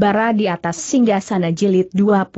Bara di atas Singgasana jilid 21.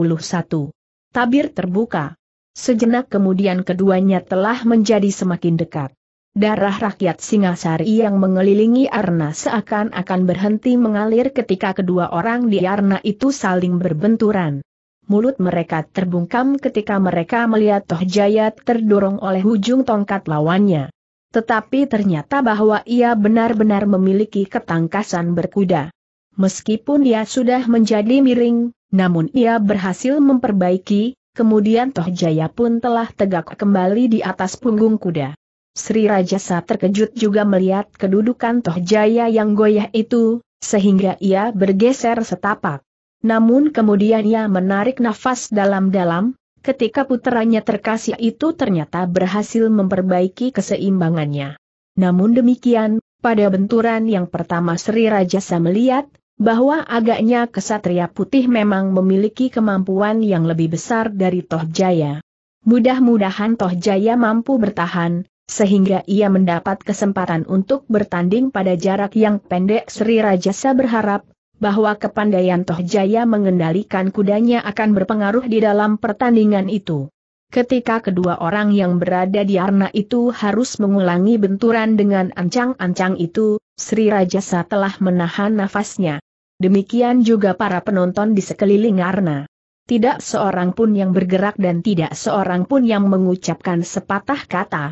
Tabir terbuka. Sejenak kemudian keduanya telah menjadi semakin dekat. Darah rakyat Singhasari yang mengelilingi Arna seakan-akan berhenti mengalir ketika kedua orang di Arna itu saling berbenturan. Mulut mereka terbungkam ketika mereka melihat Tohjaya terdorong oleh ujung tongkat lawannya. Tetapi ternyata bahwa ia benar-benar memiliki ketangkasan berkuda. Meskipun dia sudah menjadi miring, namun ia berhasil memperbaiki, kemudian Tohjaya pun telah tegak kembali di atas punggung kuda. Sri Rajasa terkejut juga melihat kedudukan Tohjaya yang goyah itu, sehingga ia bergeser setapak. Namun kemudian ia menarik nafas dalam-dalam, ketika puteranya terkasih itu ternyata berhasil memperbaiki keseimbangannya. Namun demikian, pada benturan yang pertama Sri Rajasa melihat bahwa agaknya Kesatria Putih memang memiliki kemampuan yang lebih besar dari Tohjaya. Mudah-mudahan Tohjaya mampu bertahan, sehingga ia mendapat kesempatan untuk bertanding pada jarak yang pendek. Sri Rajasa berharap bahwa kepandaian Tohjaya mengendalikan kudanya akan berpengaruh di dalam pertandingan itu. Ketika kedua orang yang berada di arena itu harus mengulangi benturan dengan ancang-ancang itu, Sri Rajasa telah menahan nafasnya. Demikian juga para penonton di sekeliling Arna. Tidak seorang pun yang bergerak dan tidak seorang pun yang mengucapkan sepatah kata.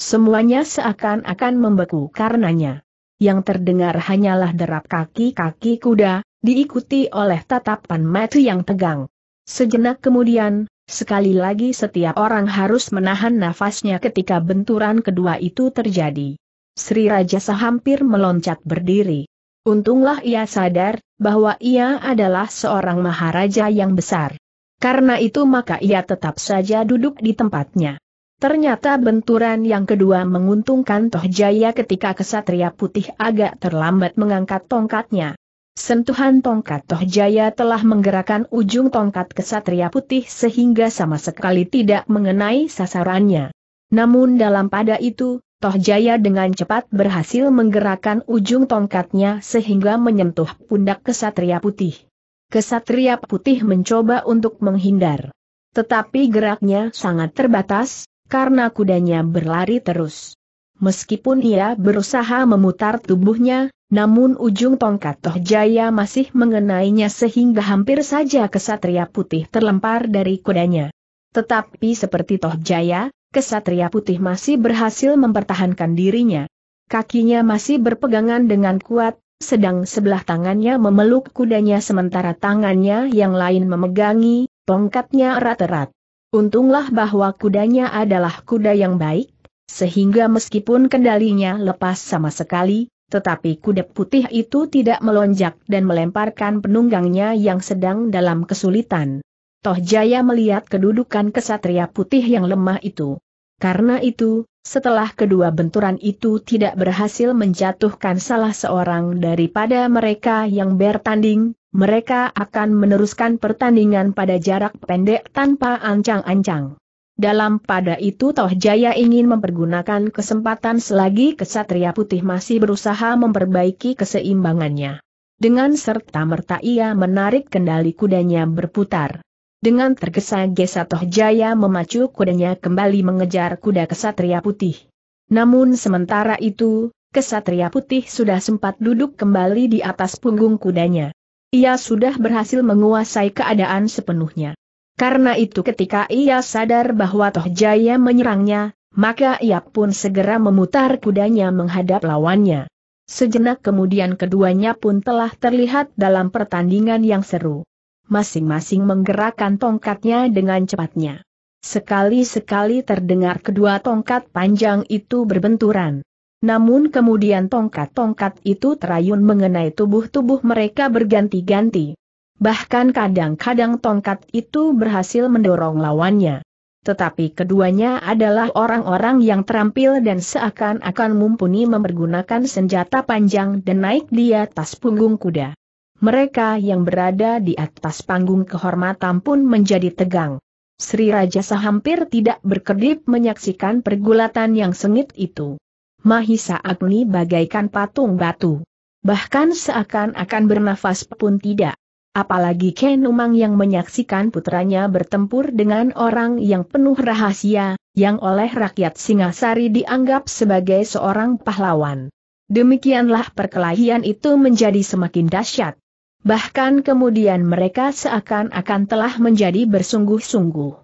Semuanya seakan-akan membeku karenanya. Yang terdengar hanyalah derap kaki-kaki kuda, diikuti oleh tatapan mata yang tegang. Sejenak kemudian, sekali lagi setiap orang harus menahan nafasnya ketika benturan kedua itu terjadi. Sri Rajasa hampir meloncat berdiri. Untunglah ia sadar bahwa ia adalah seorang maharaja yang besar. Karena itu maka ia tetap saja duduk di tempatnya. Ternyata benturan yang kedua menguntungkan Tohjaya ketika Kesatria Putih agak terlambat mengangkat tongkatnya. Sentuhan tongkat Tohjaya telah menggerakkan ujung tongkat Kesatria Putih sehingga sama sekali tidak mengenai sasarannya. Namun dalam pada itu, Tohjaya dengan cepat berhasil menggerakkan ujung tongkatnya sehingga menyentuh pundak Kesatria Putih. Kesatria Putih mencoba untuk menghindar. Tetapi geraknya sangat terbatas, karena kudanya berlari terus. Meskipun ia berusaha memutar tubuhnya, namun ujung tongkat Tohjaya masih mengenainya sehingga hampir saja Kesatria Putih terlempar dari kudanya. Tetapi seperti Tohjaya, Kesatria Putih masih berhasil mempertahankan dirinya. Kakinya masih berpegangan dengan kuat, sedang sebelah tangannya memeluk kudanya sementara tangannya yang lain memegangi tongkatnya erat-erat. Untunglah bahwa kudanya adalah kuda yang baik, sehingga meskipun kendalinya lepas sama sekali, tetapi kuda putih itu tidak melonjak dan melemparkan penunggangnya yang sedang dalam kesulitan. Tohjaya melihat kedudukan Kesatria Putih yang lemah itu. Karena itu, setelah kedua benturan itu tidak berhasil menjatuhkan salah seorang daripada mereka yang bertanding, mereka akan meneruskan pertandingan pada jarak pendek tanpa ancang-ancang. Dalam pada itu Tohjaya ingin mempergunakan kesempatan selagi Kesatria Putih masih berusaha memperbaiki keseimbangannya. Dengan serta-merta ia menarik kendali kudanya berputar. Dengan tergesa-gesa Tohjaya memacu kudanya kembali mengejar kuda Kesatria Putih. Namun sementara itu, Kesatria Putih sudah sempat duduk kembali di atas punggung kudanya. Ia sudah berhasil menguasai keadaan sepenuhnya. Karena itu ketika ia sadar bahwa Tohjaya menyerangnya, maka ia pun segera memutar kudanya menghadap lawannya. Sejenak kemudian keduanya pun telah terlihat dalam pertandingan yang seru. Masing-masing menggerakkan tongkatnya dengan cepatnya. Sekali-sekali terdengar kedua tongkat panjang itu berbenturan. Namun kemudian tongkat-tongkat itu terayun mengenai tubuh-tubuh mereka berganti-ganti. Bahkan kadang-kadang tongkat itu berhasil mendorong lawannya. Tetapi keduanya adalah orang-orang yang terampil dan seakan-akan mumpuni mempergunakan senjata panjang dan naik di atas punggung kuda. Mereka yang berada di atas panggung kehormatan pun menjadi tegang. Sri Rajasa hampir tidak berkedip menyaksikan pergulatan yang sengit itu. Mahisa Agni bagaikan patung batu. Bahkan seakan-akan bernafas pun tidak. Apalagi Ken Umang yang menyaksikan putranya bertempur dengan orang yang penuh rahasia, yang oleh rakyat Singhasari dianggap sebagai seorang pahlawan. Demikianlah perkelahian itu menjadi semakin dahsyat. Bahkan kemudian mereka seakan-akan telah menjadi bersungguh-sungguh.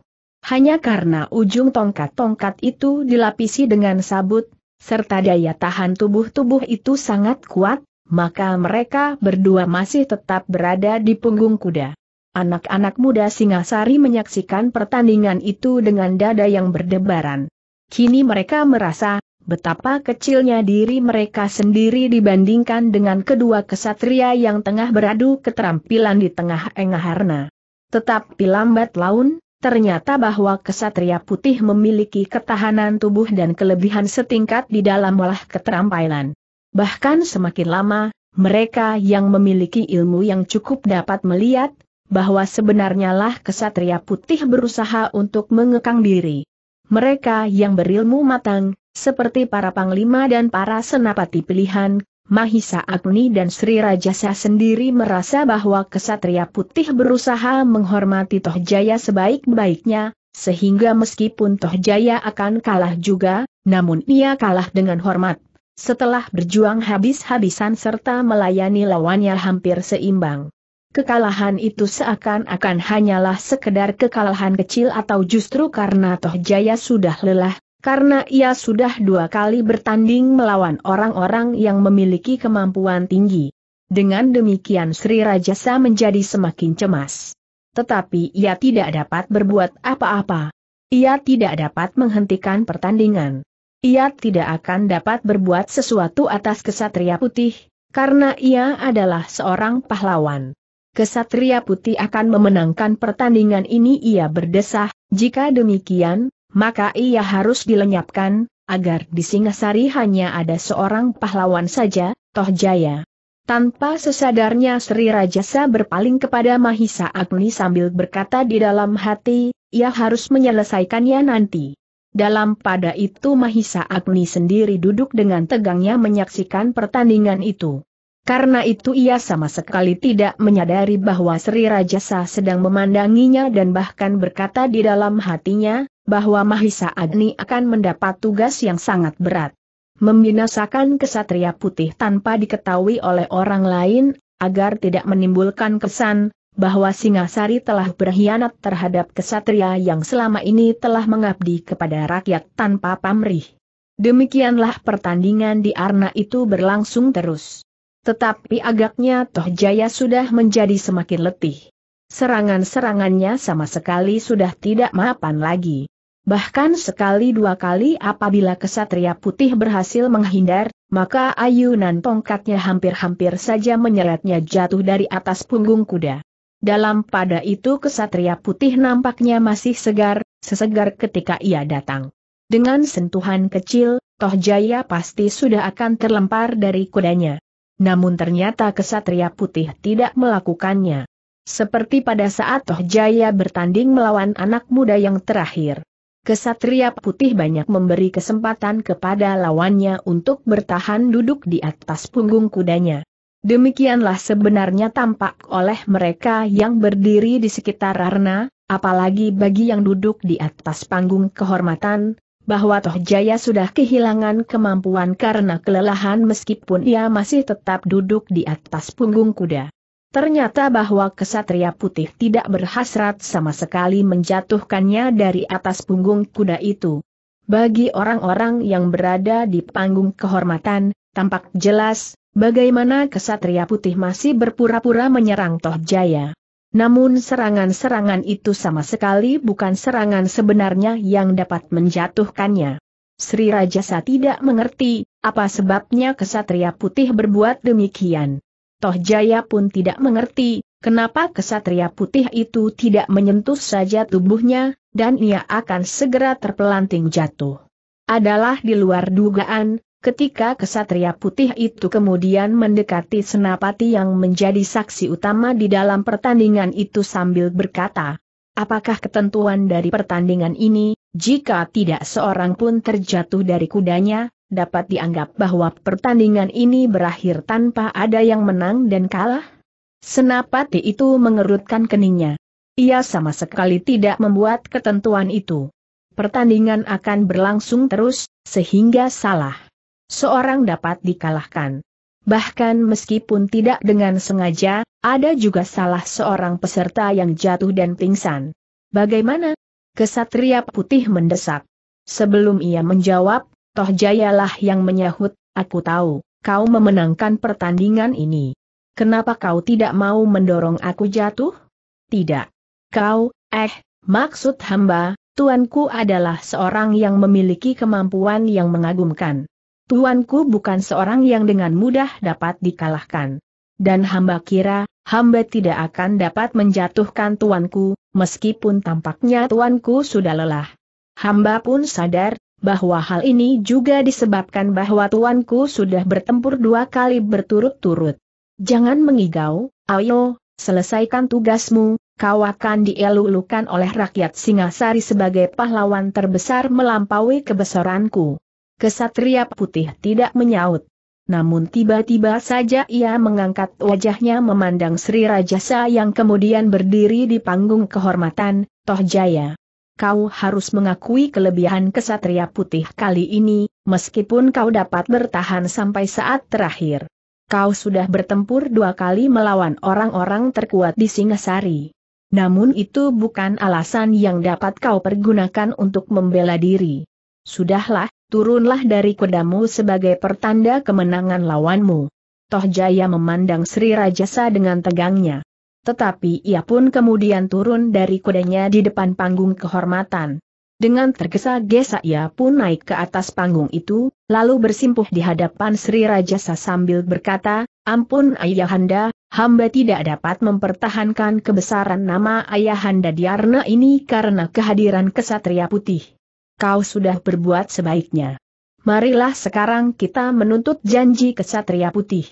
Hanya karena ujung tongkat-tongkat itu dilapisi dengan sabut, serta daya tahan tubuh-tubuh itu sangat kuat, maka mereka berdua masih tetap berada di punggung kuda. Anak-anak muda Singhasari menyaksikan pertandingan itu dengan dada yang berdebaran. Kini mereka merasa betapa kecilnya diri mereka sendiri dibandingkan dengan kedua kesatria yang tengah beradu keterampilan di tengah Engaharna. Tetapi lambat laun, ternyata bahwa kesatria putih memiliki ketahanan tubuh dan kelebihan setingkat di dalam olah keterampilan. Bahkan semakin lama, mereka yang memiliki ilmu yang cukup dapat melihat bahwa sebenarnya lah kesatria putih berusaha untuk mengekang diri. Mereka yang berilmu matang, seperti para panglima dan para senapati pilihan, Mahisa Agni dan Sri Rajasa sendiri merasa bahwa kesatria putih berusaha menghormati Tohjaya sebaik-baiknya, sehingga meskipun Tohjaya akan kalah juga, namun ia kalah dengan hormat. Setelah berjuang habis-habisan serta melayani lawannya hampir seimbang, kekalahan itu seakan-akan hanyalah sekedar kekalahan kecil atau justru karena Tohjaya sudah lelah. Karena ia sudah dua kali bertanding melawan orang-orang yang memiliki kemampuan tinggi. Dengan demikian Sri Rajasa menjadi semakin cemas. Tetapi ia tidak dapat berbuat apa-apa. Ia tidak dapat menghentikan pertandingan. Ia tidak akan dapat berbuat sesuatu atas kesatria putih, karena ia adalah seorang pahlawan. Kesatria putih akan memenangkan pertandingan ini, ia berdesah. Jika demikian, maka ia harus dilenyapkan, agar di Singhasari hanya ada seorang pahlawan saja, Tohjaya. Tanpa sesadarnya Sri Rajasa berpaling kepada Mahisa Agni sambil berkata di dalam hati, ia harus menyelesaikannya nanti. Dalam pada itu Mahisa Agni sendiri duduk dengan tegangnya menyaksikan pertandingan itu. Karena itu ia sama sekali tidak menyadari bahwa Sri Rajasa sedang memandanginya dan bahkan berkata di dalam hatinya, bahwa Mahisa Agni akan mendapat tugas yang sangat berat. Membinasakan kesatria putih tanpa diketahui oleh orang lain, agar tidak menimbulkan kesan bahwa Singhasari telah berkhianat terhadap kesatria yang selama ini telah mengabdi kepada rakyat tanpa pamrih. Demikianlah pertandingan di Arna itu berlangsung terus. Tetapi agaknya Tohjaya sudah menjadi semakin letih. Serangan-serangannya sama sekali sudah tidak mapan lagi. Bahkan sekali dua kali apabila kesatria putih berhasil menghindar, maka ayunan tongkatnya hampir-hampir saja menyeretnya jatuh dari atas punggung kuda. Dalam pada itu kesatria putih nampaknya masih segar, sesegar ketika ia datang. Dengan sentuhan kecil, Tohjaya pasti sudah akan terlempar dari kudanya. Namun ternyata kesatria putih tidak melakukannya. Seperti pada saat Tohjaya bertanding melawan anak muda yang terakhir. Kesatria putih banyak memberi kesempatan kepada lawannya untuk bertahan duduk di atas punggung kudanya. Demikianlah sebenarnya tampak oleh mereka yang berdiri di sekitar arena, apalagi bagi yang duduk di atas panggung kehormatan, bahwa Tohjaya sudah kehilangan kemampuan karena kelelahan meskipun ia masih tetap duduk di atas punggung kuda. Ternyata bahwa kesatria putih tidak berhasrat sama sekali menjatuhkannya dari atas punggung kuda itu. Bagi orang-orang yang berada di panggung kehormatan, tampak jelas bagaimana kesatria putih masih berpura-pura menyerang Tohjaya. Namun serangan-serangan itu sama sekali bukan serangan sebenarnya yang dapat menjatuhkannya. Sri Rajasa tidak mengerti apa sebabnya kesatria putih berbuat demikian. Tohjaya pun tidak mengerti, kenapa kesatria putih itu tidak menyentuh saja tubuhnya, dan ia akan segera terpelanting jatuh. Adalah di luar dugaan, ketika kesatria putih itu kemudian mendekati senapati yang menjadi saksi utama di dalam pertandingan itu sambil berkata, "Apakah ketentuan dari pertandingan ini, jika tidak seorang pun terjatuh dari kudanya, dapat dianggap bahwa pertandingan ini berakhir tanpa ada yang menang dan kalah?" Senapati itu mengerutkan keningnya. Ia sama sekali tidak membuat ketentuan itu. Pertandingan akan berlangsung terus, sehingga salah seorang dapat dikalahkan. Bahkan meskipun tidak dengan sengaja, ada juga salah seorang peserta yang jatuh dan pingsan. Bagaimana? Kesatria Putih mendesak. Sebelum ia menjawab, Tohjayalah yang menyahut, "Aku tahu, kau memenangkan pertandingan ini. Kenapa kau tidak mau mendorong aku jatuh?" "Tidak. Kau, maksud hamba, tuanku adalah seorang yang memiliki kemampuan yang mengagumkan. Tuanku bukan seorang yang dengan mudah dapat dikalahkan. Dan hamba kira, hamba tidak akan dapat menjatuhkan tuanku, meskipun tampaknya tuanku sudah lelah. Hamba pun sadar, bahwa hal ini juga disebabkan bahwa tuanku sudah bertempur 2 kali berturut-turut. Jangan mengigau, ayo, selesaikan tugasmu. Kau akan dielulukan oleh rakyat Singhasari sebagai pahlawan terbesar melampaui kebesaranku." Kesatria Putih tidak menyaut. Namun tiba-tiba saja ia mengangkat wajahnya memandang Sri Rajasa yang kemudian berdiri di panggung kehormatan. "Tohjaya, kau harus mengakui kelebihan Kesatria Putih kali ini, meskipun kau dapat bertahan sampai saat terakhir. Kau sudah bertempur 2 kali melawan orang-orang terkuat di Singhasari. Namun itu bukan alasan yang dapat kau pergunakan untuk membela diri. Sudahlah, turunlah dari kudamu sebagai pertanda kemenangan lawanmu." Tohjaya memandang Sri Rajasa dengan tegangnya. Tetapi ia pun kemudian turun dari kudanya di depan panggung kehormatan. Dengan tergesa-gesa ia pun naik ke atas panggung itu, lalu bersimpuh di hadapan Sri Rajasa sambil berkata, "Ampun ayahanda, hamba tidak dapat mempertahankan kebesaran nama ayahanda Diarna ini karena kehadiran Kesatria Putih. Kau sudah berbuat sebaiknya. Marilah sekarang kita menuntut janji Kesatria Putih.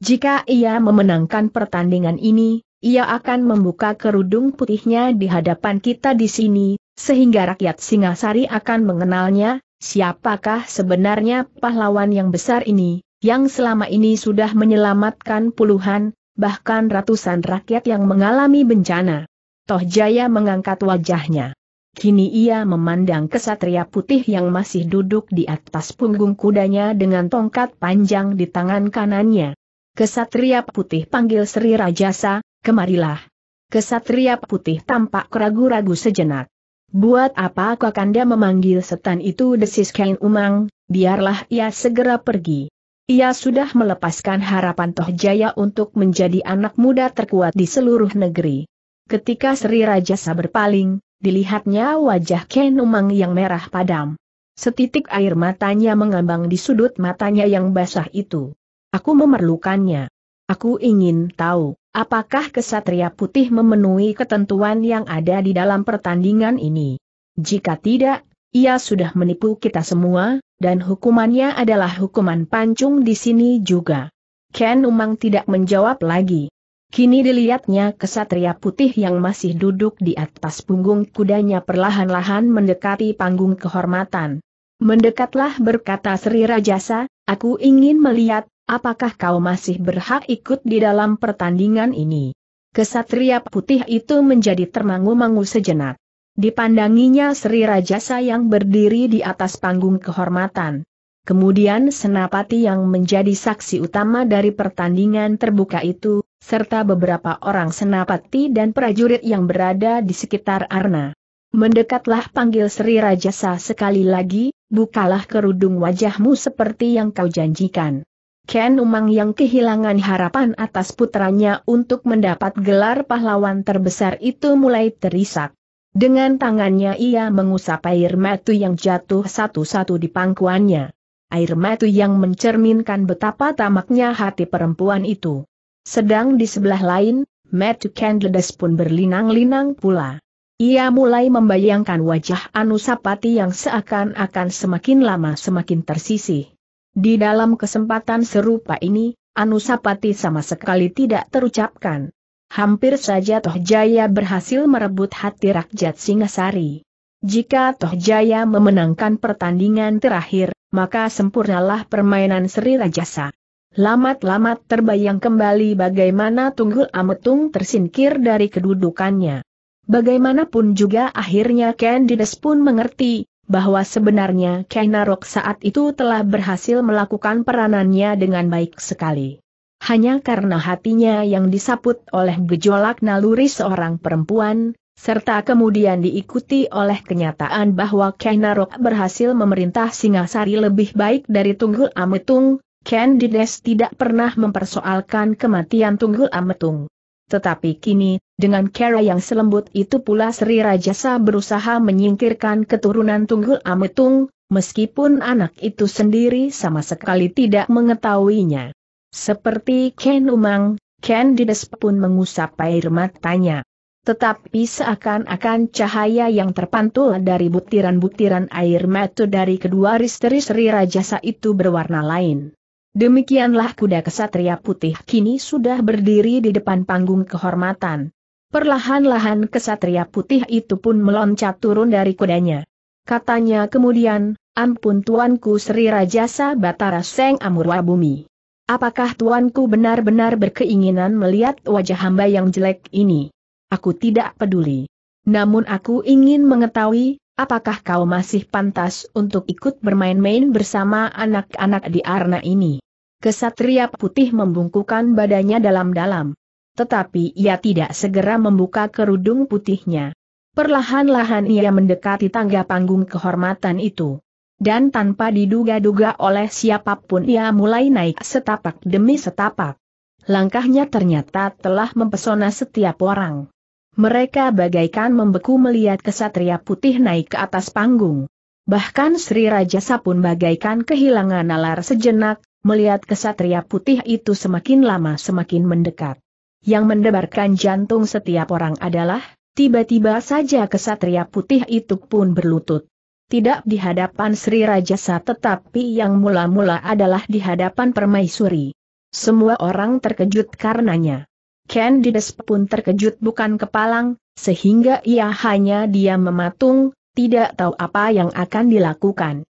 Jika ia memenangkan pertandingan ini, ia akan membuka kerudung putihnya di hadapan kita di sini, sehingga rakyat Singhasari akan mengenalnya, siapakah sebenarnya pahlawan yang besar ini, yang selama ini sudah menyelamatkan puluhan, bahkan ratusan rakyat yang mengalami bencana." Tohjaya mengangkat wajahnya. Kini ia memandang Kesatria Putih yang masih duduk di atas punggung kudanya dengan tongkat panjang di tangan kanannya. "Kesatria Putih," panggil Sri Rajasa. "Kemarilah." Kesatria Putih tampak ragu-ragu sejenak. "Buat apa kakanda memanggil setan itu?" desis Ken Umang. "Biarlah ia segera pergi. Ia sudah melepaskan harapan Tohjaya untuk menjadi anak muda terkuat di seluruh negeri." Ketika Sri Rajasa berpaling, dilihatnya wajah Ken Umang yang merah padam. Setitik air matanya mengambang di sudut matanya yang basah itu. "Aku memerlukannya. Aku ingin tahu, apakah Kesatria Putih memenuhi ketentuan yang ada di dalam pertandingan ini? Jika tidak, ia sudah menipu kita semua, dan hukumannya adalah hukuman pancung di sini juga." Ken Umang tidak menjawab lagi. Kini dilihatnya Kesatria Putih yang masih duduk di atas punggung kudanya perlahan-lahan mendekati panggung kehormatan. "Mendekatlah," berkata Sri Rajasa, "aku ingin melihat, apakah kau masih berhak ikut di dalam pertandingan ini?" Kesatria Putih itu menjadi termangu-mangu sejenak. Dipandanginya Sri Rajasa yang berdiri di atas panggung kehormatan. Kemudian senapati yang menjadi saksi utama dari pertandingan terbuka itu, serta beberapa orang senapati dan prajurit yang berada di sekitar Arna. "Mendekatlah," panggil Sri Rajasa sekali lagi, "bukalah kerudung wajahmu seperti yang kau janjikan." Ken Umang yang kehilangan harapan atas putranya untuk mendapat gelar pahlawan terbesar itu mulai terisak. Dengan tangannya ia mengusap air mata yang jatuh satu-satu di pangkuannya. Air mata yang mencerminkan betapa tamaknya hati perempuan itu. Sedang di sebelah lain, mata Ken Dedes pun berlinang-linang pula. Ia mulai membayangkan wajah Anusapati yang seakan-akan semakin lama semakin tersisih. Di dalam kesempatan serupa ini, Anusapati sama sekali tidak terucapkan. Hampir saja Tohjaya berhasil merebut hati rakyat Singhasari. Jika Tohjaya memenangkan pertandingan terakhir, maka sempurnalah permainan Sri Rajasa. Lamat-lamat terbayang kembali bagaimana Tunggul Ametung tersingkir dari kedudukannya. Bagaimanapun juga akhirnya Ken Dedes pun mengerti bahwa sebenarnya Ken Arok saat itu telah berhasil melakukan peranannya dengan baik sekali. Hanya karena hatinya yang disaput oleh gejolak naluri seorang perempuan, serta kemudian diikuti oleh kenyataan bahwa Ken Arok berhasil memerintah Singhasari lebih baik dari Tunggul Ametung, Ken Dedes tidak pernah mempersoalkan kematian Tunggul Ametung. Tetapi kini, dengan cara yang selembut itu pula Sri Rajasa berusaha menyingkirkan keturunan Tunggul Ametung, meskipun anak itu sendiri sama sekali tidak mengetahuinya. Seperti Ken Umang, Ken Dedes pun mengusap air matanya. Tetapi seakan-akan cahaya yang terpantul dari butiran-butiran air mata dari kedua istri Sri Rajasa itu berwarna lain. Demikianlah kuda kesatria putih kini sudah berdiri di depan panggung kehormatan. Perlahan-lahan kesatria putih itu pun meloncat turun dari kudanya. Katanya kemudian, "Ampun tuanku Sri Rajasa Batara Seng Amurwa Bumi. Apakah tuanku benar-benar berkeinginan melihat wajah hamba yang jelek ini? Aku tidak peduli. Namun aku ingin mengetahui, apakah kau masih pantas untuk ikut bermain-main bersama anak-anak di Arna ini?" Kesatria putih membungkukkan badannya dalam-dalam. Tetapi ia tidak segera membuka kerudung putihnya. Perlahan-lahan ia mendekati tangga panggung kehormatan itu. Dan tanpa diduga-duga oleh siapapun ia mulai naik setapak demi setapak. Langkahnya ternyata telah mempesona setiap orang. Mereka bagaikan membeku melihat kesatria putih naik ke atas panggung. Bahkan Sri Rajasa pun bagaikan kehilangan nalar sejenak, melihat kesatria putih itu semakin lama semakin mendekat. Yang mendebarkan jantung setiap orang adalah, tiba-tiba saja kesatria putih itu pun berlutut. Tidak di hadapan Sri Rajasa tetapi yang mula-mula adalah di hadapan permaisuri. Semua orang terkejut karenanya. Ken Dedes pun terkejut bukan kepalang, sehingga ia hanya diam mematung, tidak tahu apa yang akan dilakukan.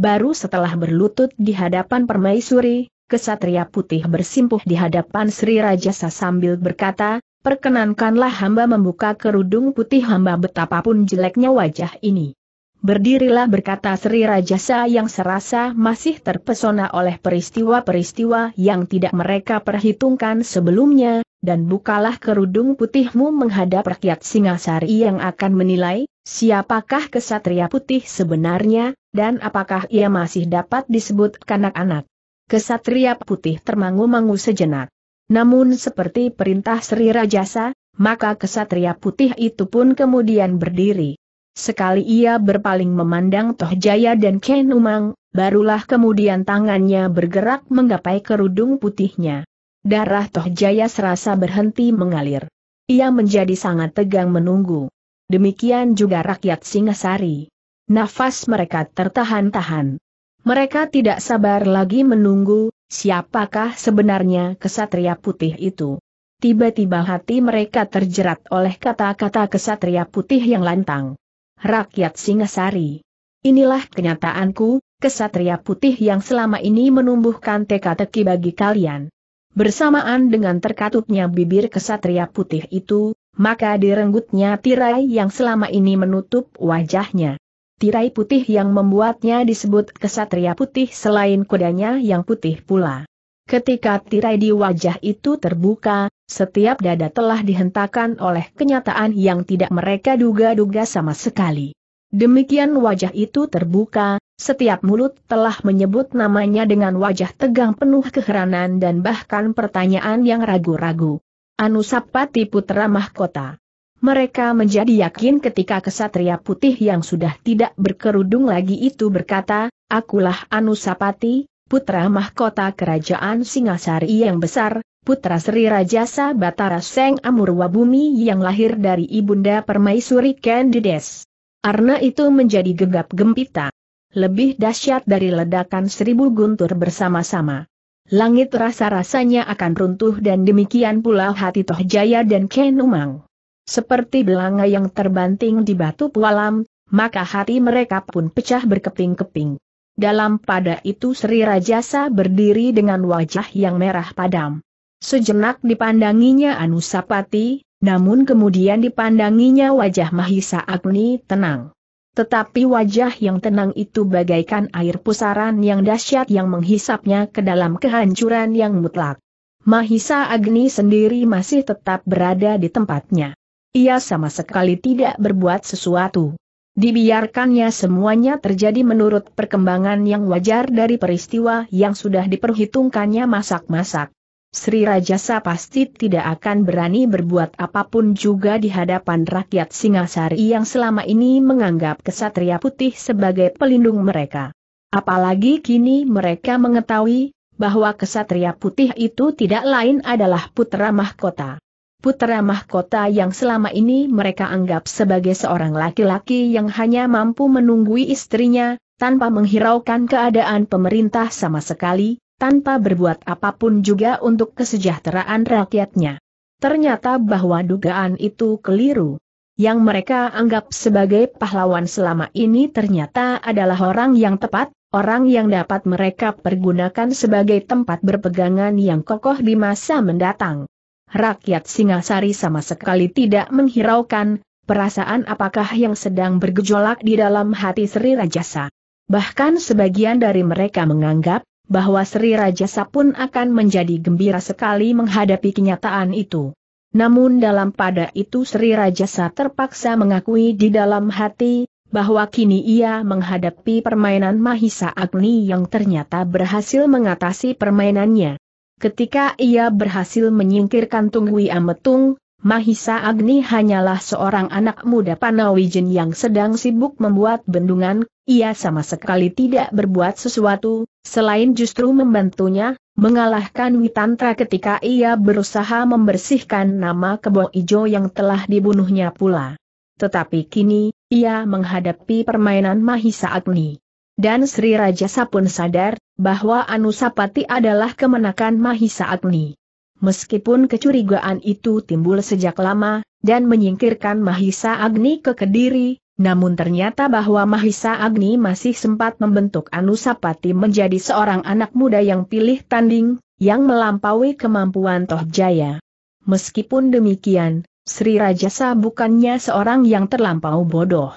Baru setelah berlutut di hadapan permaisuri, kesatria putih bersimpuh di hadapan Sri Rajasa sambil berkata, "Perkenankanlah hamba membuka kerudung putih hamba betapapun jeleknya wajah ini." "Berdirilah," berkata Sri Rajasa yang serasa masih terpesona oleh peristiwa-peristiwa yang tidak mereka perhitungkan sebelumnya, "dan bukalah kerudung putihmu menghadap rakyat Singhasari yang akan menilai, siapakah kesatria putih sebenarnya, dan apakah ia masih dapat disebut kanak-kanak." Kesatria putih termangu-mangu sejenak. Namun seperti perintah Sri Rajasa, maka kesatria putih itu pun kemudian berdiri. Sekali ia berpaling memandang Tohjaya dan Ken Umang, barulah kemudian tangannya bergerak menggapai kerudung putihnya. Darah Tohjaya serasa berhenti mengalir. Ia menjadi sangat tegang menunggu. Demikian juga rakyat Singhasari. Nafas mereka tertahan-tahan. Mereka tidak sabar lagi menunggu, siapakah sebenarnya kesatria putih itu. Tiba-tiba hati mereka terjerat oleh kata-kata kesatria putih yang lantang. "Rakyat Singhasari, inilah kenyataanku, kesatria putih yang selama ini menumbuhkan teka-teki bagi kalian." Bersamaan dengan terkatupnya bibir kesatria putih itu, maka direnggutnya tirai yang selama ini menutup wajahnya. Tirai putih yang membuatnya disebut kesatria putih selain kudanya yang putih pula. Ketika tirai di wajah itu terbuka, setiap dada telah dihentakkan oleh kenyataan yang tidak mereka duga-duga sama sekali. Demikian wajah itu terbuka, setiap mulut telah menyebut namanya dengan wajah tegang penuh keheranan dan bahkan pertanyaan yang ragu-ragu. Anusapati putra mahkota. Mereka menjadi yakin ketika kesatria putih yang sudah tidak berkerudung lagi itu berkata, "Akulah Anusapati, putra mahkota kerajaan Singhasari yang besar, putra Sri Rajasa Batara Seng Amurwa Bumi yang lahir dari ibunda permaisuri Ken Dedes." Arna itu menjadi gegap gempita. Lebih dahsyat dari ledakan 1000 guntur bersama-sama. Langit rasa-rasanya akan runtuh dan demikian pula hati Tohjaya dan Ken Umang. Seperti belanga yang terbanting di batu pualam, maka hati mereka pun pecah berkeping-keping. Dalam pada itu Sri Rajasa berdiri dengan wajah yang merah padam. Sejenak dipandanginya Anusapati, namun kemudian dipandanginya wajah Mahisa Agni tenang. Tetapi wajah yang tenang itu bagaikan air pusaran yang dahsyat yang menghisapnya ke dalam kehancuran yang mutlak. Mahisa Agni sendiri masih tetap berada di tempatnya. Ia sama sekali tidak berbuat sesuatu. Dibiarkannya semuanya terjadi menurut perkembangan yang wajar dari peristiwa yang sudah diperhitungkannya masak-masak. Sri Rajasa pasti tidak akan berani berbuat apapun juga di hadapan rakyat Singhasari yang selama ini menganggap Kesatria Putih sebagai pelindung mereka. Apalagi kini mereka mengetahui bahwa Kesatria Putih itu tidak lain adalah putra mahkota. Putra mahkota yang selama ini mereka anggap sebagai seorang laki-laki yang hanya mampu menunggui istrinya, tanpa menghiraukan keadaan pemerintah sama sekali, tanpa berbuat apapun juga untuk kesejahteraan rakyatnya. Ternyata bahwa dugaan itu keliru. Yang mereka anggap sebagai pahlawan selama ini ternyata adalah orang yang tepat, orang yang dapat mereka pergunakan sebagai tempat berpegangan yang kokoh di masa mendatang. Rakyat Singhasari sama sekali tidak menghiraukan perasaan apakah yang sedang bergejolak di dalam hati Sri Rajasa. Bahkan sebagian dari mereka menganggap bahwa Sri Rajasa pun akan menjadi gembira sekali menghadapi kenyataan itu. Namun dalam pada itu Sri Rajasa terpaksa mengakui di dalam hati bahwa kini ia menghadapi permainan Mahisa Agni yang ternyata berhasil mengatasi permainannya. Ketika ia berhasil menyingkirkan Tunggul Ametung, Mahisa Agni hanyalah seorang anak muda Panawijen yang sedang sibuk membuat bendungan. Ia sama sekali tidak berbuat sesuatu, selain justru membantunya mengalahkan Witantra ketika ia berusaha membersihkan nama Kebo Ijo yang telah dibunuhnya pula. Tetapi kini, ia menghadapi permainan Mahisa Agni. Dan Sri Rajasa pun sadar bahwa Anusapati adalah kemenakan Mahisa Agni. Meskipun kecurigaan itu timbul sejak lama, dan menyingkirkan Mahisa Agni ke Kediri, namun ternyata bahwa Mahisa Agni masih sempat membentuk Anusapati menjadi seorang anak muda yang pilih tanding, yang melampaui kemampuan Tohjaya. Meskipun demikian, Sri Rajasa bukannya seorang yang terlampau bodoh.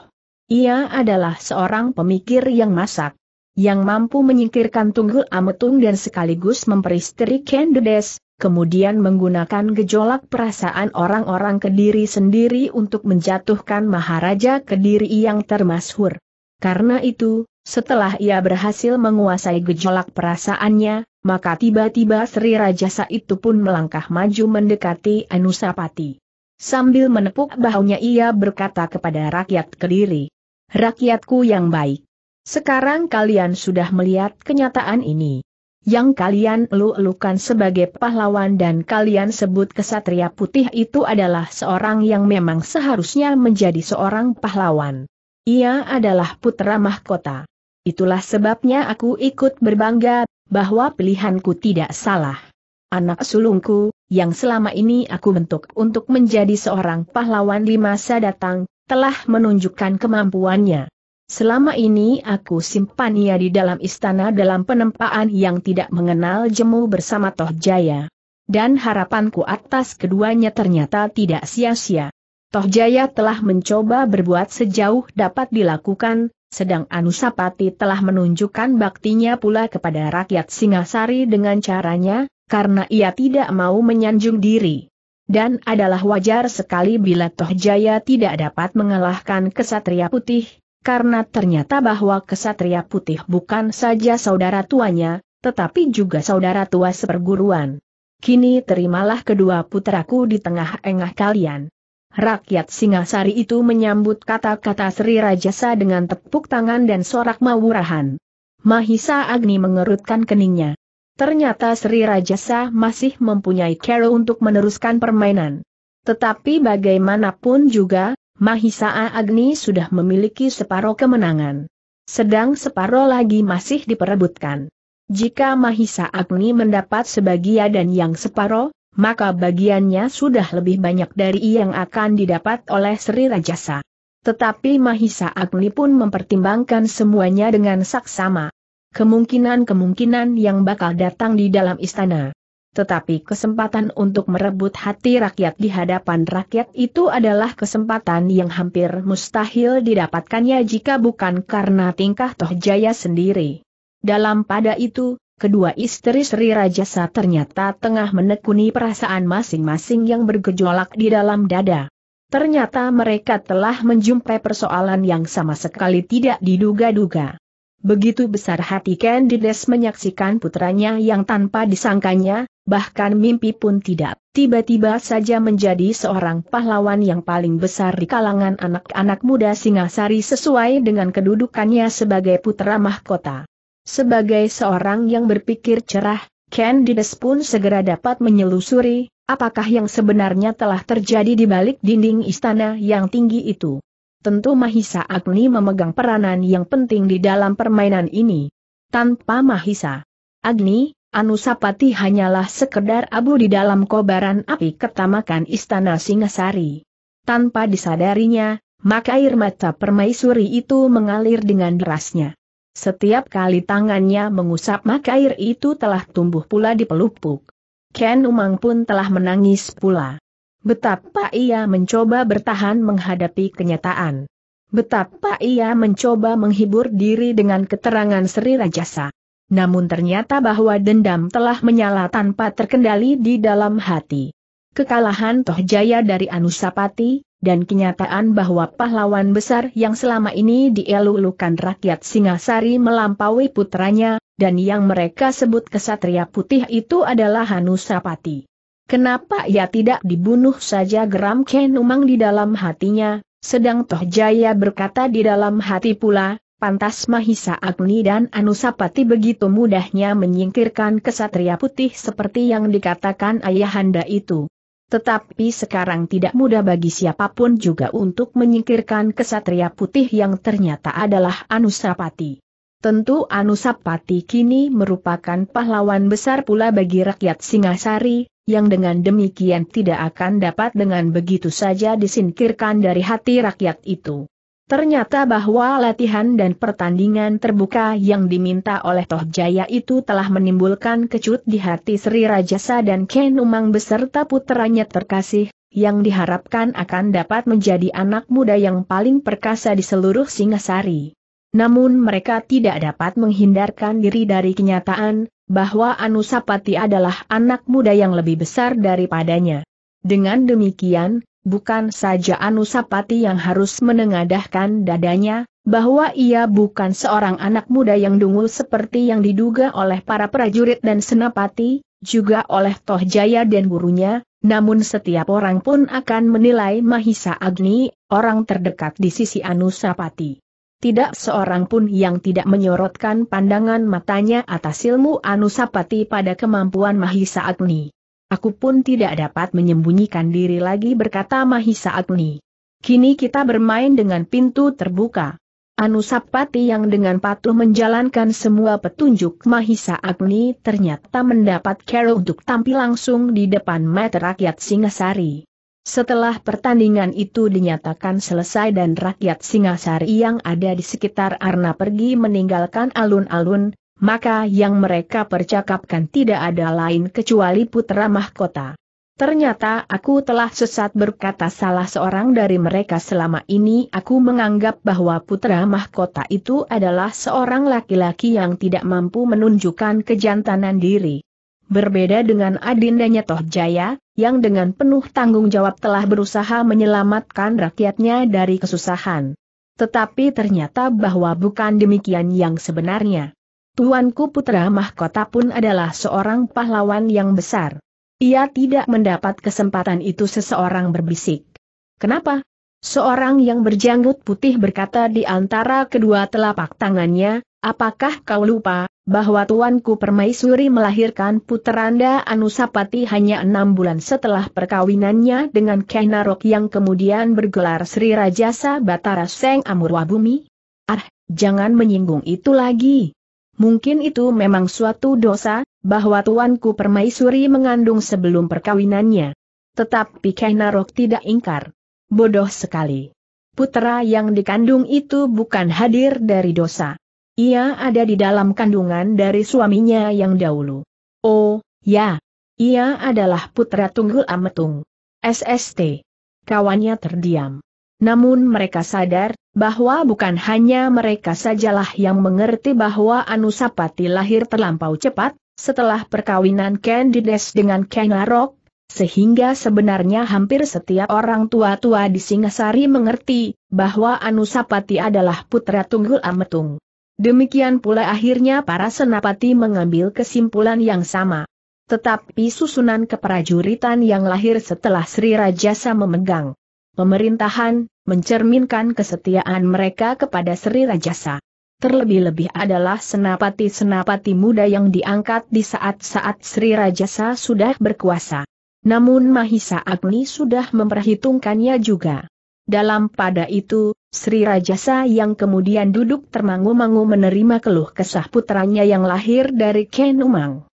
Ia adalah seorang pemikir yang masak, yang mampu menyingkirkan Tunggul Ametung dan sekaligus memperistiri Ken Dedes, kemudian menggunakan gejolak perasaan orang-orang Kediri sendiri untuk menjatuhkan Maharaja Kediri yang termasyhur. Karena itu, setelah ia berhasil menguasai gejolak perasaannya, maka tiba-tiba Sri Rajasa itu pun melangkah maju mendekati Anusapati. Sambil menepuk bahunya ia berkata kepada rakyat Kediri, "Rakyatku yang baik, sekarang kalian sudah melihat kenyataan ini. Yang kalian elu-elukan sebagai pahlawan dan kalian sebut Kesatria Putih itu adalah seorang yang memang seharusnya menjadi seorang pahlawan. Ia adalah putra mahkota. Itulah sebabnya aku ikut berbangga bahwa pilihanku tidak salah. Anak sulungku, yang selama ini aku bentuk untuk menjadi seorang pahlawan di masa datang, telah menunjukkan kemampuannya. Selama ini aku simpan ia di dalam istana dalam penempaan yang tidak mengenal jemu bersama Tohjaya. Dan harapanku atas keduanya ternyata tidak sia-sia. Tohjaya telah mencoba berbuat sejauh dapat dilakukan, sedang Anusapati telah menunjukkan baktinya pula kepada rakyat Singhasari dengan caranya, karena ia tidak mau menyanjung diri. Dan adalah wajar sekali bila Tohjaya tidak dapat mengalahkan Kesatria Putih, karena ternyata bahwa Kesatria Putih bukan saja saudara tuanya, tetapi juga saudara tua seperguruan. Kini terimalah kedua putraku di tengah-tengah kalian." Rakyat Singhasari itu menyambut kata-kata Sri Rajasa dengan tepuk tangan dan sorak mawurahan. Mahisa Agni mengerutkan keningnya. Ternyata Sri Rajasa masih mempunyai cara untuk meneruskan permainan. Tetapi bagaimanapun juga, Mahisa Agni sudah memiliki separuh kemenangan. Sedang separuh lagi masih diperebutkan. Jika Mahisa Agni mendapat sebagian dan yang separuh, maka bagiannya sudah lebih banyak dari yang akan didapat oleh Sri Rajasa. Tetapi Mahisa Agni pun mempertimbangkan semuanya dengan saksama. kemungkinan-kemungkinan yang bakal datang di dalam istana. Tetapi kesempatan untuk merebut hati rakyat di hadapan rakyat itu adalah kesempatan yang hampir mustahil didapatkannya jika bukan karena tingkah Tohjaya sendiri. Dalam pada itu, kedua istri Sri Rajasa ternyata tengah menekuni perasaan masing-masing yang bergejolak di dalam dada. Ternyata mereka telah menjumpai persoalan yang sama sekali tidak diduga-duga. Begitu besar hati Ken Dedes menyaksikan putranya yang tanpa disangkanya, bahkan mimpi pun tidak, tiba-tiba saja menjadi seorang pahlawan yang paling besar di kalangan anak-anak muda Singhasari sesuai dengan kedudukannya sebagai putra mahkota. Sebagai seorang yang berpikir cerah, Ken Dedes pun segera dapat menyelusuri, apakah yang sebenarnya telah terjadi di balik dinding istana yang tinggi itu. Tentu Mahisa Agni memegang peranan yang penting di dalam permainan ini. Tanpa Mahisa Agni, Anusapati hanyalah sekedar abu di dalam kobaran api ketamakan istana Singhasari. Tanpa disadarinya, maka air mata permaisuri itu mengalir dengan derasnya. Setiap kali tangannya mengusap maka air itu telah tumbuh pula di pelupuk. Ken Umang pun telah menangis pula. Betapa ia mencoba bertahan menghadapi kenyataan. Betapa ia mencoba menghibur diri dengan keterangan Sri Rajasa. Namun ternyata bahwa dendam telah menyala tanpa terkendali di dalam hati. Kekalahan Tohjaya dari Anusapati, dan kenyataan bahwa pahlawan besar yang selama ini dielulukan rakyat Singhasari melampaui putranya, dan yang mereka sebut Kesatria Putih itu adalah Anusapati. Kenapa ia tidak dibunuh saja, geram Ken Umang di dalam hatinya, sedang Tohjaya berkata di dalam hati pula, pantas Mahisa Agni dan Anusapati begitu mudahnya menyingkirkan Kesatria Putih seperti yang dikatakan ayahanda itu. Tetapi sekarang tidak mudah bagi siapapun juga untuk menyingkirkan Kesatria Putih yang ternyata adalah Anusapati. Tentu Anusapati kini merupakan pahlawan besar pula bagi rakyat Singhasari, yang dengan demikian tidak akan dapat dengan begitu saja disingkirkan dari hati rakyat itu. Ternyata bahwa latihan dan pertandingan terbuka yang diminta oleh Tohjaya itu telah menimbulkan kecut di hati Sri Rajasa dan Ken Umang beserta puteranya terkasih, yang diharapkan akan dapat menjadi anak muda yang paling perkasa di seluruh Singhasari. Namun mereka tidak dapat menghindarkan diri dari kenyataan, bahwa Anusapati adalah anak muda yang lebih besar daripadanya. Dengan demikian, bukan saja Anusapati yang harus menengadahkan dadanya, bahwa ia bukan seorang anak muda yang dungu seperti yang diduga oleh para prajurit dan senapati, juga oleh Tohjaya dan gurunya, namun setiap orang pun akan menilai Mahisa Agni, orang terdekat di sisi Anusapati. Tidak seorang pun yang tidak menyorotkan pandangan matanya atas ilmu Anusapati pada kemampuan Mahisa Agni. Aku pun tidak dapat menyembunyikan diri lagi, berkata Mahisa Agni. Kini kita bermain dengan pintu terbuka. Anusapati yang dengan patuh menjalankan semua petunjuk Mahisa Agni ternyata mendapat care untuk tampil langsung di depan mata rakyat Singhasari. Setelah pertandingan itu dinyatakan selesai dan rakyat Singhasari yang ada di sekitar Arna pergi meninggalkan alun-alun, maka yang mereka percakapkan tidak ada lain kecuali putra mahkota. Ternyata aku telah sesat, berkata salah seorang dari mereka. Selama ini aku menganggap bahwa putra mahkota itu adalah seorang laki-laki yang tidak mampu menunjukkan kejantanan diri. Berbeda dengan adindanya Tohjaya, yang dengan penuh tanggung jawab telah berusaha menyelamatkan rakyatnya dari kesusahan. Tetapi ternyata bahwa bukan demikian yang sebenarnya. Tuanku, putra mahkota pun adalah seorang pahlawan yang besar. Ia tidak mendapat kesempatan itu, seseorang berbisik. Kenapa? Seorang yang berjanggut putih berkata di antara kedua telapak tangannya, apakah kau lupa bahwa tuanku permaisuri melahirkan puteranda Anusapati hanya 6 bulan setelah perkawinannya dengan Ken Arok yang kemudian bergelar Sri Rajasa Batara Seng Amurwa Bumi? Ah, jangan menyinggung itu lagi. Mungkin itu memang suatu dosa, bahwa tuanku permaisuri mengandung sebelum perkawinannya. Tetapi Ken Arok tidak ingkar. Bodoh sekali. Putra yang dikandung itu bukan hadir dari dosa. Ia ada di dalam kandungan dari suaminya yang dahulu. Oh, ya. Ia adalah putra Tunggul Ametung. SST. Kawannya terdiam. Namun mereka sadar bahwa bukan hanya mereka sajalah yang mengerti bahwa Anusapati lahir terlampau cepat, setelah perkawinan Ken Dedes dengan Ken Arok, sehingga sebenarnya hampir setiap orang tua-tua di Singhasari mengerti bahwa Anusapati adalah putra Tunggul Ametung. Demikian pula akhirnya para senapati mengambil kesimpulan yang sama. Tetapi susunan keprajuritan yang lahir setelah Sri Rajasa memegang pemerintahan mencerminkan kesetiaan mereka kepada Sri Rajasa. Terlebih-lebih adalah senapati-senapati muda yang diangkat di saat-saat Sri Rajasa sudah berkuasa. Namun Mahisa Agni sudah memperhitungkannya juga. Dalam pada itu, Sri Rajasa yang kemudian duduk termangu-mangu menerima keluh kesah putranya yang lahir dari Ken Umang.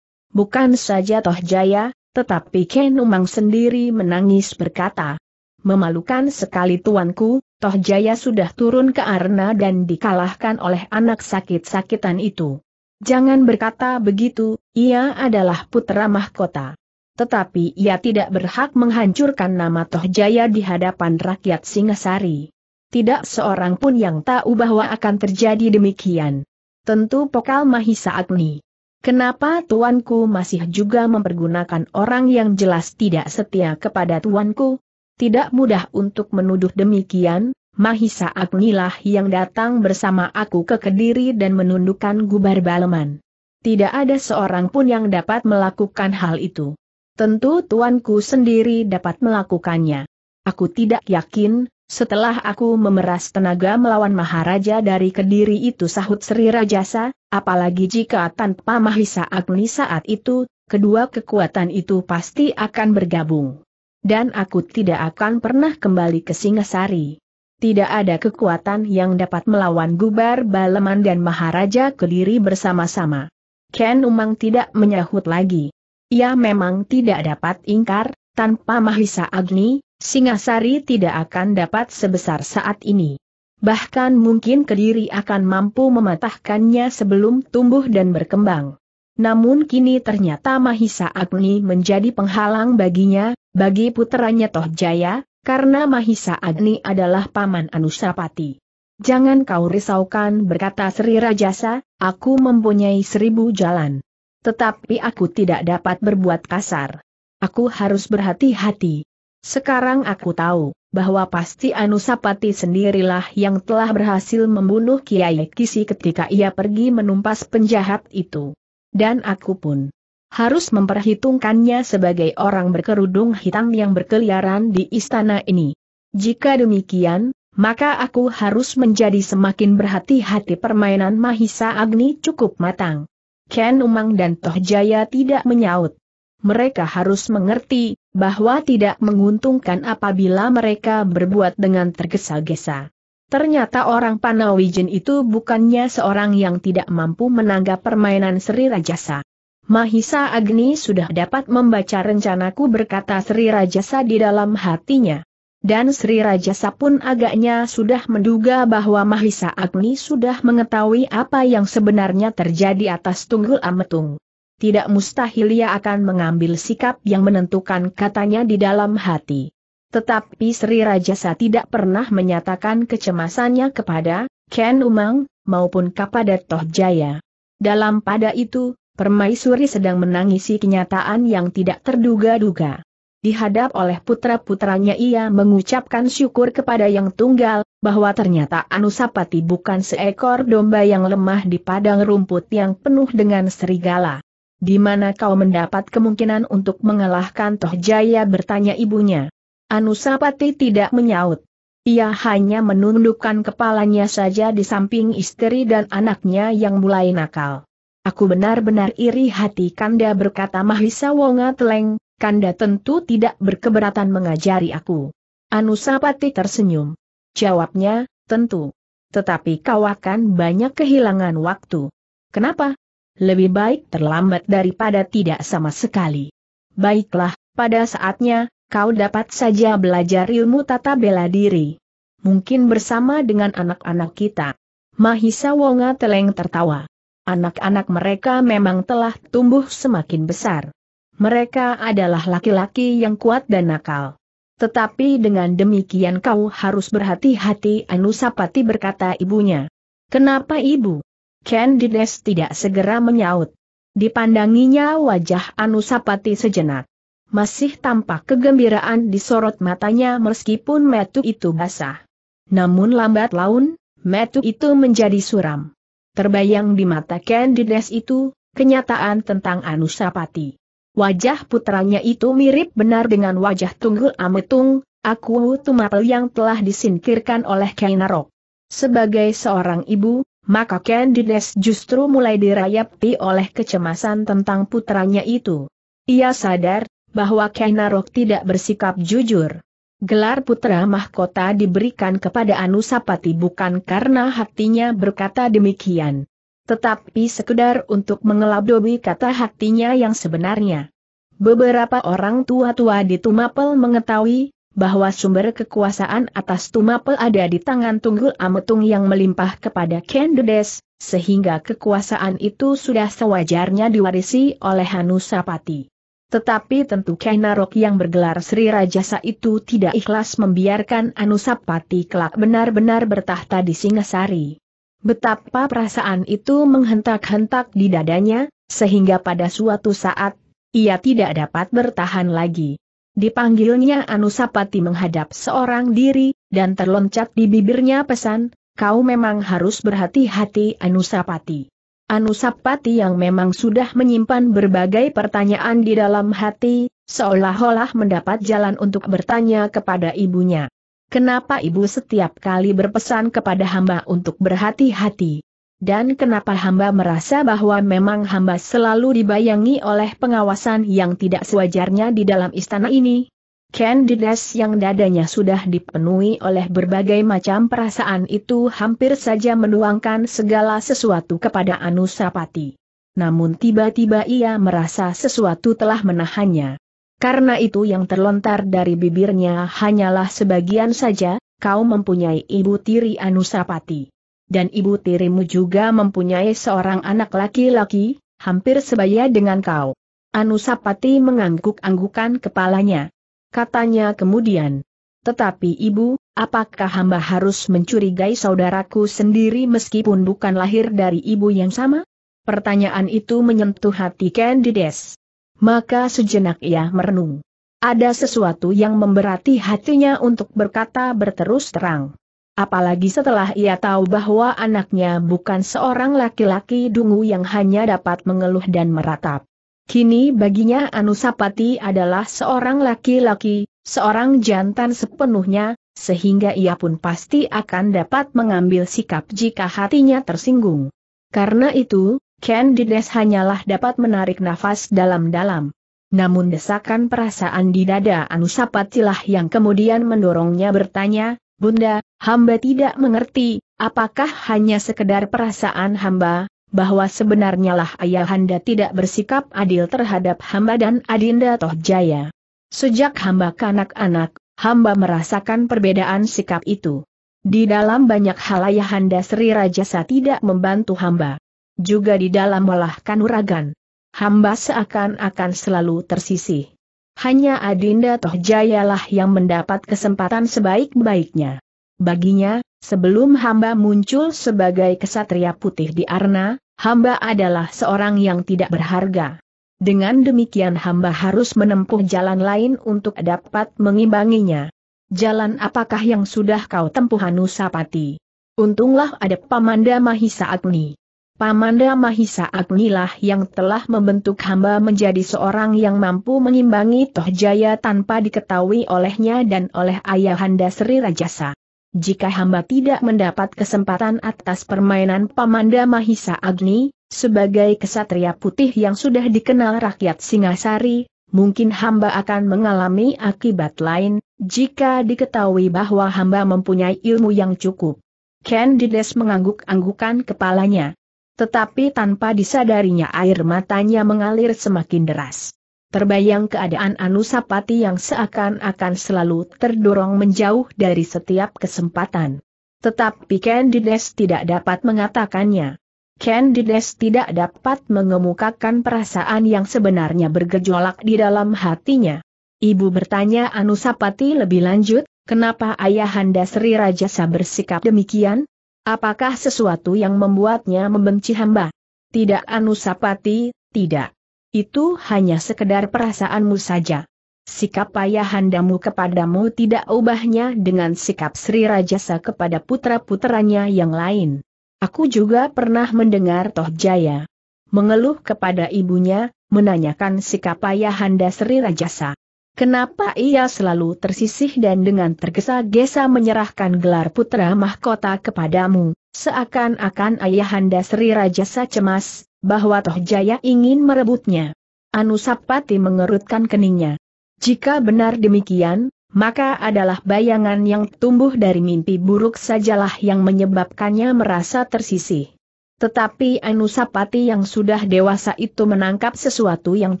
Bukan saja Tohjaya, tetapi Ken Umang sendiri menangis berkata, "Memalukan sekali tuanku, Tohjaya sudah turun ke Arna dan dikalahkan oleh anak sakit-sakitan itu. Jangan berkata begitu, ia adalah putra mahkota. Tetapi ia tidak berhak menghancurkan nama Tohjaya di hadapan rakyat Singhasari. Tidak seorang pun yang tahu bahwa akan terjadi demikian." Tentu pokal Mahisa Agni. "Kenapa tuanku masih juga mempergunakan orang yang jelas tidak setia kepada tuanku?" Tidak mudah untuk menuduh demikian, Mahisa Agni lah yang datang bersama aku ke Kediri dan menundukkan Gubar Baleman. Tidak ada seorang pun yang dapat melakukan hal itu. Tentu tuanku sendiri dapat melakukannya. Aku tidak yakin, setelah aku memeras tenaga melawan Maharaja dari Kediri itu," sahut Sri Rajasa, "apalagi jika tanpa Mahisa Agni saat itu, kedua kekuatan itu pasti akan bergabung. Dan aku tidak akan pernah kembali ke Singhasari. Tidak ada kekuatan yang dapat melawan Gubar Baleman dan Maharaja Kediri bersama-sama." Ken Umang tidak menyahut lagi. Ia memang tidak dapat ingkar, tanpa Mahisa Agni, Singhasari tidak akan dapat sebesar saat ini. Bahkan mungkin Kediri akan mampu mematahkannya sebelum tumbuh dan berkembang. Namun kini ternyata Mahisa Agni menjadi penghalang baginya, bagi putranya Tohjaya, karena Mahisa Agni adalah paman Anusapati. "Jangan kau risaukan," berkata Sri Rajasa, "aku mempunyai 1000 jalan. Tetapi aku tidak dapat berbuat kasar. Aku harus berhati-hati. Sekarang aku tahu bahwa pasti Anusapati sendirilah yang telah berhasil membunuh Kiai Kisi ketika ia pergi menumpas penjahat itu. Dan aku pun harus memperhitungkannya sebagai orang berkerudung hitam yang berkeliaran di istana ini. Jika demikian, maka aku harus menjadi semakin berhati-hati." Permainan Mahisa Agni cukup matang. Ken Umang dan Tohjaya tidak menyaut. Mereka harus mengerti bahwa tidak menguntungkan apabila mereka berbuat dengan tergesa-gesa. Ternyata orang Panawijen itu bukannya seorang yang tidak mampu menanggap permainan Sri Rajasa. "Mahisa Agni sudah dapat membaca rencanaku," berkata Sri Rajasa di dalam hatinya. Dan Sri Rajasa pun agaknya sudah menduga bahwa Mahisa Agni sudah mengetahui apa yang sebenarnya terjadi atas Tunggul Ametung. Tidak mustahil ia akan mengambil sikap yang menentukan, katanya di dalam hati. Tetapi Sri Rajasa tidak pernah menyatakan kecemasannya kepada Ken Umang maupun kepada Tohjaya. Dalam pada itu, permaisuri sedang menangisi kenyataan yang tidak terduga-duga. Dihadap oleh putra-putranya, ia mengucapkan syukur kepada Yang Tunggal bahwa ternyata Anusapati bukan seekor domba yang lemah di padang rumput yang penuh dengan serigala. "Di mana kau mendapat kemungkinan untuk mengalahkan Tohjaya?" bertanya ibunya. Anusapati tidak menyaut. Ia hanya menundukkan kepalanya saja di samping istri dan anaknya yang mulai nakal. "Aku benar-benar iri hati Kanda," berkata Mahisa Wonga Teleng, "Kanda tentu tidak berkeberatan mengajari aku." Anusapati tersenyum. Jawabnya, "Tentu. Tetapi kau akan banyak kehilangan waktu." "Kenapa? Lebih baik terlambat daripada tidak sama sekali." "Baiklah, pada saatnya kau dapat saja belajar ilmu tata bela diri. Mungkin bersama dengan anak-anak kita. Mahisa Wonga Teleng tertawa. Anak-anak mereka memang telah tumbuh semakin besar. Mereka adalah laki-laki yang kuat dan nakal. Tetapi dengan demikian kau harus berhati-hati, Anusapati berkata ibunya. Kenapa ibu? Ken Dedes tidak segera menyaut. Dipandanginya wajah Anusapati sejenak. Masih tampak kegembiraan di sorot matanya meskipun metu itu basah. Namun lambat laun, metu itu menjadi suram. Terbayang di mata Ken Dedes itu, kenyataan tentang Anusapati. Wajah putranya itu mirip benar dengan wajah Tunggul Ametung, aku Tumapel yang telah disingkirkan oleh Ken Arok. Sebagai seorang ibu, maka Ken Dedes justru mulai dirayapi oleh kecemasan tentang putranya itu. Ia sadar bahwa Ken Arok tidak bersikap jujur. Gelar putra mahkota diberikan kepada Anusapati bukan karena hatinya berkata demikian, tetapi sekedar untuk mengelabui kata hatinya yang sebenarnya. Beberapa orang tua-tua di Tumapel mengetahui bahwa sumber kekuasaan atas Tumapel ada di tangan Tunggul Ametung yang melimpah kepada Ken Dedes, sehingga kekuasaan itu sudah sewajarnya diwarisi oleh Anusapati. Tetapi tentu Ken Arok yang bergelar Sri Rajasa itu tidak ikhlas membiarkan Anusapati kelak benar-benar bertahta di Singhasari. Betapa perasaan itu menghentak-hentak di dadanya, sehingga pada suatu saat, ia tidak dapat bertahan lagi. Dipanggilnya Anusapati menghadap seorang diri, dan terloncat di bibirnya pesan, kau memang harus berhati-hati Anusapati. Anusapati yang memang sudah menyimpan berbagai pertanyaan di dalam hati, seolah-olah mendapat jalan untuk bertanya kepada ibunya. Kenapa ibu setiap kali berpesan kepada hamba untuk berhati-hati? Dan kenapa hamba merasa bahwa memang hamba selalu dibayangi oleh pengawasan yang tidak sewajarnya di dalam istana ini? Ken Dedes yang dadanya sudah dipenuhi oleh berbagai macam perasaan itu hampir saja menuangkan segala sesuatu kepada Anusapati. Namun tiba-tiba ia merasa sesuatu telah menahannya. Karena itu yang terlontar dari bibirnya hanyalah sebagian saja, kau mempunyai ibu tiri Anusapati. Dan ibu tirimu juga mempunyai seorang anak laki-laki, hampir sebaya dengan kau. Anusapati mengangguk-anggukan kepalanya. Katanya kemudian, tetapi ibu, apakah hamba harus mencurigai saudaraku sendiri meskipun bukan lahir dari ibu yang sama? Pertanyaan itu menyentuh hati Ken Dedes. Maka sejenak ia merenung. Ada sesuatu yang memberati hatinya untuk berkata berterus terang. Apalagi setelah ia tahu bahwa anaknya bukan seorang laki-laki dungu yang hanya dapat mengeluh dan meratap. Kini baginya Anusapati adalah seorang laki-laki, seorang jantan sepenuhnya, sehingga ia pun pasti akan dapat mengambil sikap jika hatinya tersinggung. Karena itu, Ken Dedes hanyalah dapat menarik nafas dalam-dalam. Namun desakan perasaan di dada Anusapatilah yang kemudian mendorongnya bertanya, Bunda, hamba tidak mengerti, apakah hanya sekedar perasaan hamba? Bahwa sebenarnya lah ayahanda tidak bersikap adil terhadap hamba dan adinda Tohjaya. Sejak hamba kanak-kanak, hamba merasakan perbedaan sikap itu. Di dalam banyak hal ayahanda Sri Rajasa tidak membantu hamba. Juga di dalam olah kanuragan, hamba seakan-akan selalu tersisih. Hanya adinda Tohjaya lah yang mendapat kesempatan sebaik-baiknya. Baginya, sebelum hamba muncul sebagai Kesatria Putih di Arna, hamba adalah seorang yang tidak berharga. Dengan demikian hamba harus menempuh jalan lain untuk dapat mengimbanginya. Jalan apakah yang sudah kau tempuh Anusapati? Untunglah ada Pamanda Mahisa Agni. Pamanda Mahisa Agnilah yang telah membentuk hamba menjadi seorang yang mampu mengimbangi Tohjaya tanpa diketahui olehnya dan oleh ayahanda Sri Rajasa. Jika hamba tidak mendapat kesempatan atas permainan Pamanda Mahisa Agni, sebagai Kesatria Putih yang sudah dikenal rakyat Singhasari, mungkin hamba akan mengalami akibat lain, jika diketahui bahwa hamba mempunyai ilmu yang cukup. Ken Dedes mengangguk-anggukan kepalanya. Tetapi tanpa disadarinya air matanya mengalir semakin deras. Terbayang keadaan Anusapati yang seakan-akan selalu terdorong menjauh dari setiap kesempatan. Tetapi Ken Dedes tidak dapat mengatakannya. Ken Dedes tidak dapat mengemukakan perasaan yang sebenarnya bergejolak di dalam hatinya. Ibu bertanya Anusapati lebih lanjut, kenapa ayahanda Sri Rajasa bersikap demikian? Apakah sesuatu yang membuatnya membenci hamba? Tidak Anusapati, tidak. Itu hanya sekedar perasaanmu saja. Sikap ayahandamu kepadamu tidak ubahnya dengan sikap Sri Rajasa kepada putra-puteranya yang lain. Aku juga pernah mendengar Tohjaya mengeluh kepada ibunya, menanyakan sikap ayahanda Sri Rajasa. Kenapa ia selalu tersisih dan dengan tergesa-gesa menyerahkan gelar putra mahkota kepadamu, seakan-akan ayahanda Sri Rajasa cemas bahwa Tohjaya ingin merebutnya. Anusapati mengerutkan keningnya. Jika benar demikian, maka adalah bayangan yang tumbuh dari mimpi buruk sajalah yang menyebabkannya merasa tersisih. Tetapi Anusapati yang sudah dewasa itu menangkap sesuatu yang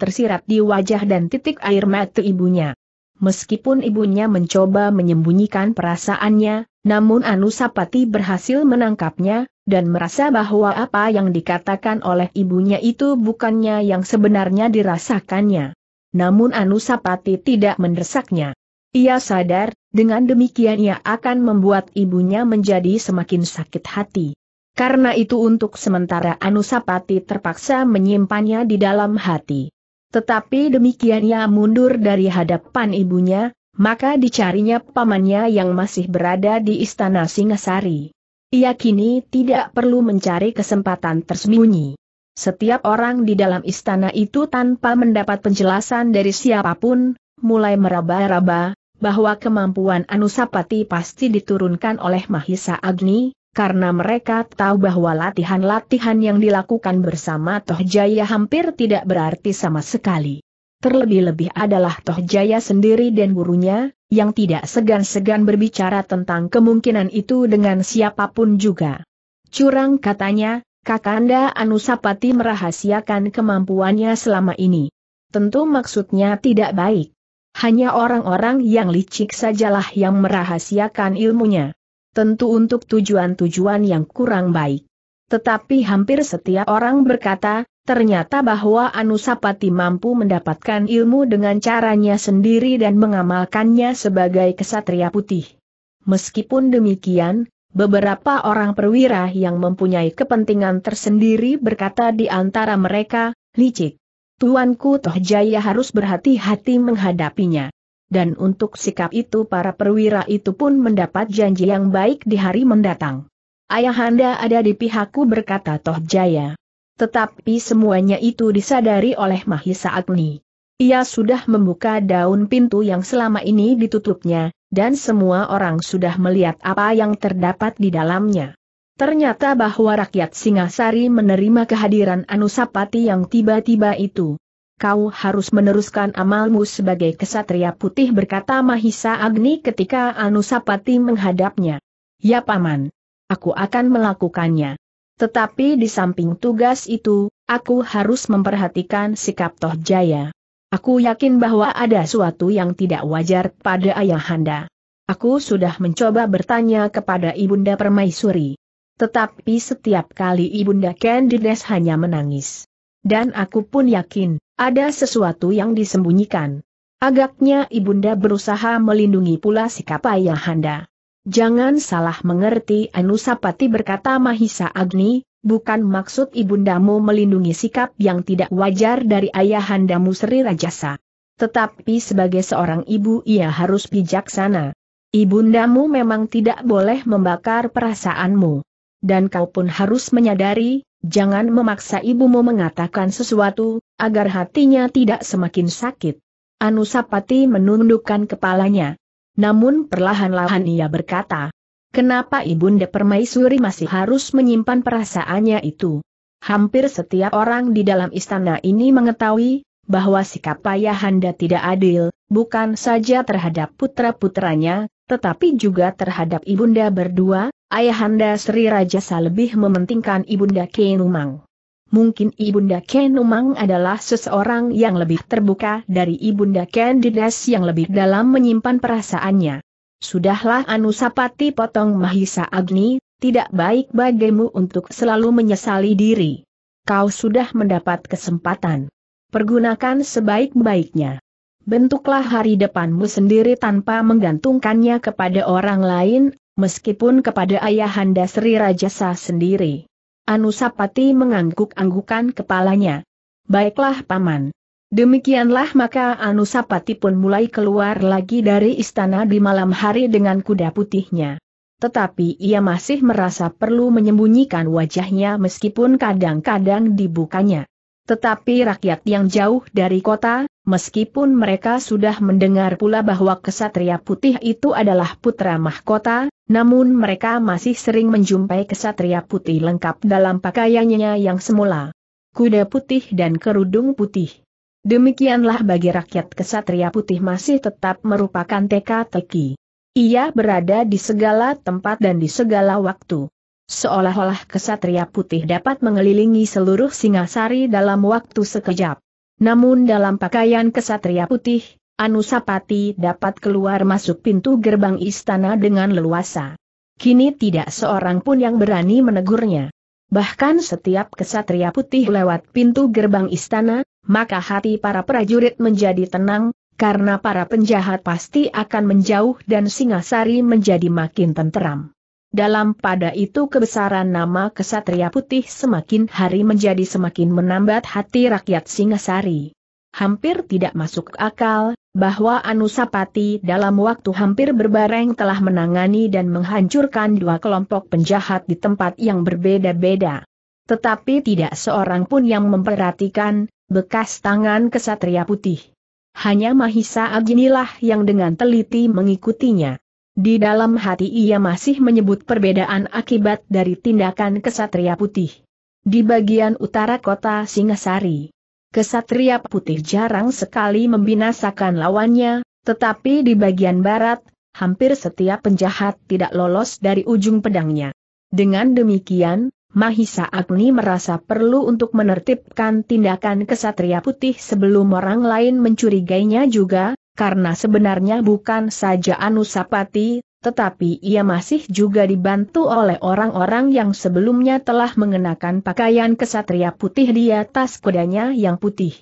tersirat di wajah dan titik air mata ibunya. Meskipun ibunya mencoba menyembunyikan perasaannya, namun Anusapati berhasil menangkapnya, dan merasa bahwa apa yang dikatakan oleh ibunya itu bukannya yang sebenarnya dirasakannya. Namun Anusapati tidak mendesaknya. Ia sadar, dengan demikian ia akan membuat ibunya menjadi semakin sakit hati. Karena itu untuk sementara Anusapati terpaksa menyimpannya di dalam hati. Tetapi demikian ia mundur dari hadapan ibunya, maka dicarinya pamannya yang masih berada di istana Singhasari. Ia kini tidak perlu mencari kesempatan tersembunyi. Setiap orang di dalam istana itu tanpa mendapat penjelasan dari siapapun, mulai meraba-raba, bahwa kemampuan Anusapati pasti diturunkan oleh Mahisa Agni, karena mereka tahu bahwa latihan-latihan yang dilakukan bersama Tohjaya hampir tidak berarti sama sekali. Terlebih-lebih adalah Tohjaya sendiri dan gurunya, yang tidak segan-segan berbicara tentang kemungkinan itu dengan siapapun juga. Curang katanya, Kakanda Anusapati merahasiakan kemampuannya selama ini. Tentu maksudnya tidak baik. Hanya orang-orang yang licik sajalah yang merahasiakan ilmunya. Tentu untuk tujuan-tujuan yang kurang baik. Tetapi hampir setiap orang berkata, ternyata bahwa Anusapati mampu mendapatkan ilmu dengan caranya sendiri dan mengamalkannya sebagai kesatria putih. Meskipun demikian, beberapa orang perwira yang mempunyai kepentingan tersendiri berkata di antara mereka, licik. Tuanku Tohjaya harus berhati-hati menghadapinya. Dan untuk sikap itu para perwira itu pun mendapat janji yang baik di hari mendatang. Ayahanda ada di pihakku berkata Tohjaya. Tetapi semuanya itu disadari oleh Mahisa Agni. Ia sudah membuka daun pintu yang selama ini ditutupnya. Dan semua orang sudah melihat apa yang terdapat di dalamnya. Ternyata bahwa rakyat Singhasari menerima kehadiran Anusapati yang tiba-tiba itu. Kau harus meneruskan amalmu sebagai kesatria putih berkata Mahisa Agni ketika Anusapati menghadapnya. Ya paman, aku akan melakukannya. Tetapi di samping tugas itu, aku harus memperhatikan sikap Tohjaya. Aku yakin bahwa ada sesuatu yang tidak wajar pada ayahanda. Aku sudah mencoba bertanya kepada ibunda permaisuri. Tetapi setiap kali ibunda Ken Dedes hanya menangis. Dan aku pun yakin, ada sesuatu yang disembunyikan. Agaknya ibunda berusaha melindungi pula sikap ayahanda. Jangan salah mengerti Anusapati berkata Mahisa Agni. Bukan maksud ibundamu melindungi sikap yang tidak wajar dari ayahandamu Sri Rajasa. Tetapi sebagai seorang ibu ia harus bijaksana. Ibundamu memang tidak boleh membakar perasaanmu. Dan kau pun harus menyadari, jangan memaksa ibumu mengatakan sesuatu, agar hatinya tidak semakin sakit. Anusapati menundukkan kepalanya. Namun perlahan-lahan ia berkata, kenapa ibunda permaisuri masih harus menyimpan perasaannya itu? Hampir setiap orang di dalam istana ini mengetahui, bahwa sikap ayahanda tidak adil, bukan saja terhadap putra-putranya, tetapi juga terhadap ibunda berdua, ayahanda Sri Rajasa lebih mementingkan ibunda Ken Umang. Mungkin ibunda Ken Umang adalah seseorang yang lebih terbuka dari ibunda Ken Dedes yang lebih dalam menyimpan perasaannya. "Sudahlah Anusapati," potong Mahisa Agni, "tidak baik bagimu untuk selalu menyesali diri. Kau sudah mendapat kesempatan. Pergunakan sebaik-baiknya. Bentuklah hari depanmu sendiri tanpa menggantungkannya kepada orang lain, meskipun kepada ayahanda Sri Rajasa sendiri." Anusapati mengangguk-anggukan kepalanya. "Baiklah Paman." Demikianlah maka Anusapati pun mulai keluar lagi dari istana di malam hari dengan kuda putihnya. Tetapi ia masih merasa perlu menyembunyikan wajahnya meskipun kadang-kadang dibukanya. Tetapi rakyat yang jauh dari kota, meskipun mereka sudah mendengar pula bahwa Kesatria Putih itu adalah putra mahkota, namun mereka masih sering menjumpai Kesatria Putih lengkap dalam pakaiannya yang semula. Kuda putih dan kerudung putih. Demikianlah bagi rakyat Kesatria Putih masih tetap merupakan teka-teki. Ia berada di segala tempat dan di segala waktu. Seolah-olah Kesatria Putih dapat mengelilingi seluruh Singhasari dalam waktu sekejap. Namun dalam pakaian Kesatria Putih, Anusapati dapat keluar masuk pintu gerbang istana dengan leluasa. Kini tidak seorang pun yang berani menegurnya. Bahkan setiap Kesatria Putih lewat pintu gerbang istana, maka hati para prajurit menjadi tenang, karena para penjahat pasti akan menjauh dan Singhasari menjadi makin tenteram. Dalam pada itu kebesaran nama Kesatria Putih semakin hari menjadi semakin menambat hati rakyat Singhasari. Hampir tidak masuk akal, bahwa Anusapati dalam waktu hampir berbareng telah menangani dan menghancurkan dua kelompok penjahat di tempat yang berbeda-beda. Tetapi tidak seorang pun yang memperhatikan bekas tangan Kesatria Putih. Hanya Mahisa Agnilah yang dengan teliti mengikutinya. Di dalam hati ia masih menyebut perbedaan akibat dari tindakan Kesatria Putih. Di bagian utara kota Singhasari, Kesatria Putih jarang sekali membinasakan lawannya, tetapi di bagian barat, hampir setiap penjahat tidak lolos dari ujung pedangnya. Dengan demikian, Mahisa Agni merasa perlu untuk menertibkan tindakan Kesatria Putih sebelum orang lain mencurigainya juga, karena sebenarnya bukan saja Anusapati, tetapi ia masih juga dibantu oleh orang-orang yang sebelumnya telah mengenakan pakaian Kesatria Putih di atas kudanya yang putih.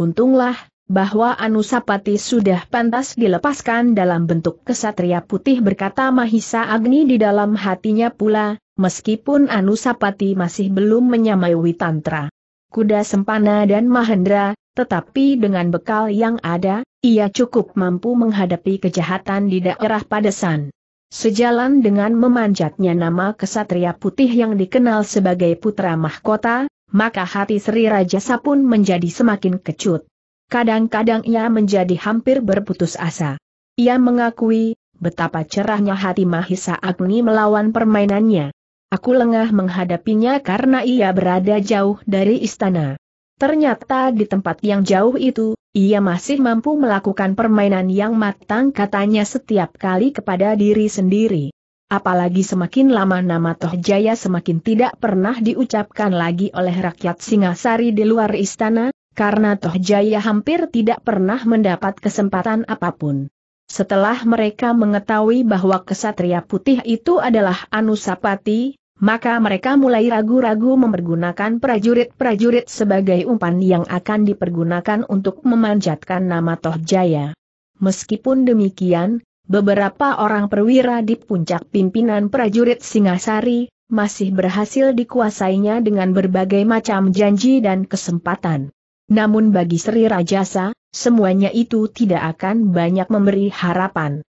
Untunglah, bahwa Anusapati sudah pantas dilepaskan dalam bentuk Kesatria Putih, berkata Mahisa Agni di dalam hatinya pula. Meskipun Anusapati masih belum menyamai Witantra, Kuda Sempana dan Mahendra, tetapi dengan bekal yang ada, ia cukup mampu menghadapi kejahatan di daerah padesan. Sejalan dengan memanjatnya nama Kesatria Putih yang dikenal sebagai putra mahkota, maka hati Sri Rajasa pun menjadi semakin kecut. Kadang-kadang ia menjadi hampir berputus asa. Ia mengakui betapa cerahnya hati Mahisa Agni melawan permainannya. "Aku lengah menghadapinya karena ia berada jauh dari istana." Ternyata di tempat yang jauh itu, ia masih mampu melakukan permainan yang matang, katanya setiap kali kepada diri sendiri. Apalagi semakin lama nama Tohjaya semakin tidak pernah diucapkan lagi oleh rakyat Singhasari di luar istana, karena Tohjaya hampir tidak pernah mendapat kesempatan apapun. Setelah mereka mengetahui bahwa Kesatria Putih itu adalah Anusapati, maka mereka mulai ragu-ragu mempergunakan prajurit-prajurit sebagai umpan yang akan dipergunakan untuk memanjatkan nama Tohjaya. Meskipun demikian, beberapa orang perwira di puncak pimpinan prajurit Singhasari masih berhasil dikuasainya dengan berbagai macam janji dan kesempatan. Namun bagi Sri Rajasa, semuanya itu tidak akan banyak memberi harapan.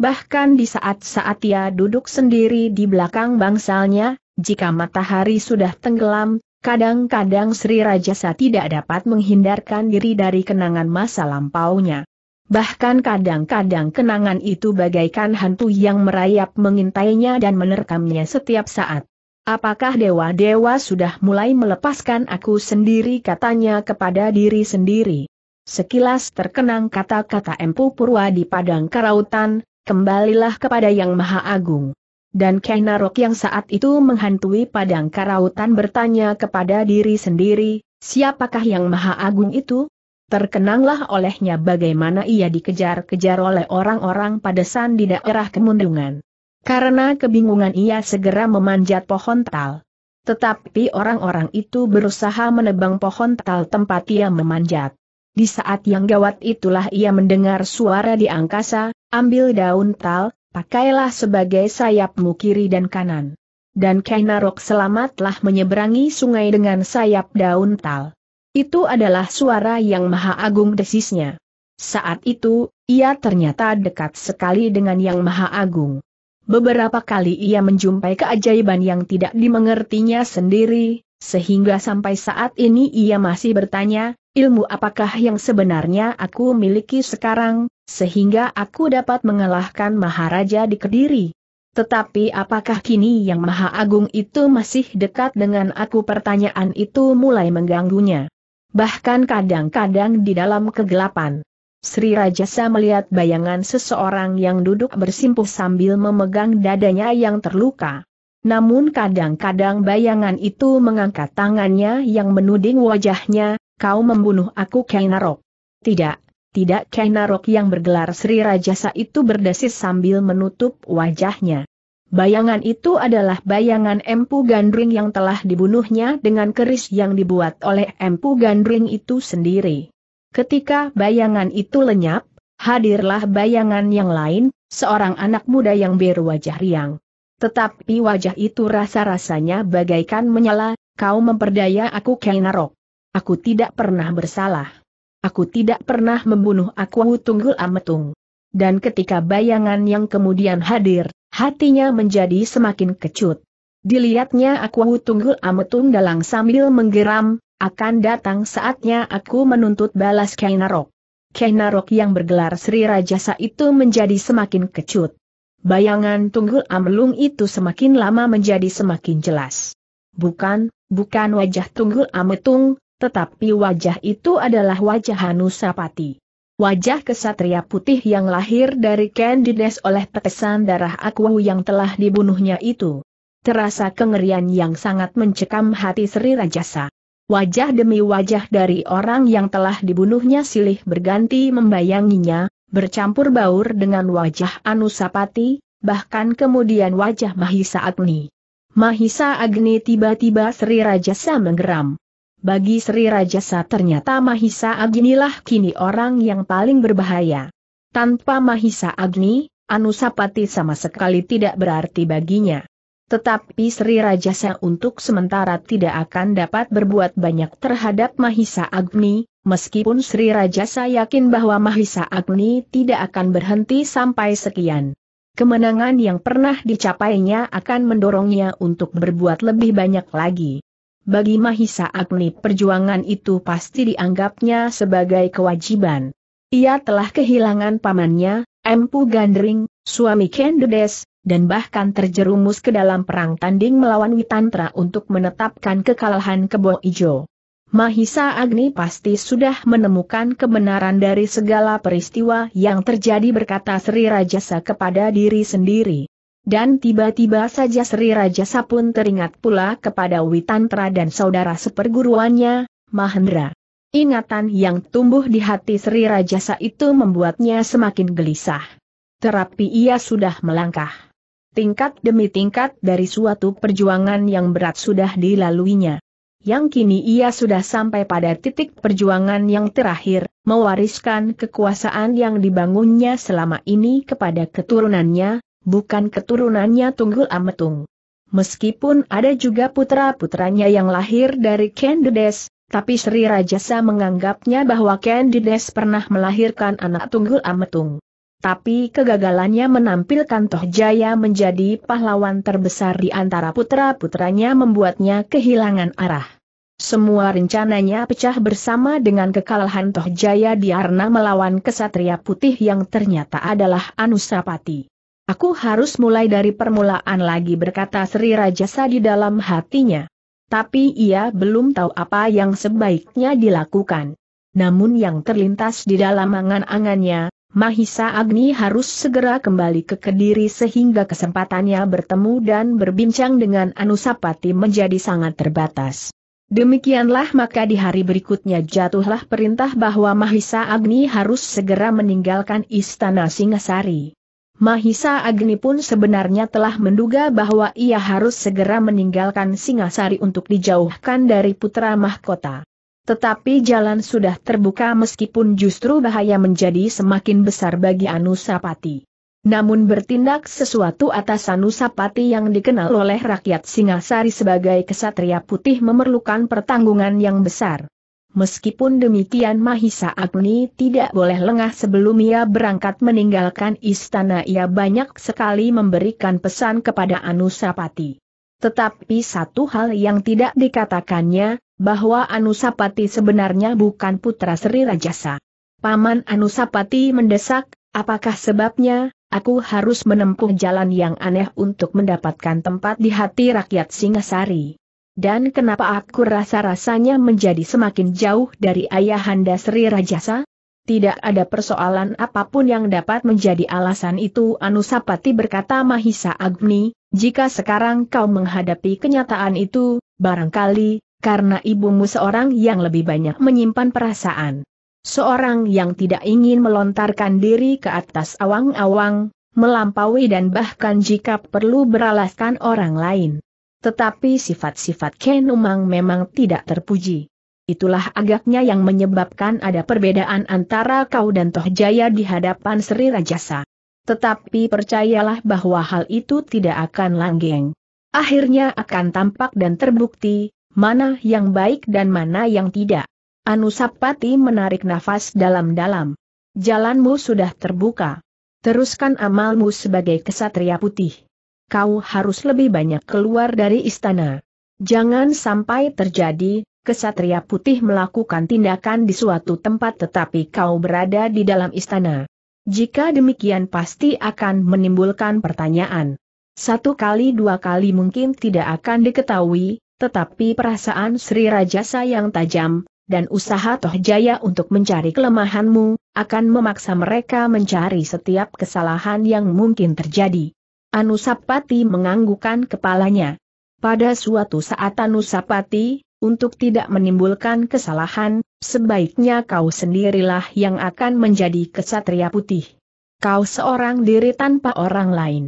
Bahkan di saat-saat ia duduk sendiri di belakang bangsalnya, jika matahari sudah tenggelam, kadang-kadang Sri Rajasa tidak dapat menghindarkan diri dari kenangan masa lampaunya. Bahkan kadang-kadang kenangan itu bagaikan hantu yang merayap mengintainya dan menerkamnya setiap saat. "Apakah dewa-dewa sudah mulai melepaskan aku sendiri?" katanya kepada diri sendiri. Sekilas terkenang kata-kata Empu Purwa di padang karautan, "Kembalilah kepada Yang Maha Agung." Dan Ken Arok yang saat itu menghantui padang karautan bertanya kepada diri sendiri, "Siapakah Yang Maha Agung itu?" Terkenanglah olehnya bagaimana ia dikejar-kejar oleh orang-orang padesan di daerah Kemundungan. Karena kebingungan ia segera memanjat pohon tal. Tetapi orang-orang itu berusaha menebang pohon tal tempat ia memanjat. Di saat yang gawat itulah ia mendengar suara di angkasa, "Ambil daun tal, pakailah sebagai sayapmu kiri dan kanan." Dan Ken Arok selamatlah menyeberangi sungai dengan sayap daun tal. Itu adalah suara yang maha agung desisnya. Saat itu, ia ternyata dekat sekali dengan yang maha agung. Beberapa kali ia menjumpai keajaiban yang tidak dimengertinya sendiri, sehingga sampai saat ini ia masih bertanya, ilmu apakah yang sebenarnya aku miliki sekarang, sehingga aku dapat mengalahkan Maharaja di Kediri? Tetapi apakah kini yang maha agung itu masih dekat dengan aku? Pertanyaan itu mulai mengganggunya. Bahkan kadang-kadang di dalam kegelapan. Sri Rajasa melihat bayangan seseorang yang duduk bersimpuh sambil memegang dadanya yang terluka. Namun kadang-kadang bayangan itu mengangkat tangannya yang menuding wajahnya, "Kau membunuh aku, Ken Arok." "Tidak, tidak." Ken Arok yang bergelar Sri Rajasa itu berdesis sambil menutup wajahnya. Bayangan itu adalah bayangan Empu Gandring yang telah dibunuhnya dengan keris yang dibuat oleh Empu Gandring itu sendiri. Ketika bayangan itu lenyap, hadirlah bayangan yang lain, seorang anak muda yang berwajah riang. Tetapi wajah itu rasa-rasanya bagaikan menyala, "Kau memperdaya aku, Ken Arok. Aku tidak pernah bersalah. Aku tidak pernah membunuh aku, Tunggul Ametung." Dan ketika bayangan yang kemudian hadir, hatinya menjadi semakin kecut. Dilihatnya aku Tunggul Ametung dalang sambil menggeram, "Akan datang saatnya aku menuntut balas, Ken Arok." Ken Arok yang bergelar Sri Rajasa itu menjadi semakin kecut. Bayangan Tunggul Ametung itu semakin lama menjadi semakin jelas. Bukan wajah Tunggul Ametung, tetapi wajah itu adalah wajah Anusapati. Wajah kesatria putih yang lahir dari Ken Dedes oleh tetesan darah aku yang telah dibunuhnya itu. Terasa kengerian yang sangat mencekam hati Sri Rajasa. Wajah demi wajah dari orang yang telah dibunuhnya silih berganti membayanginya, bercampur baur dengan wajah Anusapati, bahkan kemudian wajah Mahisa Agni. Mahisa Agni tiba-tiba Sri Rajasa menggeram. Bagi Sri Rajasa ternyata Mahisa Agnilah kini orang yang paling berbahaya. Tanpa Mahisa Agni, Anusapati sama sekali tidak berarti baginya. Tetapi Sri Rajasa untuk sementara tidak akan dapat berbuat banyak terhadap Mahisa Agni, meskipun Sri Rajasa yakin bahwa Mahisa Agni tidak akan berhenti sampai sekian. Kemenangan yang pernah dicapainya akan mendorongnya untuk berbuat lebih banyak lagi. Bagi Mahisa Agni perjuangan itu pasti dianggapnya sebagai kewajiban. Ia telah kehilangan pamannya, Empu Gandring, suami Ken Dedes, dan bahkan terjerumus ke dalam perang tanding melawan Witantra untuk menetapkan kekalahan Kebo Ijo. Mahisa Agni pasti sudah menemukan kebenaran dari segala peristiwa yang terjadi, berkata Sri Rajasa kepada diri sendiri. Dan tiba-tiba saja Sri Rajasa pun teringat pula kepada Witantra dan saudara seperguruannya, Mahendra. Ingatan yang tumbuh di hati Sri Rajasa itu membuatnya semakin gelisah. Terapi ia sudah melangkah. Tingkat demi tingkat dari suatu perjuangan yang berat sudah dilaluinya. Yang kini ia sudah sampai pada titik perjuangan yang terakhir, mewariskan kekuasaan yang dibangunnya selama ini kepada keturunannya, bukan keturunannya Tunggul Ametung. Meskipun ada juga putra-putranya yang lahir dari Ken Dedes, tapi Sri Rajasa menganggapnya bahwa Ken Dedes pernah melahirkan anak Tunggul Ametung. Tapi kegagalannya menampilkan Tohjaya menjadi pahlawan terbesar di antara putra-putranya membuatnya kehilangan arah. Semua rencananya pecah bersama dengan kekalahan Tohjaya di Arna melawan kesatria putih yang ternyata adalah Anusapati. "Aku harus mulai dari permulaan lagi," berkata Sri Rajasa di dalam hatinya. Tapi ia belum tahu apa yang sebaiknya dilakukan. Namun yang terlintas di dalam angan-angannya, Mahisa Agni harus segera kembali ke Kediri sehingga kesempatannya bertemu dan berbincang dengan Anusapati menjadi sangat terbatas. Demikianlah maka di hari berikutnya jatuhlah perintah bahwa Mahisa Agni harus segera meninggalkan istana Singhasari. Mahisa Agni pun sebenarnya telah menduga bahwa ia harus segera meninggalkan Singhasari untuk dijauhkan dari putra mahkota. Tetapi jalan sudah terbuka meskipun justru bahaya menjadi semakin besar bagi Anusapati. Namun bertindak sesuatu atas Anusapati yang dikenal oleh rakyat Singhasari sebagai Kesatria Putih memerlukan pertanggungan yang besar. Meskipun demikian Mahisa Agni tidak boleh lengah sebelum ia berangkat meninggalkan istana. Ia banyak sekali memberikan pesan kepada Anusapati. Tetapi satu hal yang tidak dikatakannya, bahwa Anusapati sebenarnya bukan putra Sri Rajasa. Paman Anusapati mendesak, apakah sebabnya? Aku harus menempuh jalan yang aneh untuk mendapatkan tempat di hati rakyat Singhasari. Dan kenapa aku rasa-rasanya menjadi semakin jauh dari ayahanda Sri Rajasa? Tidak ada persoalan apapun yang dapat menjadi alasan itu, Anusapati berkata. Mahisa Agni, jika sekarang kau menghadapi kenyataan itu, barangkali, karena ibumu seorang yang lebih banyak menyimpan perasaan. Seorang yang tidak ingin melontarkan diri ke atas awang-awang, melampaui dan bahkan jika perlu beralaskan orang lain. Tetapi sifat-sifat Ken Umang memang tidak terpuji. Itulah agaknya yang menyebabkan ada perbedaan antara kau dan Tohjaya di hadapan Sri Rajasa. Tetapi percayalah bahwa hal itu tidak akan langgeng. Akhirnya akan tampak dan terbukti, mana yang baik dan mana yang tidak. Anusapati menarik nafas dalam-dalam. Jalanmu sudah terbuka. Teruskan amalmu sebagai Kesatria Putih. Kau harus lebih banyak keluar dari istana. Jangan sampai terjadi, Kesatria Putih melakukan tindakan di suatu tempat tetapi kau berada di dalam istana. Jika demikian pasti akan menimbulkan pertanyaan. Satu kali dua kali mungkin tidak akan diketahui, tetapi perasaan Sri Rajasa yang tajam, dan usaha Tohjaya untuk mencari kelemahanmu, akan memaksa mereka mencari setiap kesalahan yang mungkin terjadi. Anusapati menganggukkan kepalanya. Pada suatu saat Anusapati, untuk tidak menimbulkan kesalahan, sebaiknya kau sendirilah yang akan menjadi Kesatria Putih. Kau seorang diri tanpa orang lain.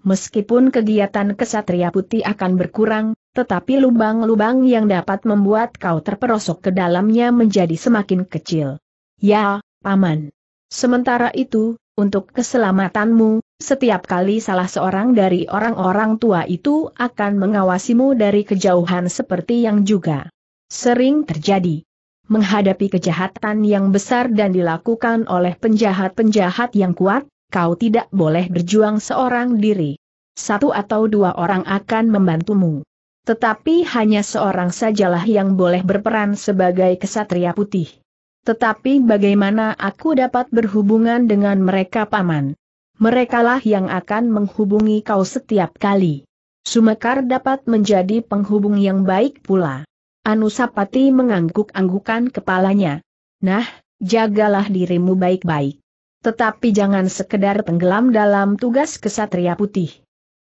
Meskipun kegiatan Kesatria Putih akan berkurang, tetapi lubang-lubang yang dapat membuat kau terperosok ke dalamnya menjadi semakin kecil. Ya, Paman. Sementara itu, untuk keselamatanmu, setiap kali salah seorang dari orang-orang tua itu akan mengawasimu dari kejauhan seperti yang juga sering terjadi. Menghadapi kejahatan yang besar dan dilakukan oleh penjahat-penjahat yang kuat, kau tidak boleh berjuang seorang diri. Satu atau dua orang akan membantumu. Tetapi hanya seorang sajalah yang boleh berperan sebagai Kesatria Putih. Tetapi bagaimana aku dapat berhubungan dengan mereka, Paman? Merekalah yang akan menghubungi kau setiap kali. Sumekar dapat menjadi penghubung yang baik pula. Anusapati mengangguk-anggukan kepalanya. Nah, jagalah dirimu baik-baik. Tetapi jangan sekedar tenggelam dalam tugas Kesatria Putih.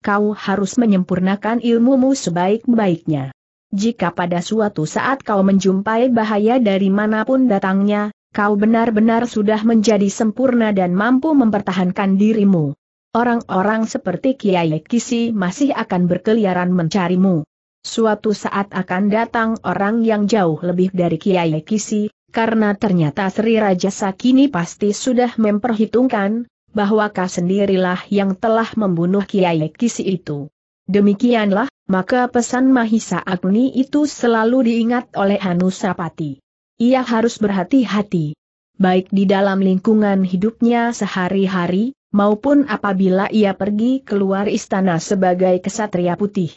Kau harus menyempurnakan ilmumu sebaik-baiknya. Jika pada suatu saat kau menjumpai bahaya dari manapun datangnya, kau benar-benar sudah menjadi sempurna dan mampu mempertahankan dirimu. Orang-orang seperti Kiai Kisi masih akan berkeliaran mencarimu. Suatu saat akan datang orang yang jauh lebih dari Kiai Kisi, karena ternyata Sri Rajasa kini pasti sudah memperhitungkan bahwa kau sendirilah yang telah membunuh Kiai Kisi itu. Demikianlah, maka pesan Mahisa Agni itu selalu diingat oleh Anusapati. Ia harus berhati-hati, baik di dalam lingkungan hidupnya sehari-hari, maupun apabila ia pergi keluar istana sebagai Kesatria Putih.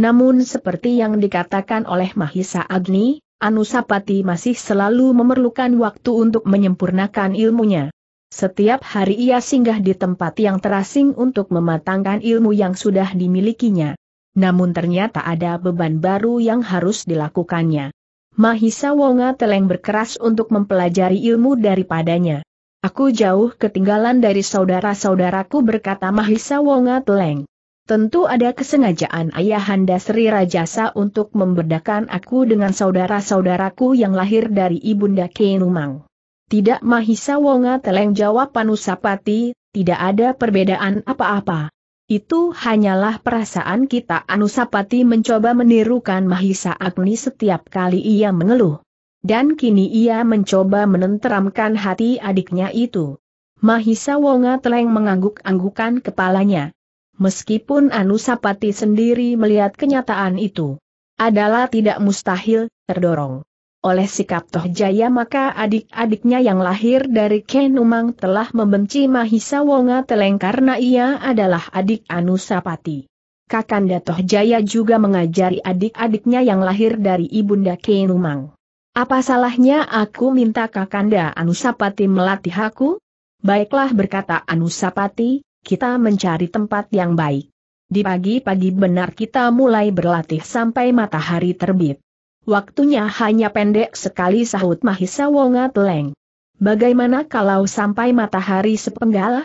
Namun seperti yang dikatakan oleh Mahisa Agni, Anusapati masih selalu memerlukan waktu untuk menyempurnakan ilmunya. Setiap hari ia singgah di tempat yang terasing untuk mematangkan ilmu yang sudah dimilikinya. Namun ternyata ada beban baru yang harus dilakukannya. Mahisa Wonga Teleng berkeras untuk mempelajari ilmu daripadanya. Aku jauh ketinggalan dari saudara-saudaraku, berkata Mahisa Wonga Teleng. Tentu ada kesengajaan Ayahanda Sri Rajasa untuk membedakan aku dengan saudara-saudaraku yang lahir dari ibunda Ken Umang. Tidak, Mahisa Wonga Teleng, jawab Anusapati, tidak ada perbedaan apa-apa. Itu hanyalah perasaan kita. Anusapati mencoba menirukan Mahisa Agni setiap kali ia mengeluh. Dan kini ia mencoba menenteramkan hati adiknya itu. Mahisa Wonga Teleng mengangguk-anggukan kepalanya. Meskipun Anusapati sendiri melihat kenyataan itu adalah tidak mustahil, terdorong oleh sikap Tohjaya maka adik-adiknya yang lahir dari Ken Umang telah membenci Mahisa Wonga Teleng karena ia adalah adik Anusapati. Kakanda Tohjaya juga mengajari adik-adiknya yang lahir dari ibunda Ken Umang. Apa salahnya aku minta Kakanda Anusapati melatih aku? Baiklah, berkata Anusapati. Kita mencari tempat yang baik. Di pagi-pagi benar kita mulai berlatih sampai matahari terbit. Waktunya hanya pendek sekali, sahut Mahisa Wonga Teleng. Bagaimana kalau sampai matahari sepenggalah?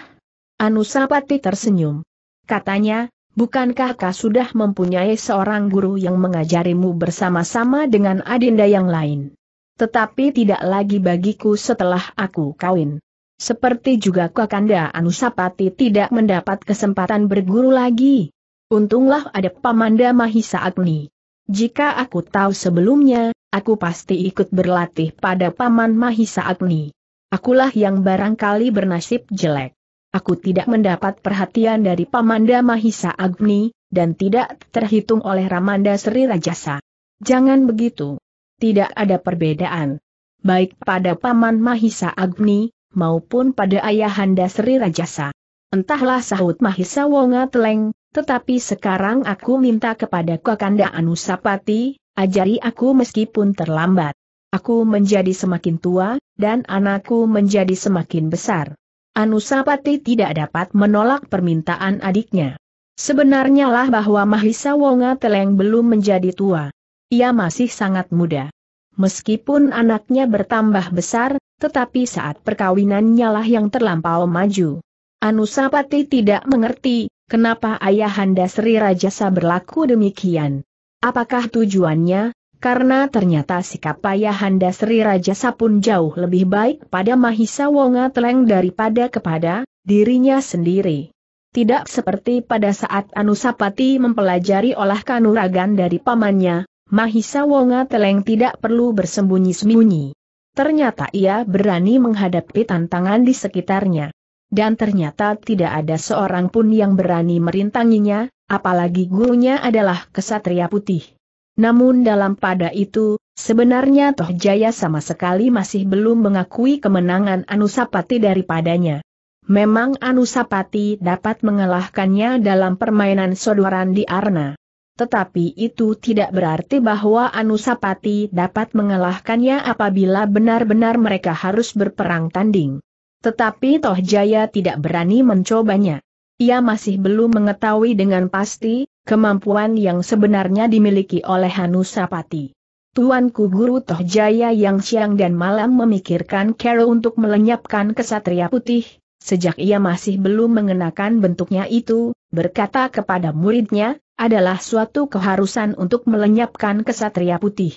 Anusapati tersenyum. Katanya, bukankah kau sudah mempunyai seorang guru yang mengajarimu bersama-sama dengan adinda yang lain? Tetapi tidak lagi bagiku setelah aku kawin. Seperti juga Kakanda, Anusapati tidak mendapat kesempatan berguru lagi. Untunglah ada Pamanda Mahisa Agni. Jika aku tahu sebelumnya, aku pasti ikut berlatih pada Paman Mahisa Agni. Akulah yang barangkali bernasib jelek. Aku tidak mendapat perhatian dari Pamanda Mahisa Agni, dan tidak terhitung oleh Ramanda Sri Rajasa. Jangan begitu. Tidak ada perbedaan. Baik pada Paman Mahisa Agni maupun pada Ayahanda Sri Rajasa. Entahlah, sahut Mahisa Wonga Teleng, tetapi sekarang aku minta kepada Kakanda Anusapati, ajari aku meskipun terlambat. Aku menjadi semakin tua, dan anakku menjadi semakin besar. Anusapati tidak dapat menolak permintaan adiknya. Sebenarnya lah bahwa Mahisa Wonga Teleng belum menjadi tua. Ia masih sangat muda. Meskipun anaknya bertambah besar, tetapi saat perkawinannya lah yang terlampau maju. Anusapati tidak mengerti, kenapa Ayahanda Sri Rajasa berlaku demikian. Apakah tujuannya? Karena ternyata sikap Ayahanda Sri Rajasa pun jauh lebih baik pada Mahisa Wonga Teleng daripada kepada dirinya sendiri. Tidak seperti pada saat Anusapati mempelajari olah kanuragan dari pamannya, Mahisa Wonga Teleng tidak perlu bersembunyi-sembunyi. Ternyata ia berani menghadapi tantangan di sekitarnya. Dan ternyata tidak ada seorang pun yang berani merintanginya, apalagi gurunya adalah Kesatria Putih. Namun dalam pada itu, sebenarnya Tohjaya sama sekali masih belum mengakui kemenangan Anusapati daripadanya. Memang Anusapati dapat mengalahkannya dalam permainan sodoran di Arna. Tetapi itu tidak berarti bahwa Anusapati dapat mengalahkannya apabila benar-benar mereka harus berperang tanding. Tetapi Tohjaya tidak berani mencobanya. Ia masih belum mengetahui dengan pasti kemampuan yang sebenarnya dimiliki oleh Anusapati. Tuanku Guru, Tohjaya yang siang dan malam memikirkan cara untuk melenyapkan Kesatria Putih, sejak ia masih belum mengenakan bentuknya itu, berkata kepada muridnya, adalah suatu keharusan untuk melenyapkan Kesatria Putih.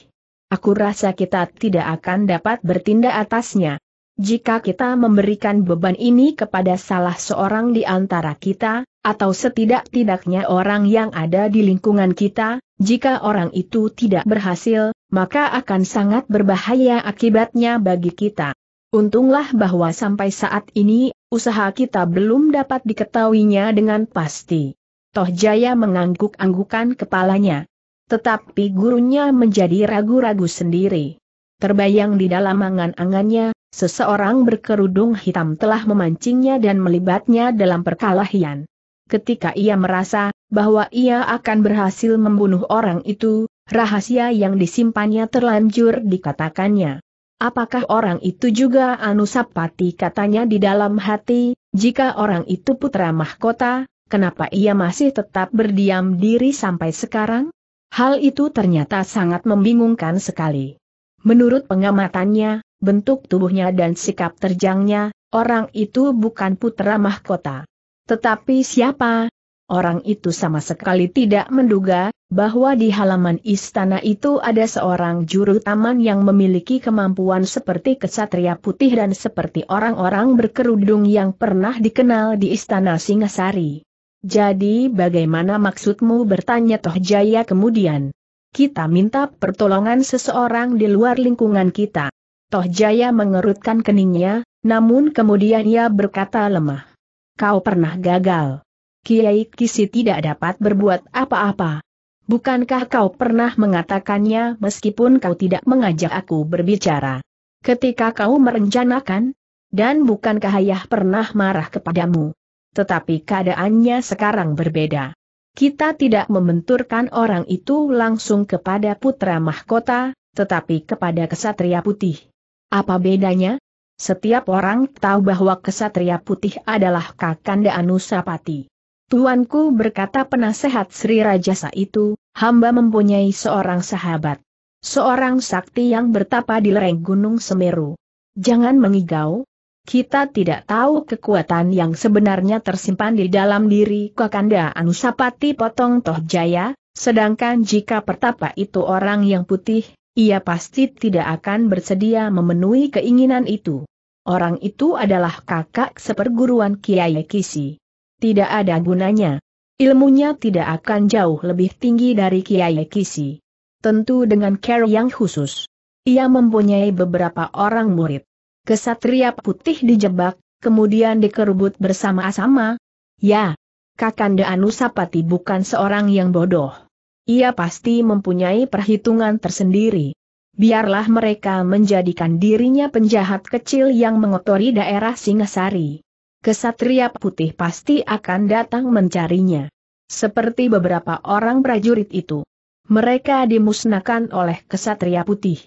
Aku rasa kita tidak akan dapat bertindak atasnya. Jika kita memberikan beban ini kepada salah seorang di antara kita, atau setidak-tidaknya orang yang ada di lingkungan kita, jika orang itu tidak berhasil, maka akan sangat berbahaya akibatnya bagi kita. Untunglah bahwa sampai saat ini, usaha kita belum dapat diketahuinya dengan pasti. Tohjaya mengangguk-anggukan kepalanya. Tetapi gurunya menjadi ragu-ragu sendiri. Terbayang di dalam angan-angannya, seseorang berkerudung hitam telah memancingnya dan melibatnya dalam perkelahian. Ketika ia merasa bahwa ia akan berhasil membunuh orang itu, rahasia yang disimpannya terlanjur dikatakannya. Apakah orang itu juga Anusapati, katanya di dalam hati, jika orang itu putra mahkota, kenapa ia masih tetap berdiam diri sampai sekarang? Hal itu ternyata sangat membingungkan sekali. Menurut pengamatannya, bentuk tubuhnya dan sikap terjangnya, orang itu bukan putra mahkota. Tetapi siapa? Orang itu sama sekali tidak menduga bahwa di halaman istana itu ada seorang juru taman yang memiliki kemampuan seperti Kesatria Putih dan seperti orang-orang berkerudung yang pernah dikenal di istana Singhasari. Jadi bagaimana maksudmu, bertanya Tohjaya kemudian. Kita minta pertolongan seseorang di luar lingkungan kita. Tohjaya mengerutkan keningnya, namun kemudian ia berkata lemah. Kau pernah gagal. Kiai Kisi tidak dapat berbuat apa-apa. Bukankah kau pernah mengatakannya meskipun kau tidak mengajak aku berbicara? Ketika kau merencanakan, dan bukankah ayah pernah marah kepadamu? Tetapi keadaannya sekarang berbeda. Kita tidak membenturkan orang itu langsung kepada putra mahkota, tetapi kepada Kesatria Putih. Apa bedanya? Setiap orang tahu bahwa Kesatria Putih adalah Kakanda Anusapati. Tuanku, berkata penasehat Sri Rajasa itu, hamba mempunyai seorang sahabat. Seorang sakti yang bertapa di lereng Gunung Semeru. Jangan mengigau. Kita tidak tahu kekuatan yang sebenarnya tersimpan di dalam diri Kakanda Anusapati, potong Tohjaya, sedangkan jika pertapa itu orang yang putih, ia pasti tidak akan bersedia memenuhi keinginan itu. Orang itu adalah kakak seperguruan Kiai Kisi. Tidak ada gunanya. Ilmunya tidak akan jauh lebih tinggi dari Kiai Kisi. Tentu dengan cara yang khusus. Ia mempunyai beberapa orang murid. Kesatria Putih dijebak, kemudian dikerubut bersama-sama. Ya, Kakanda Anusapati bukan seorang yang bodoh. Ia pasti mempunyai perhitungan tersendiri. Biarlah mereka menjadikan dirinya penjahat kecil yang mengotori daerah Singhasari. Kesatria Putih pasti akan datang mencarinya. Seperti beberapa orang prajurit itu. Mereka dimusnahkan oleh Kesatria Putih.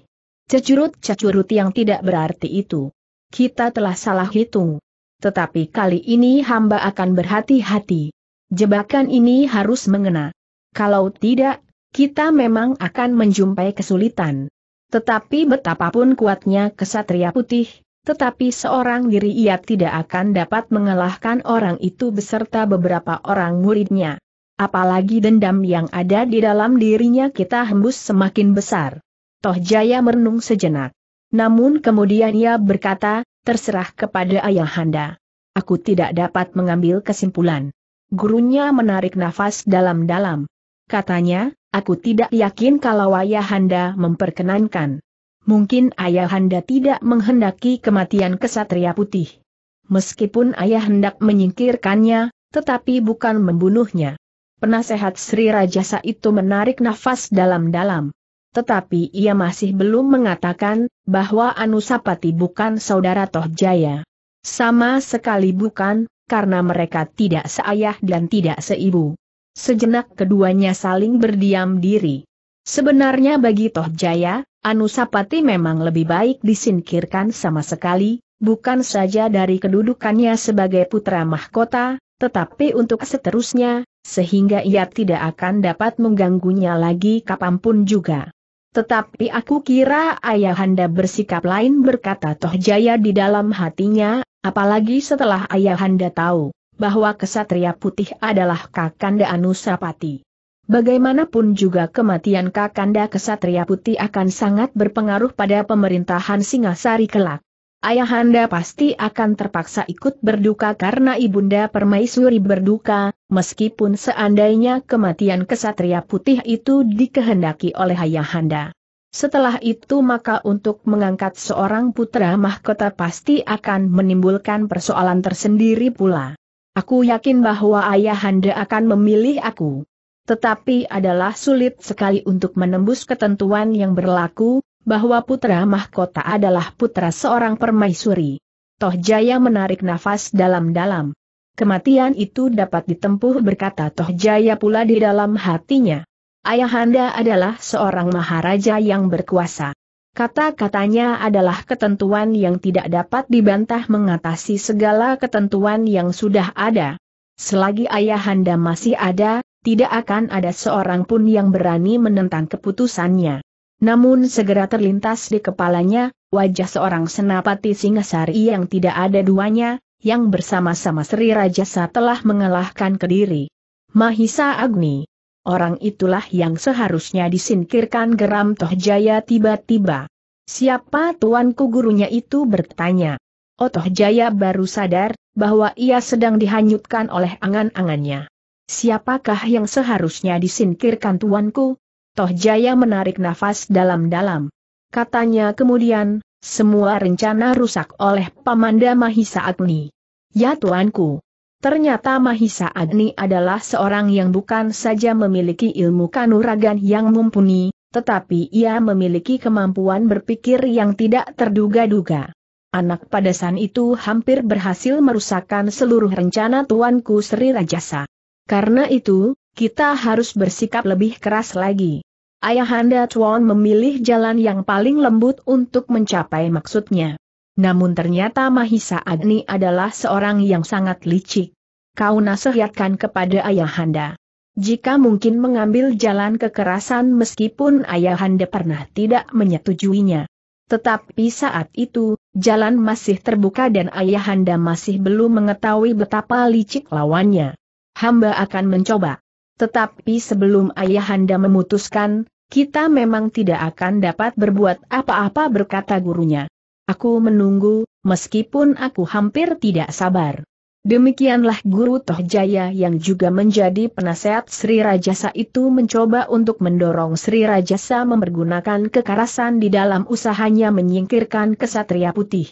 Cecurut-cecurut yang tidak berarti itu. Kita telah salah hitung. Tetapi kali ini hamba akan berhati-hati. Jebakan ini harus mengena. Kalau tidak, kita memang akan menjumpai kesulitan. Tetapi betapapun kuatnya Kesatria Putih, tetapi seorang diri ia tidak akan dapat mengalahkan orang itu beserta beberapa orang muridnya. Apalagi dendam yang ada di dalam dirinya kita hembus semakin besar. Tohjaya merenung sejenak. Namun kemudian ia berkata, terserah kepada ayahanda. Aku tidak dapat mengambil kesimpulan. Gurunya menarik nafas dalam-dalam. Katanya, aku tidak yakin kalau ayahanda memperkenankan. Mungkin ayahanda tidak menghendaki kematian Kesatria Putih. Meskipun ayah hendak menyingkirkannya, tetapi bukan membunuhnya. Penasehat Sri Rajasa itu menarik nafas dalam-dalam. Tetapi ia masih belum mengatakan bahwa Anusapati bukan saudara Tohjaya. Sama sekali bukan, karena mereka tidak seayah dan tidak seibu. Sejenak keduanya saling berdiam diri. Sebenarnya bagi Tohjaya, Anusapati memang lebih baik disingkirkan sama sekali, bukan saja dari kedudukannya sebagai putra mahkota, tetapi untuk seterusnya, sehingga ia tidak akan dapat mengganggunya lagi kapanpun juga. Tetapi aku kira ayahanda bersikap lain, berkata Tohjaya di dalam hatinya, apalagi setelah ayahanda tahu bahwa Kesatria Putih adalah Kakanda Anusapati. Bagaimanapun juga kematian Kakanda Kesatria Putih akan sangat berpengaruh pada pemerintahan Singhasari kelak. Ayahanda pasti akan terpaksa ikut berduka karena ibunda permaisuri berduka, meskipun seandainya kematian Kesatria Putih itu dikehendaki oleh ayahanda. Setelah itu maka untuk mengangkat seorang putra mahkota pasti akan menimbulkan persoalan tersendiri pula. Aku yakin bahwa ayahanda akan memilih aku. Tetapi adalah sulit sekali untuk menembus ketentuan yang berlaku, bahwa putra mahkota adalah putra seorang permaisuri. Tohjaya menarik nafas dalam-dalam. Kematian itu dapat ditempuh, berkata Tohjaya pula di dalam hatinya. Ayahanda adalah seorang maharaja yang berkuasa. Kata-katanya adalah ketentuan yang tidak dapat dibantah mengatasi segala ketentuan yang sudah ada. Selagi ayahanda masih ada, tidak akan ada seorang pun yang berani menentang keputusannya. Namun segera terlintas di kepalanya, wajah seorang senapati Singhasari yang tidak ada duanya, yang bersama-sama Sri Rajasa telah mengalahkan Kediri. Mahisa Agni. Orang itulah yang seharusnya disingkirkan, geram Tohjaya tiba-tiba. Siapa tuanku, gurunya itu bertanya. Tohjaya baru sadar bahwa ia sedang dihanyutkan oleh angan-angannya. Siapakah yang seharusnya disingkirkan tuanku? Tohjaya menarik nafas dalam-dalam. Katanya kemudian, semua rencana rusak oleh pamanda Mahisa Agni. Ya tuanku. Ternyata Mahisa Agni adalah seorang yang bukan saja memiliki ilmu kanuragan yang mumpuni, tetapi ia memiliki kemampuan berpikir yang tidak terduga-duga. Anak padasan itu hampir berhasil merusakkan seluruh rencana tuanku Sri Rajasa. Karena itu, kita harus bersikap lebih keras lagi. Ayahanda Tuan memilih jalan yang paling lembut untuk mencapai maksudnya. Namun ternyata Mahisa Agni adalah seorang yang sangat licik. Kau nasihatkan kepada Ayahanda, jika mungkin mengambil jalan kekerasan meskipun Ayahanda pernah tidak menyetujuinya. Tetapi saat itu, jalan masih terbuka dan Ayahanda masih belum mengetahui betapa licik lawannya. Hamba akan mencoba. Tetapi sebelum Ayahanda memutuskan, kita memang tidak akan dapat berbuat apa-apa, berkata gurunya. Aku menunggu, meskipun aku hampir tidak sabar. Demikianlah guru Tohjaya yang juga menjadi penasehat Sri Rajasa itu mencoba untuk mendorong Sri Rajasa mempergunakan kekerasan di dalam usahanya menyingkirkan Kesatria Putih.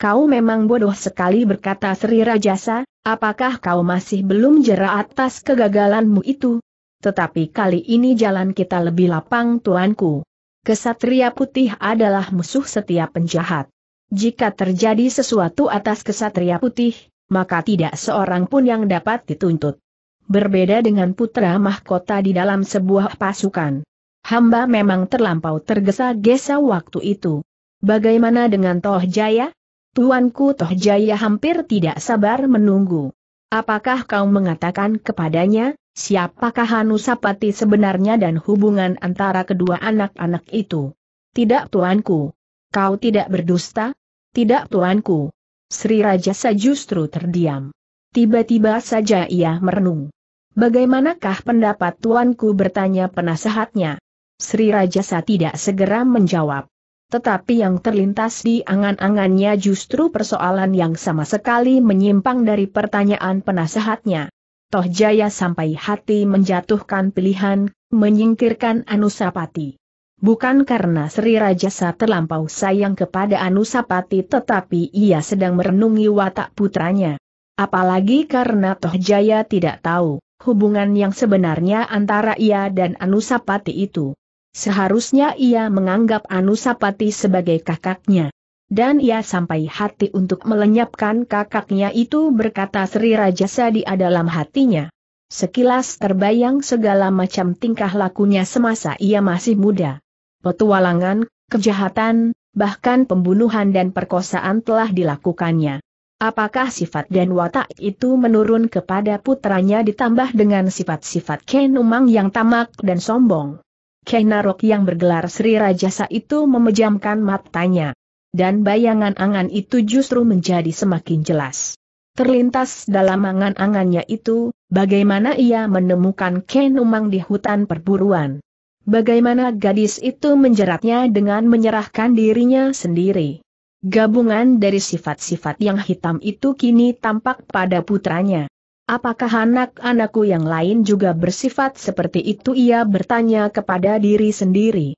Kau memang bodoh sekali, berkata Sri Rajasa. Apakah kau masih belum jera atas kegagalanmu itu? Tetapi kali ini jalan kita lebih lapang tuanku. Kesatria Putih adalah musuh setiap penjahat. Jika terjadi sesuatu atas Kesatria Putih, maka tidak seorang pun yang dapat dituntut. Berbeda dengan putra mahkota di dalam sebuah pasukan. Hamba memang terlampau tergesa-gesa waktu itu. Bagaimana dengan Tohjaya? Tuanku, Tohjaya hampir tidak sabar menunggu. Apakah kau mengatakan kepadanya, siapakah Anusapati sebenarnya dan hubungan antara kedua anak-anak itu? Tidak tuanku. Kau tidak berdusta? Tidak tuanku. Sri Rajasa justru terdiam. Tiba-tiba saja ia merenung. Bagaimanakah pendapat tuanku, bertanya penasehatnya. Sri Rajasa tidak segera menjawab. Tetapi yang terlintas di angan-angannya justru persoalan yang sama sekali menyimpang dari pertanyaan penasehatnya. Tohjaya sampai hati menjatuhkan pilihan, menyingkirkan Anusapati. Bukan karena Sri Rajasa terlampau sayang kepada Anusapati, tetapi ia sedang merenungi watak putranya. Apalagi karena Tohjaya tidak tahu hubungan yang sebenarnya antara ia dan Anusapati itu. Seharusnya ia menganggap Anusapati sebagai kakaknya. Dan ia sampai hati untuk melenyapkan kakaknya itu, berkata Sri Rajasa di dalam hatinya. Sekilas terbayang segala macam tingkah lakunya semasa ia masih muda. Petualangan, kejahatan, bahkan pembunuhan dan perkosaan telah dilakukannya. Apakah sifat dan watak itu menurun kepada putranya ditambah dengan sifat-sifat Ken Umang yang tamak dan sombong? Ken Arok yang bergelar Sri Rajasa itu memejamkan matanya. Dan bayangan angan itu justru menjadi semakin jelas. Terlintas dalam angan-angannya itu, bagaimana ia menemukan Ken Umang di hutan perburuan. Bagaimana gadis itu menjeratnya dengan menyerahkan dirinya sendiri. Gabungan dari sifat-sifat yang hitam itu kini tampak pada putranya. Apakah anak-anakku yang lain juga bersifat seperti itu, ia bertanya kepada diri sendiri.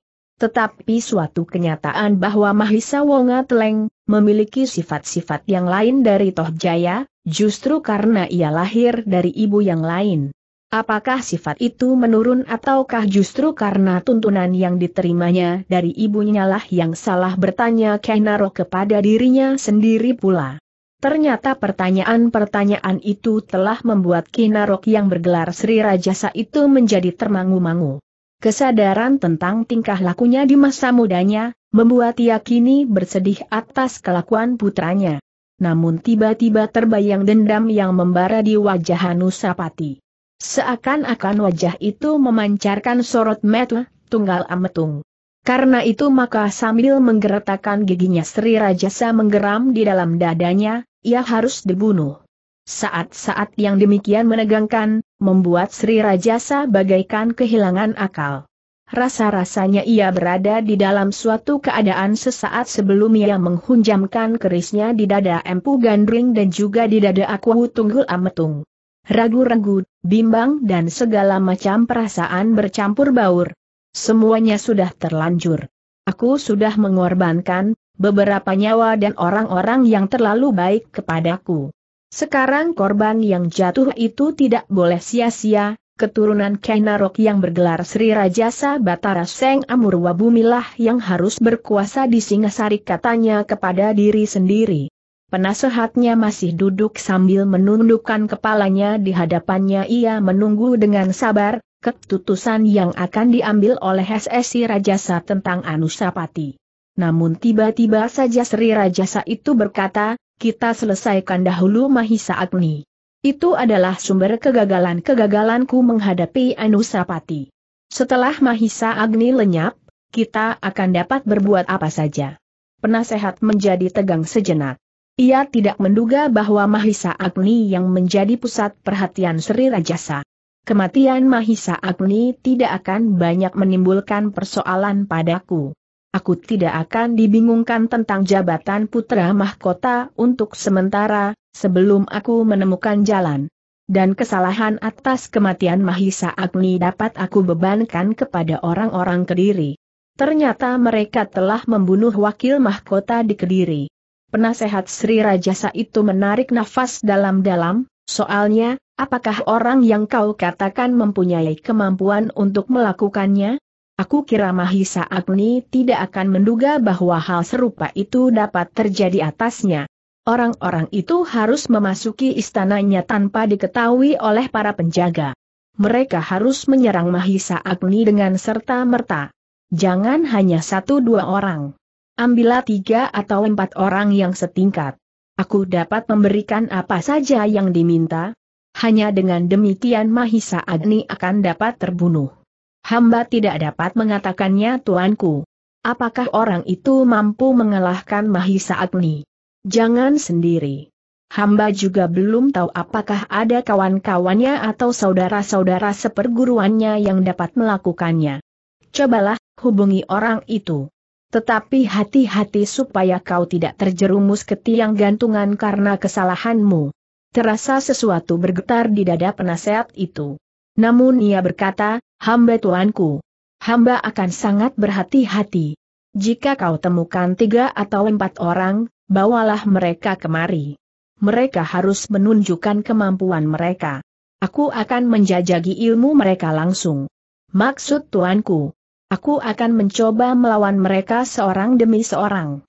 Tetapi suatu kenyataan bahwa Mahisa Wonga Teleng memiliki sifat-sifat yang lain dari Tohjaya, justru karena ia lahir dari ibu yang lain. Apakah sifat itu menurun ataukah justru karena tuntunan yang diterimanya dari ibunya lah yang salah, bertanya Ken Arok kepada dirinya sendiri pula. Ternyata pertanyaan-pertanyaan itu telah membuat Ken Arok yang bergelar Sri Rajasa itu menjadi termangu-mangu. Kesadaran tentang tingkah lakunya di masa mudanya membuat ia kini bersedih atas kelakuan putranya. Namun tiba-tiba terbayang dendam yang membara di wajah Anusapati. Seakan-akan wajah itu memancarkan sorot mata Tunggal Ametung. Karena itu maka sambil menggeretakkan giginya Sri Rajasa menggeram di dalam dadanya, ia harus dibunuh. Saat-saat yang demikian menegangkan, membuat Sri Rajasa bagaikan kehilangan akal. Rasa-rasanya ia berada di dalam suatu keadaan sesaat sebelum ia menghunjamkan kerisnya di dada Empu Gandring dan juga di dada Aku Tunggul Ametung. Ragu-ragu, bimbang dan segala macam perasaan bercampur baur. Semuanya sudah terlanjur. Aku sudah mengorbankan beberapa nyawa dan orang-orang yang terlalu baik kepadaku. Sekarang korban yang jatuh itu tidak boleh sia-sia. Keturunan Ken Arok yang bergelar Sri Rajasa Batara Seng Amurwa Bumilah yang harus berkuasa di Singhasari, katanya kepada diri sendiri. Penasehatnya masih duduk sambil menundukkan kepalanya. Di hadapannya ia menunggu dengan sabar keputusan yang akan diambil oleh Sri Rajasa tentang Anusapati. Namun tiba-tiba saja Sri Rajasa itu berkata, "Kita selesaikan dahulu Mahisa Agni. Itu adalah sumber kegagalan-kegagalanku menghadapi Anusapati. Setelah Mahisa Agni lenyap, kita akan dapat berbuat apa saja." Penasehat menjadi tegang sejenak. Ia tidak menduga bahwa Mahisa Agni yang menjadi pusat perhatian Sri Rajasa. Kematian Mahisa Agni tidak akan banyak menimbulkan persoalan padaku. Aku tidak akan dibingungkan tentang jabatan putra mahkota untuk sementara, sebelum aku menemukan jalan. Dan kesalahan atas kematian Mahisa Agni dapat aku bebankan kepada orang-orang Kediri. Ternyata mereka telah membunuh wakil mahkota di Kediri. Penasehat Sri Rajasa itu menarik nafas dalam-dalam, soalnya, apakah orang yang kau katakan mempunyai kemampuan untuk melakukannya? Aku kira Mahisa Agni tidak akan menduga bahwa hal serupa itu dapat terjadi atasnya. Orang-orang itu harus memasuki istananya tanpa diketahui oleh para penjaga. Mereka harus menyerang Mahisa Agni dengan serta-merta. Jangan hanya satu dua orang. Ambillah 3 atau 4 orang yang setingkat. Aku dapat memberikan apa saja yang diminta. Hanya dengan demikian Mahisa Agni akan dapat terbunuh. Hamba tidak dapat mengatakannya tuanku. Apakah orang itu mampu mengalahkan Mahisa Agni? Jangan sendiri. Hamba juga belum tahu apakah ada kawan-kawannya atau saudara-saudara seperguruannya yang dapat melakukannya. Cobalah hubungi orang itu. Tetapi hati-hati supaya kau tidak terjerumus ke tiang gantungan karena kesalahanmu. Terasa sesuatu bergetar di dada penasehat itu. Namun ia berkata, "Hamba tuanku, hamba akan sangat berhati-hati. Jika kau temukan 3 atau 4 orang, bawalah mereka kemari. Mereka harus menunjukkan kemampuan mereka. Aku akan menjajaki ilmu mereka langsung. Maksud tuanku, aku akan mencoba melawan mereka seorang demi seorang.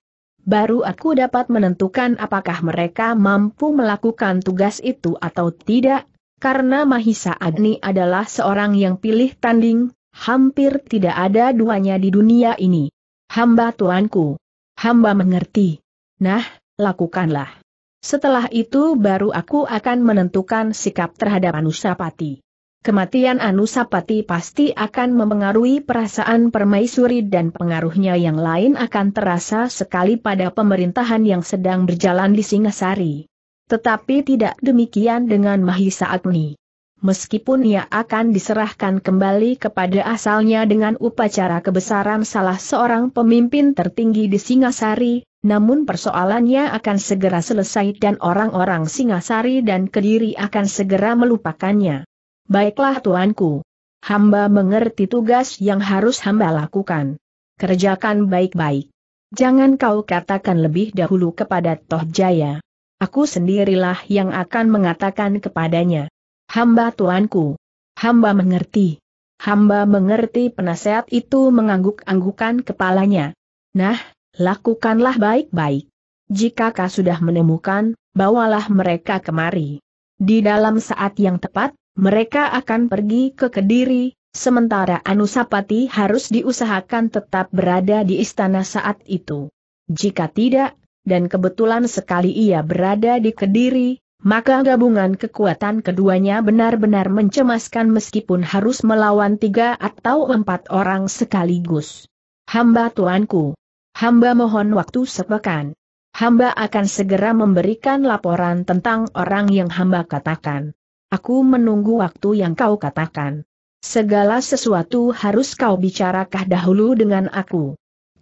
Baru aku dapat menentukan apakah mereka mampu melakukan tugas itu atau tidak." Karena Mahisa Agni adalah seorang yang pilih tanding, hampir tidak ada duanya di dunia ini. Hamba tuanku. Hamba mengerti. Nah, lakukanlah. Setelah itu baru aku akan menentukan sikap terhadap Anusapati. Kematian Anusapati pasti akan memengaruhi perasaan permaisuri dan pengaruhnya yang lain akan terasa sekali pada pemerintahan yang sedang berjalan di Singhasari. Tetapi tidak demikian dengan Mahisa Agni. Meskipun ia akan diserahkan kembali kepada asalnya dengan upacara kebesaran salah seorang pemimpin tertinggi di Singhasari, namun persoalannya akan segera selesai dan orang-orang Singhasari dan Kediri akan segera melupakannya. Baiklah tuanku. Hamba mengerti tugas yang harus hamba lakukan. Kerjakan baik-baik. Jangan kau katakan lebih dahulu kepada Tohjaya. Aku sendirilah yang akan mengatakan kepadanya. Hamba tuanku. Hamba mengerti. Hamba mengerti. Penasehat itu mengangguk-anggukan kepalanya. Nah, lakukanlah baik-baik. Jika kau sudah menemukan, bawalah mereka kemari. Di dalam saat yang tepat, mereka akan pergi ke Kediri, sementara Anusapati harus diusahakan tetap berada di istana saat itu. Jika tidak, dan kebetulan sekali ia berada di Kediri, maka gabungan kekuatan keduanya benar-benar mencemaskan meskipun harus melawan 3 atau 4 orang sekaligus. Hamba tuanku. Hamba mohon waktu sepekan. Hamba akan segera memberikan laporan tentang orang yang hamba katakan. Aku menunggu waktu yang kau katakan. Segala sesuatu harus kau bicarakan dahulu dengan aku.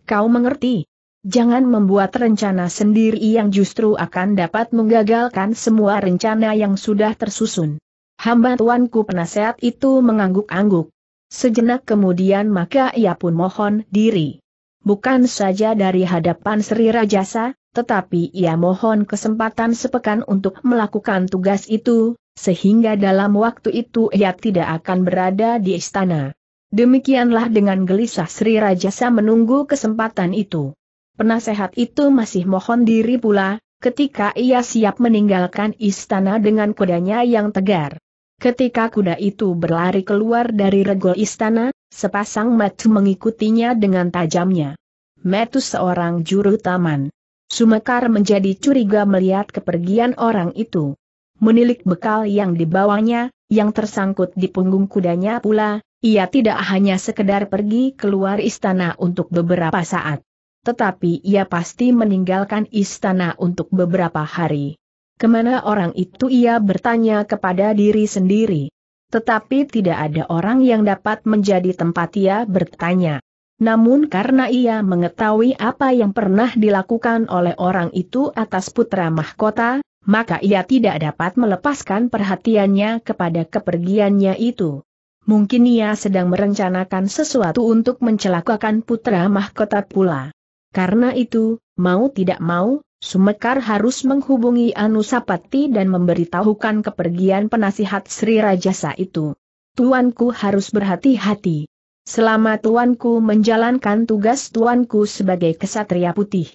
Kau mengerti? Jangan membuat rencana sendiri yang justru akan dapat menggagalkan semua rencana yang sudah tersusun. Hamba tuanku penasehat itu mengangguk-angguk. Sejenak kemudian maka ia pun mohon diri. Bukan saja dari hadapan Sri Rajasa, tetapi ia mohon kesempatan sepekan untuk melakukan tugas itu, sehingga dalam waktu itu ia tidak akan berada di istana. Demikianlah dengan gelisah Sri Rajasa menunggu kesempatan itu. Penasehat itu masih mohon diri pula, ketika ia siap meninggalkan istana dengan kudanya yang tegar. Ketika kuda itu berlari keluar dari regol istana, sepasang matu mengikutinya dengan tajamnya. Matu seorang juru taman. Sumekar menjadi curiga melihat kepergian orang itu. Menilik bekal yang dibawanya, yang tersangkut di punggung kudanya pula, ia tidak hanya sekedar pergi keluar istana untuk beberapa saat. Tetapi ia pasti meninggalkan istana untuk beberapa hari. Kemana orang itu, ia bertanya kepada diri sendiri. Tetapi tidak ada orang yang dapat menjadi tempat ia bertanya. Namun karena ia mengetahui apa yang pernah dilakukan oleh orang itu atas putra mahkota, maka ia tidak dapat melepaskan perhatiannya kepada kepergiannya itu. Mungkin ia sedang merencanakan sesuatu untuk mencelakakan putra mahkota pula. Karena itu, mau tidak mau, Sumekar harus menghubungi Anusapati dan memberitahukan kepergian penasihat Sri Rajasa itu. Tuanku harus berhati-hati. Selama tuanku menjalankan tugas tuanku sebagai Kesatria Putih,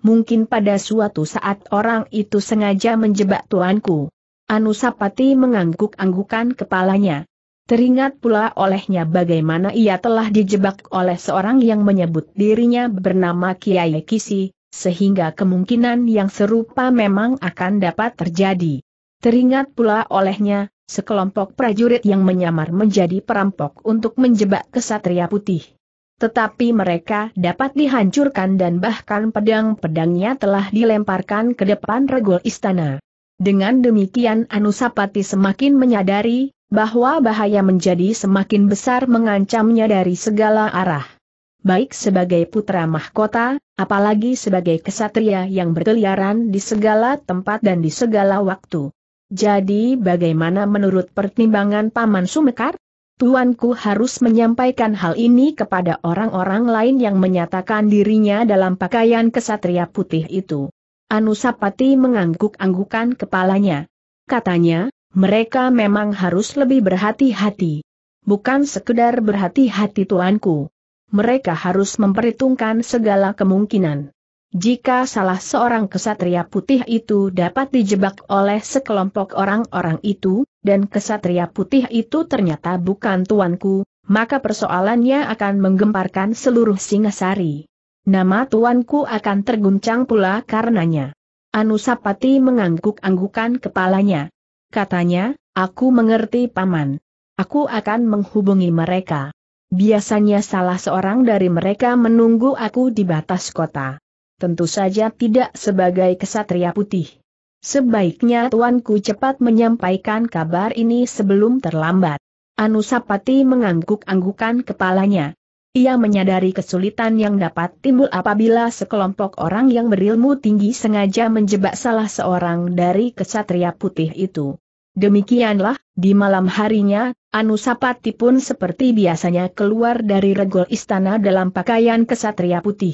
mungkin pada suatu saat orang itu sengaja menjebak tuanku. Anusapati mengangguk-anggukan kepalanya. Teringat pula olehnya bagaimana ia telah dijebak oleh seorang yang menyebut dirinya bernama Kiai Kisi, sehingga kemungkinan yang serupa memang akan dapat terjadi. Teringat pula olehnya, sekelompok prajurit yang menyamar menjadi perampok untuk menjebak Kesatria Putih. Tetapi mereka dapat dihancurkan dan bahkan pedang-pedangnya telah dilemparkan ke depan regol istana. Dengan demikian Anusapati semakin menyadari bahwa bahaya menjadi semakin besar mengancamnya dari segala arah. Baik sebagai putra mahkota, apalagi sebagai kesatria yang berkeliaran di segala tempat dan di segala waktu. Jadi bagaimana menurut pertimbangan Paman Sumekar? Tuanku harus menyampaikan hal ini kepada orang-orang lain yang menyatakan dirinya dalam pakaian kesatria putih itu. Anusapati mengangguk-anggukan kepalanya. Katanya, mereka memang harus lebih berhati-hati. Bukan sekedar berhati-hati tuanku. Mereka harus memperhitungkan segala kemungkinan. Jika salah seorang kesatria putih itu dapat dijebak oleh sekelompok orang-orang itu, dan kesatria putih itu ternyata bukan tuanku, maka persoalannya akan menggemparkan seluruh Singhasari. Nama tuanku akan terguncang pula karenanya. Anusapati mengangguk-anggukan kepalanya. Katanya, aku mengerti paman. Aku akan menghubungi mereka. Biasanya salah seorang dari mereka menunggu aku di batas kota. Tentu saja tidak sebagai kesatria putih. Sebaiknya tuanku cepat menyampaikan kabar ini sebelum terlambat. Anusapati mengangguk-anggukan kepalanya. Ia menyadari kesulitan yang dapat timbul apabila sekelompok orang yang berilmu tinggi sengaja menjebak salah seorang dari kesatria putih itu. Demikianlah, di malam harinya, Anusapati pun seperti biasanya keluar dari regol istana dalam pakaian kesatria putih.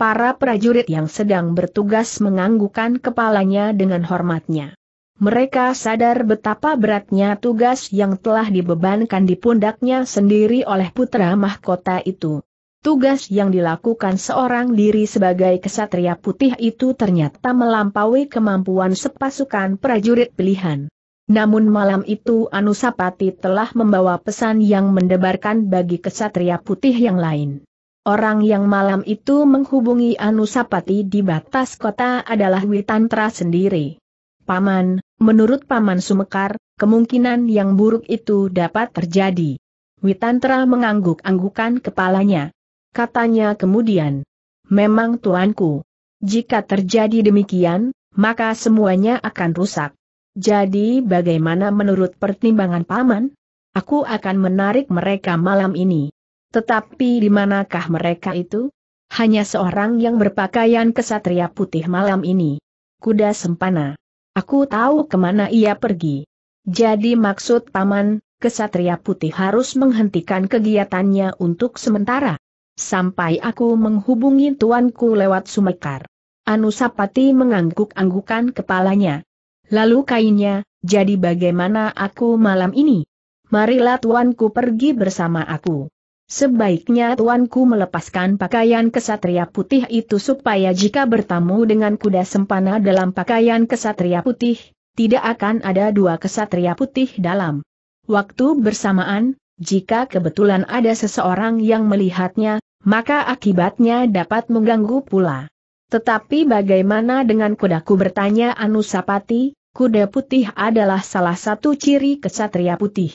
Para prajurit yang sedang bertugas menganggukkan kepalanya dengan hormatnya. Mereka sadar betapa beratnya tugas yang telah dibebankan di pundaknya sendiri oleh putra mahkota itu. Tugas yang dilakukan seorang diri sebagai kesatria putih itu ternyata melampaui kemampuan sepasukan prajurit pilihan. Namun malam itu Anusapati telah membawa pesan yang mendebarkan bagi kesatria putih yang lain. Orang yang malam itu menghubungi Anusapati di batas kota adalah Witantra sendiri. Paman, menurut Paman Sumekar, kemungkinan yang buruk itu dapat terjadi. Witantra mengangguk-anggukan kepalanya. Katanya kemudian, memang tuanku. Jika terjadi demikian, maka semuanya akan rusak. Jadi bagaimana menurut pertimbangan Paman? Aku akan menarik mereka malam ini. Tetapi di manakah mereka itu? Hanya seorang yang berpakaian kesatria putih malam ini. Kuda Sempana. Aku tahu kemana ia pergi. Jadi maksud Paman, kesatria putih harus menghentikan kegiatannya untuk sementara. Sampai aku menghubungi tuanku lewat Sumekar. Anusapati mengangguk-anggukan kepalanya. Lalu kainnya, jadi bagaimana aku malam ini? Marilah tuanku pergi bersama aku. Sebaiknya tuanku melepaskan pakaian kesatria putih itu supaya jika bertemu dengan kuda sempana dalam pakaian kesatria putih, tidak akan ada dua kesatria putih dalam waktu bersamaan. Jika kebetulan ada seseorang yang melihatnya, maka akibatnya dapat mengganggu pula. Tetapi bagaimana dengan kudaku, bertanya Anusapati? Kuda putih adalah salah satu ciri kesatria putih.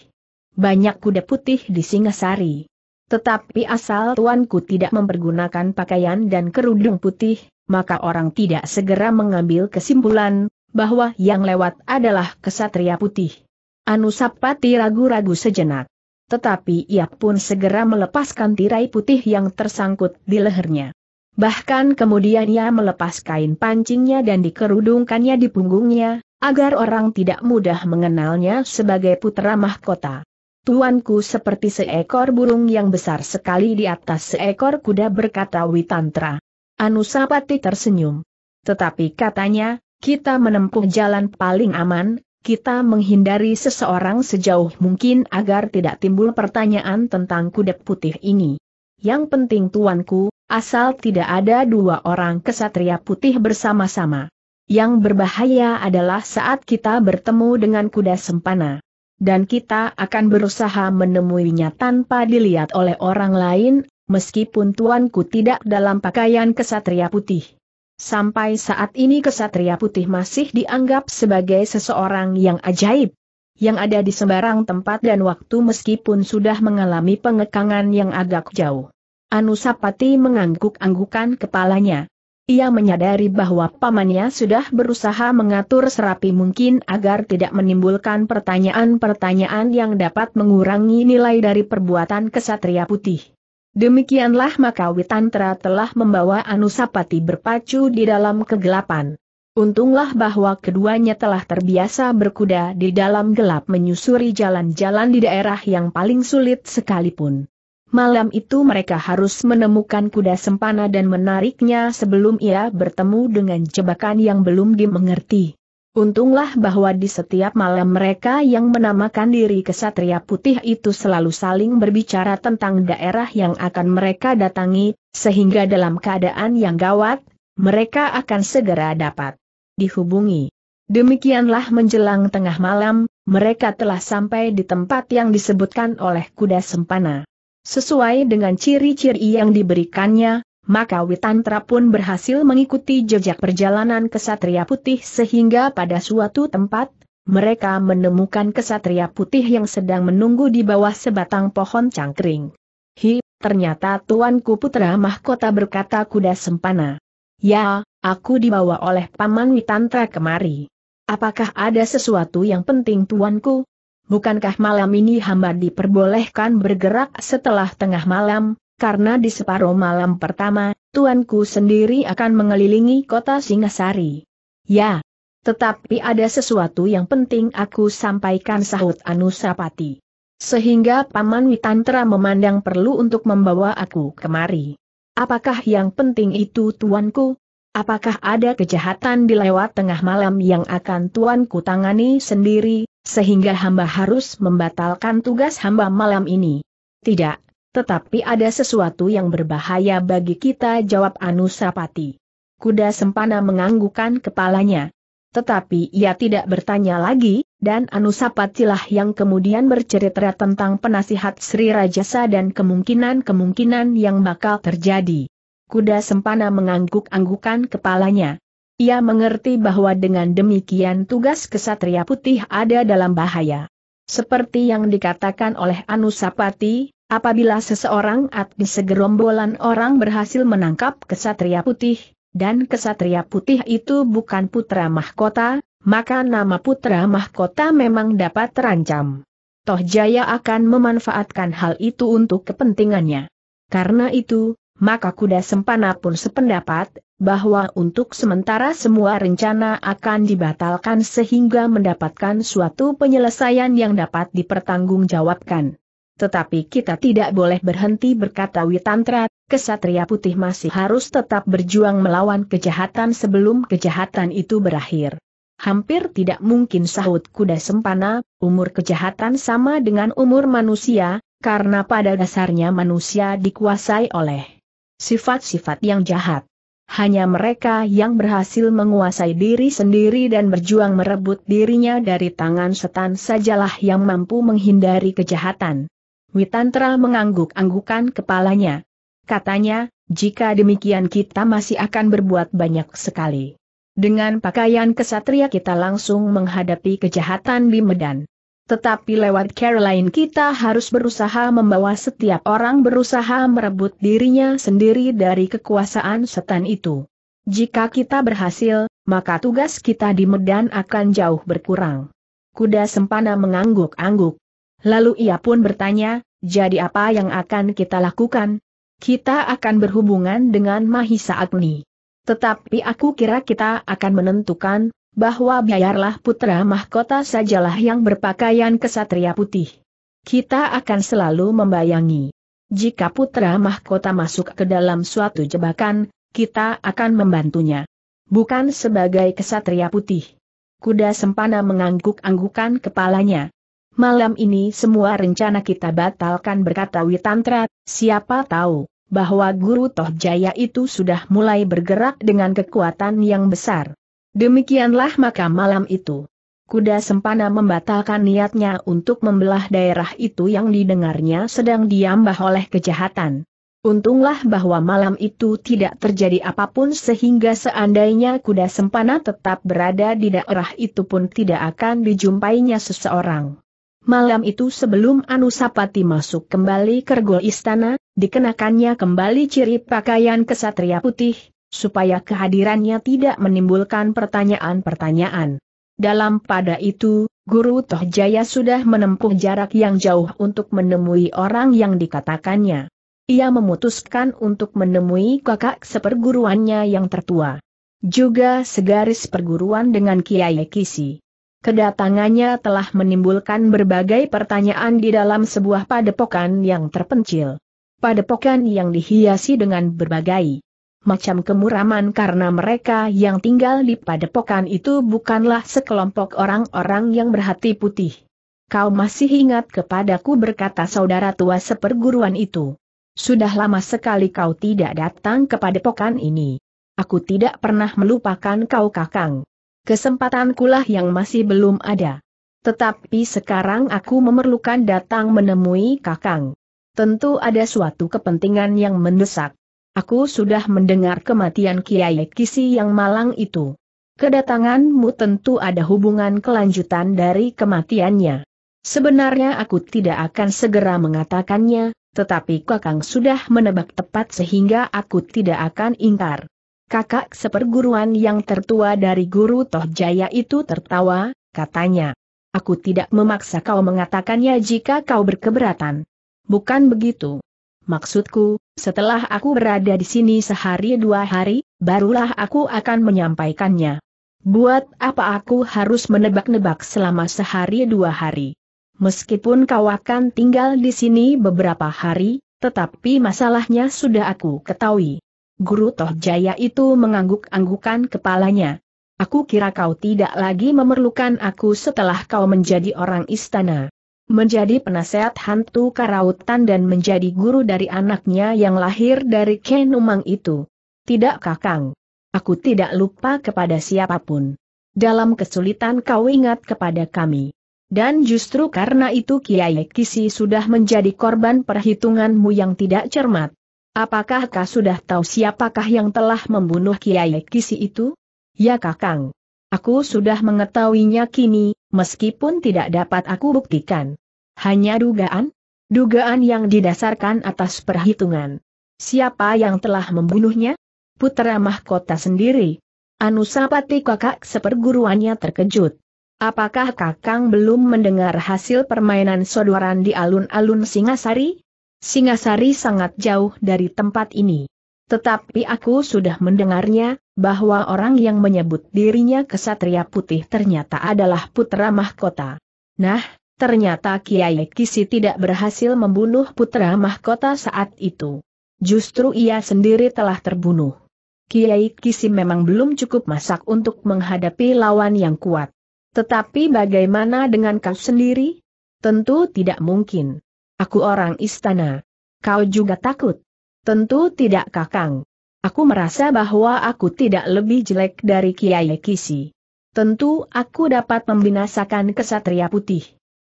Banyak kuda putih di Singhasari. Tetapi asal tuanku tidak mempergunakan pakaian dan kerudung putih, maka orang tidak segera mengambil kesimpulan bahwa yang lewat adalah kesatria putih. Anusapati ragu-ragu sejenak. Tetapi ia pun segera melepaskan tirai putih yang tersangkut di lehernya. Bahkan kemudian ia melepas kain pancingnya dan dikerudungkannya di punggungnya, agar orang tidak mudah mengenalnya sebagai putra mahkota. Tuanku seperti seekor burung yang besar sekali di atas seekor kuda, berkata Witantra. Anusapati tersenyum. Tetapi katanya, kita menempuh jalan paling aman, kita menghindari seseorang sejauh mungkin agar tidak timbul pertanyaan tentang kuda putih ini. Yang penting tuanku, asal tidak ada dua orang kesatria putih bersama-sama. Yang berbahaya adalah saat kita bertemu dengan kuda sempana. Dan kita akan berusaha menemuinya tanpa dilihat oleh orang lain, meskipun tuanku tidak dalam pakaian kesatria putih. Sampai saat ini kesatria putih masih dianggap sebagai seseorang yang ajaib, yang ada di sembarang tempat dan waktu meskipun sudah mengalami pengekangan yang agak jauh. Anusapati mengangguk-anggukan kepalanya. Ia menyadari bahwa pamannya sudah berusaha mengatur serapi mungkin agar tidak menimbulkan pertanyaan-pertanyaan yang dapat mengurangi nilai dari perbuatan kesatria putih. Demikianlah maka Witantra telah membawa Anusapati berpacu di dalam kegelapan. Untunglah bahwa keduanya telah terbiasa berkuda di dalam gelap, menyusuri jalan-jalan di daerah yang paling sulit sekalipun. Malam itu mereka harus menemukan kuda sempana dan menariknya sebelum ia bertemu dengan jebakan yang belum dimengerti. Untunglah bahwa di setiap malam mereka yang menamakan diri kesatria putih itu selalu saling berbicara tentang daerah yang akan mereka datangi, sehingga dalam keadaan yang gawat, mereka akan segera dapat dihubungi. Demikianlah menjelang tengah malam, mereka telah sampai di tempat yang disebutkan oleh kuda sempana. Sesuai dengan ciri-ciri yang diberikannya, maka Witantra pun berhasil mengikuti jejak perjalanan kesatria putih sehingga pada suatu tempat, mereka menemukan kesatria putih yang sedang menunggu di bawah sebatang pohon cangkring. Hi, ternyata tuanku putra mahkota, berkata kuda sempana. Ya, aku dibawa oleh Paman Witantra kemari. Apakah ada sesuatu yang penting tuanku? Bukankah malam ini hamba diperbolehkan bergerak setelah tengah malam, karena di separuh malam pertama, tuanku sendiri akan mengelilingi kota Singhasari. Ya, tetapi ada sesuatu yang penting aku sampaikan, sahut Anusapati. Sehingga Paman Witantra memandang perlu untuk membawa aku kemari. Apakah yang penting itu tuanku? Apakah ada kejahatan di lewat tengah malam yang akan tuanku tangani sendiri, sehingga hamba harus membatalkan tugas hamba malam ini? Tidak, tetapi ada sesuatu yang berbahaya bagi kita, jawab Anusapati. Kuda sempana menganggukkan kepalanya. Tetapi ia tidak bertanya lagi, dan Anusapatilah yang kemudian bercerita tentang penasihat Sri Rajasa dan kemungkinan-kemungkinan yang bakal terjadi. Kuda sempana mengangguk-anggukan kepalanya. Ia mengerti bahwa dengan demikian tugas kesatria putih ada dalam bahaya. Seperti yang dikatakan oleh Anusapati, apabila seseorang atau segerombolan orang berhasil menangkap kesatria putih, dan kesatria putih itu bukan putra mahkota, maka nama putra mahkota memang dapat terancam. Tohjaya akan memanfaatkan hal itu untuk kepentingannya. Karena itu, maka Kuda Sempana pun sependapat bahwa untuk sementara semua rencana akan dibatalkan sehingga mendapatkan suatu penyelesaian yang dapat dipertanggungjawabkan. Tetapi kita tidak boleh berhenti, berkata Witantra, Kesatria Putih masih harus tetap berjuang melawan kejahatan sebelum kejahatan itu berakhir. Hampir tidak mungkin, sahut Kuda Sempana, umur kejahatan sama dengan umur manusia, karena pada dasarnya manusia dikuasai oleh sifat-sifat yang jahat. Hanya mereka yang berhasil menguasai diri sendiri dan berjuang merebut dirinya dari tangan setan sajalah yang mampu menghindari kejahatan. Witantra mengangguk-anggukan kepalanya. Katanya, jika demikian kita masih akan berbuat banyak sekali. Dengan pakaian kesatria kita langsung menghadapi kejahatan di Medan. Tetapi lewat Caroline kita harus berusaha membawa setiap orang berusaha merebut dirinya sendiri dari kekuasaan setan itu. Jika kita berhasil, maka tugas kita di Medan akan jauh berkurang. Kuda Sempana mengangguk-angguk. Lalu ia pun bertanya, jadi apa yang akan kita lakukan? Kita akan berhubungan dengan Mahisa Agni. Tetapi aku kira kita akan menentukan bahwa biarlah putra mahkota sajalah yang berpakaian kesatria putih. Kita akan selalu membayangi. Jika putra mahkota masuk ke dalam suatu jebakan, kita akan membantunya. Bukan sebagai kesatria putih. Kuda Sempana mengangguk-anggukan kepalanya. Malam ini semua rencana kita batalkan, berkata Witantra, siapa tahu bahwa Guru Tohjaya itu sudah mulai bergerak dengan kekuatan yang besar. Demikianlah maka malam itu, Kuda Sempana membatalkan niatnya untuk membelah daerah itu yang didengarnya sedang diambah oleh kejahatan. Untunglah bahwa malam itu tidak terjadi apapun sehingga seandainya Kuda Sempana tetap berada di daerah itu pun tidak akan dijumpainya seseorang. Malam itu sebelum Anusapati masuk kembali ke regol istana, dikenakannya kembali ciri pakaian kesatria putih, supaya kehadirannya tidak menimbulkan pertanyaan-pertanyaan. Dalam pada itu, Guru Tohjaya sudah menempuh jarak yang jauh untuk menemui orang yang dikatakannya. Ia memutuskan untuk menemui kakak seperguruannya yang tertua. Juga segaris perguruan dengan Kiai Kisi. Kedatangannya telah menimbulkan berbagai pertanyaan di dalam sebuah padepokan yang terpencil. Padepokan yang dihiasi dengan berbagai macam kemuraman karena mereka yang tinggal di padepokan itu bukanlah sekelompok orang-orang yang berhati putih. Kau masih ingat kepadaku, berkata saudara tua seperguruan itu. Sudah lama sekali kau tidak datang ke padepokan ini. Aku tidak pernah melupakan kau, Kakang. Kesempatankulah yang masih belum ada. Tetapi sekarang aku memerlukan datang menemui Kakang. Tentu ada suatu kepentingan yang mendesak. Aku sudah mendengar kematian Kiai Kisi yang malang itu. Kedatanganmu tentu ada hubungan kelanjutan dari kematiannya. Sebenarnya aku tidak akan segera mengatakannya, tetapi Kakang sudah menebak tepat sehingga aku tidak akan ingkar. Kakak seperguruan yang tertua dari Guru Tohjaya itu tertawa, katanya. Aku tidak memaksa kau mengatakannya jika kau berkeberatan. Bukan begitu. Maksudku, setelah aku berada di sini sehari dua hari, barulah aku akan menyampaikannya. Buat apa aku harus menebak-nebak selama sehari dua hari? Meskipun kau akan tinggal di sini beberapa hari, tetapi masalahnya sudah aku ketahui. Guru Tohjaya itu mengangguk-anggukan kepalanya. Aku kira kau tidak lagi memerlukan aku setelah kau menjadi orang istana. Menjadi penasehat hantu karautan dan menjadi guru dari anaknya yang lahir dari Ken Umang itu. Tidak, Kakang. Aku tidak lupa kepada siapapun. Dalam kesulitan kau ingat kepada kami. Dan justru karena itu Kiai Kisi sudah menjadi korban perhitunganmu yang tidak cermat. Apakah kau sudah tahu siapakah yang telah membunuh Kiai Kisi itu? Ya, Kakang. Aku sudah mengetahuinya kini, meskipun tidak dapat aku buktikan. Hanya dugaan? Dugaan yang didasarkan atas perhitungan. Siapa yang telah membunuhnya? Putra mahkota sendiri. Anusapati kakak seperguruannya terkejut. Apakah kakang belum mendengar hasil permainan sodoran di alun-alun Singhasari? Singhasari sangat jauh dari tempat ini. Tetapi aku sudah mendengarnya, bahwa orang yang menyebut dirinya Kesatria Putih ternyata adalah putra mahkota. Nah, ternyata Kiai Kisi tidak berhasil membunuh putra mahkota saat itu. Justru ia sendiri telah terbunuh. Kiai Kisi memang belum cukup masak untuk menghadapi lawan yang kuat. Tetapi bagaimana dengan kau sendiri? Tentu tidak mungkin. Aku orang istana. Kau juga takut? Tentu tidak kakang. Aku merasa bahwa aku tidak lebih jelek dari Kiai Kisi. Tentu aku dapat membinasakan Kesatria Putih.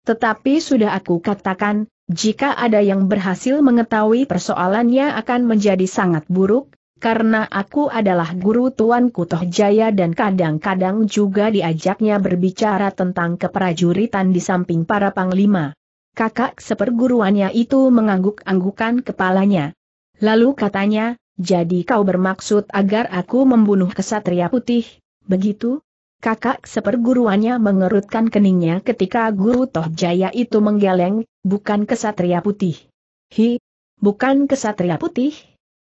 Tetapi sudah aku katakan, jika ada yang berhasil mengetahui persoalannya akan menjadi sangat buruk, karena aku adalah guru tuanku Tohjaya dan kadang-kadang juga diajaknya berbicara tentang keprajuritan di samping para panglima. Kakak seperguruannya itu mengangguk-anggukan kepalanya. Lalu katanya, jadi kau bermaksud agar aku membunuh Kesatria Putih, begitu? Kakak seperguruannya mengerutkan keningnya ketika guru Tohjaya itu menggeleng, bukan Kesatria Putih. Hi, bukan Kesatria Putih?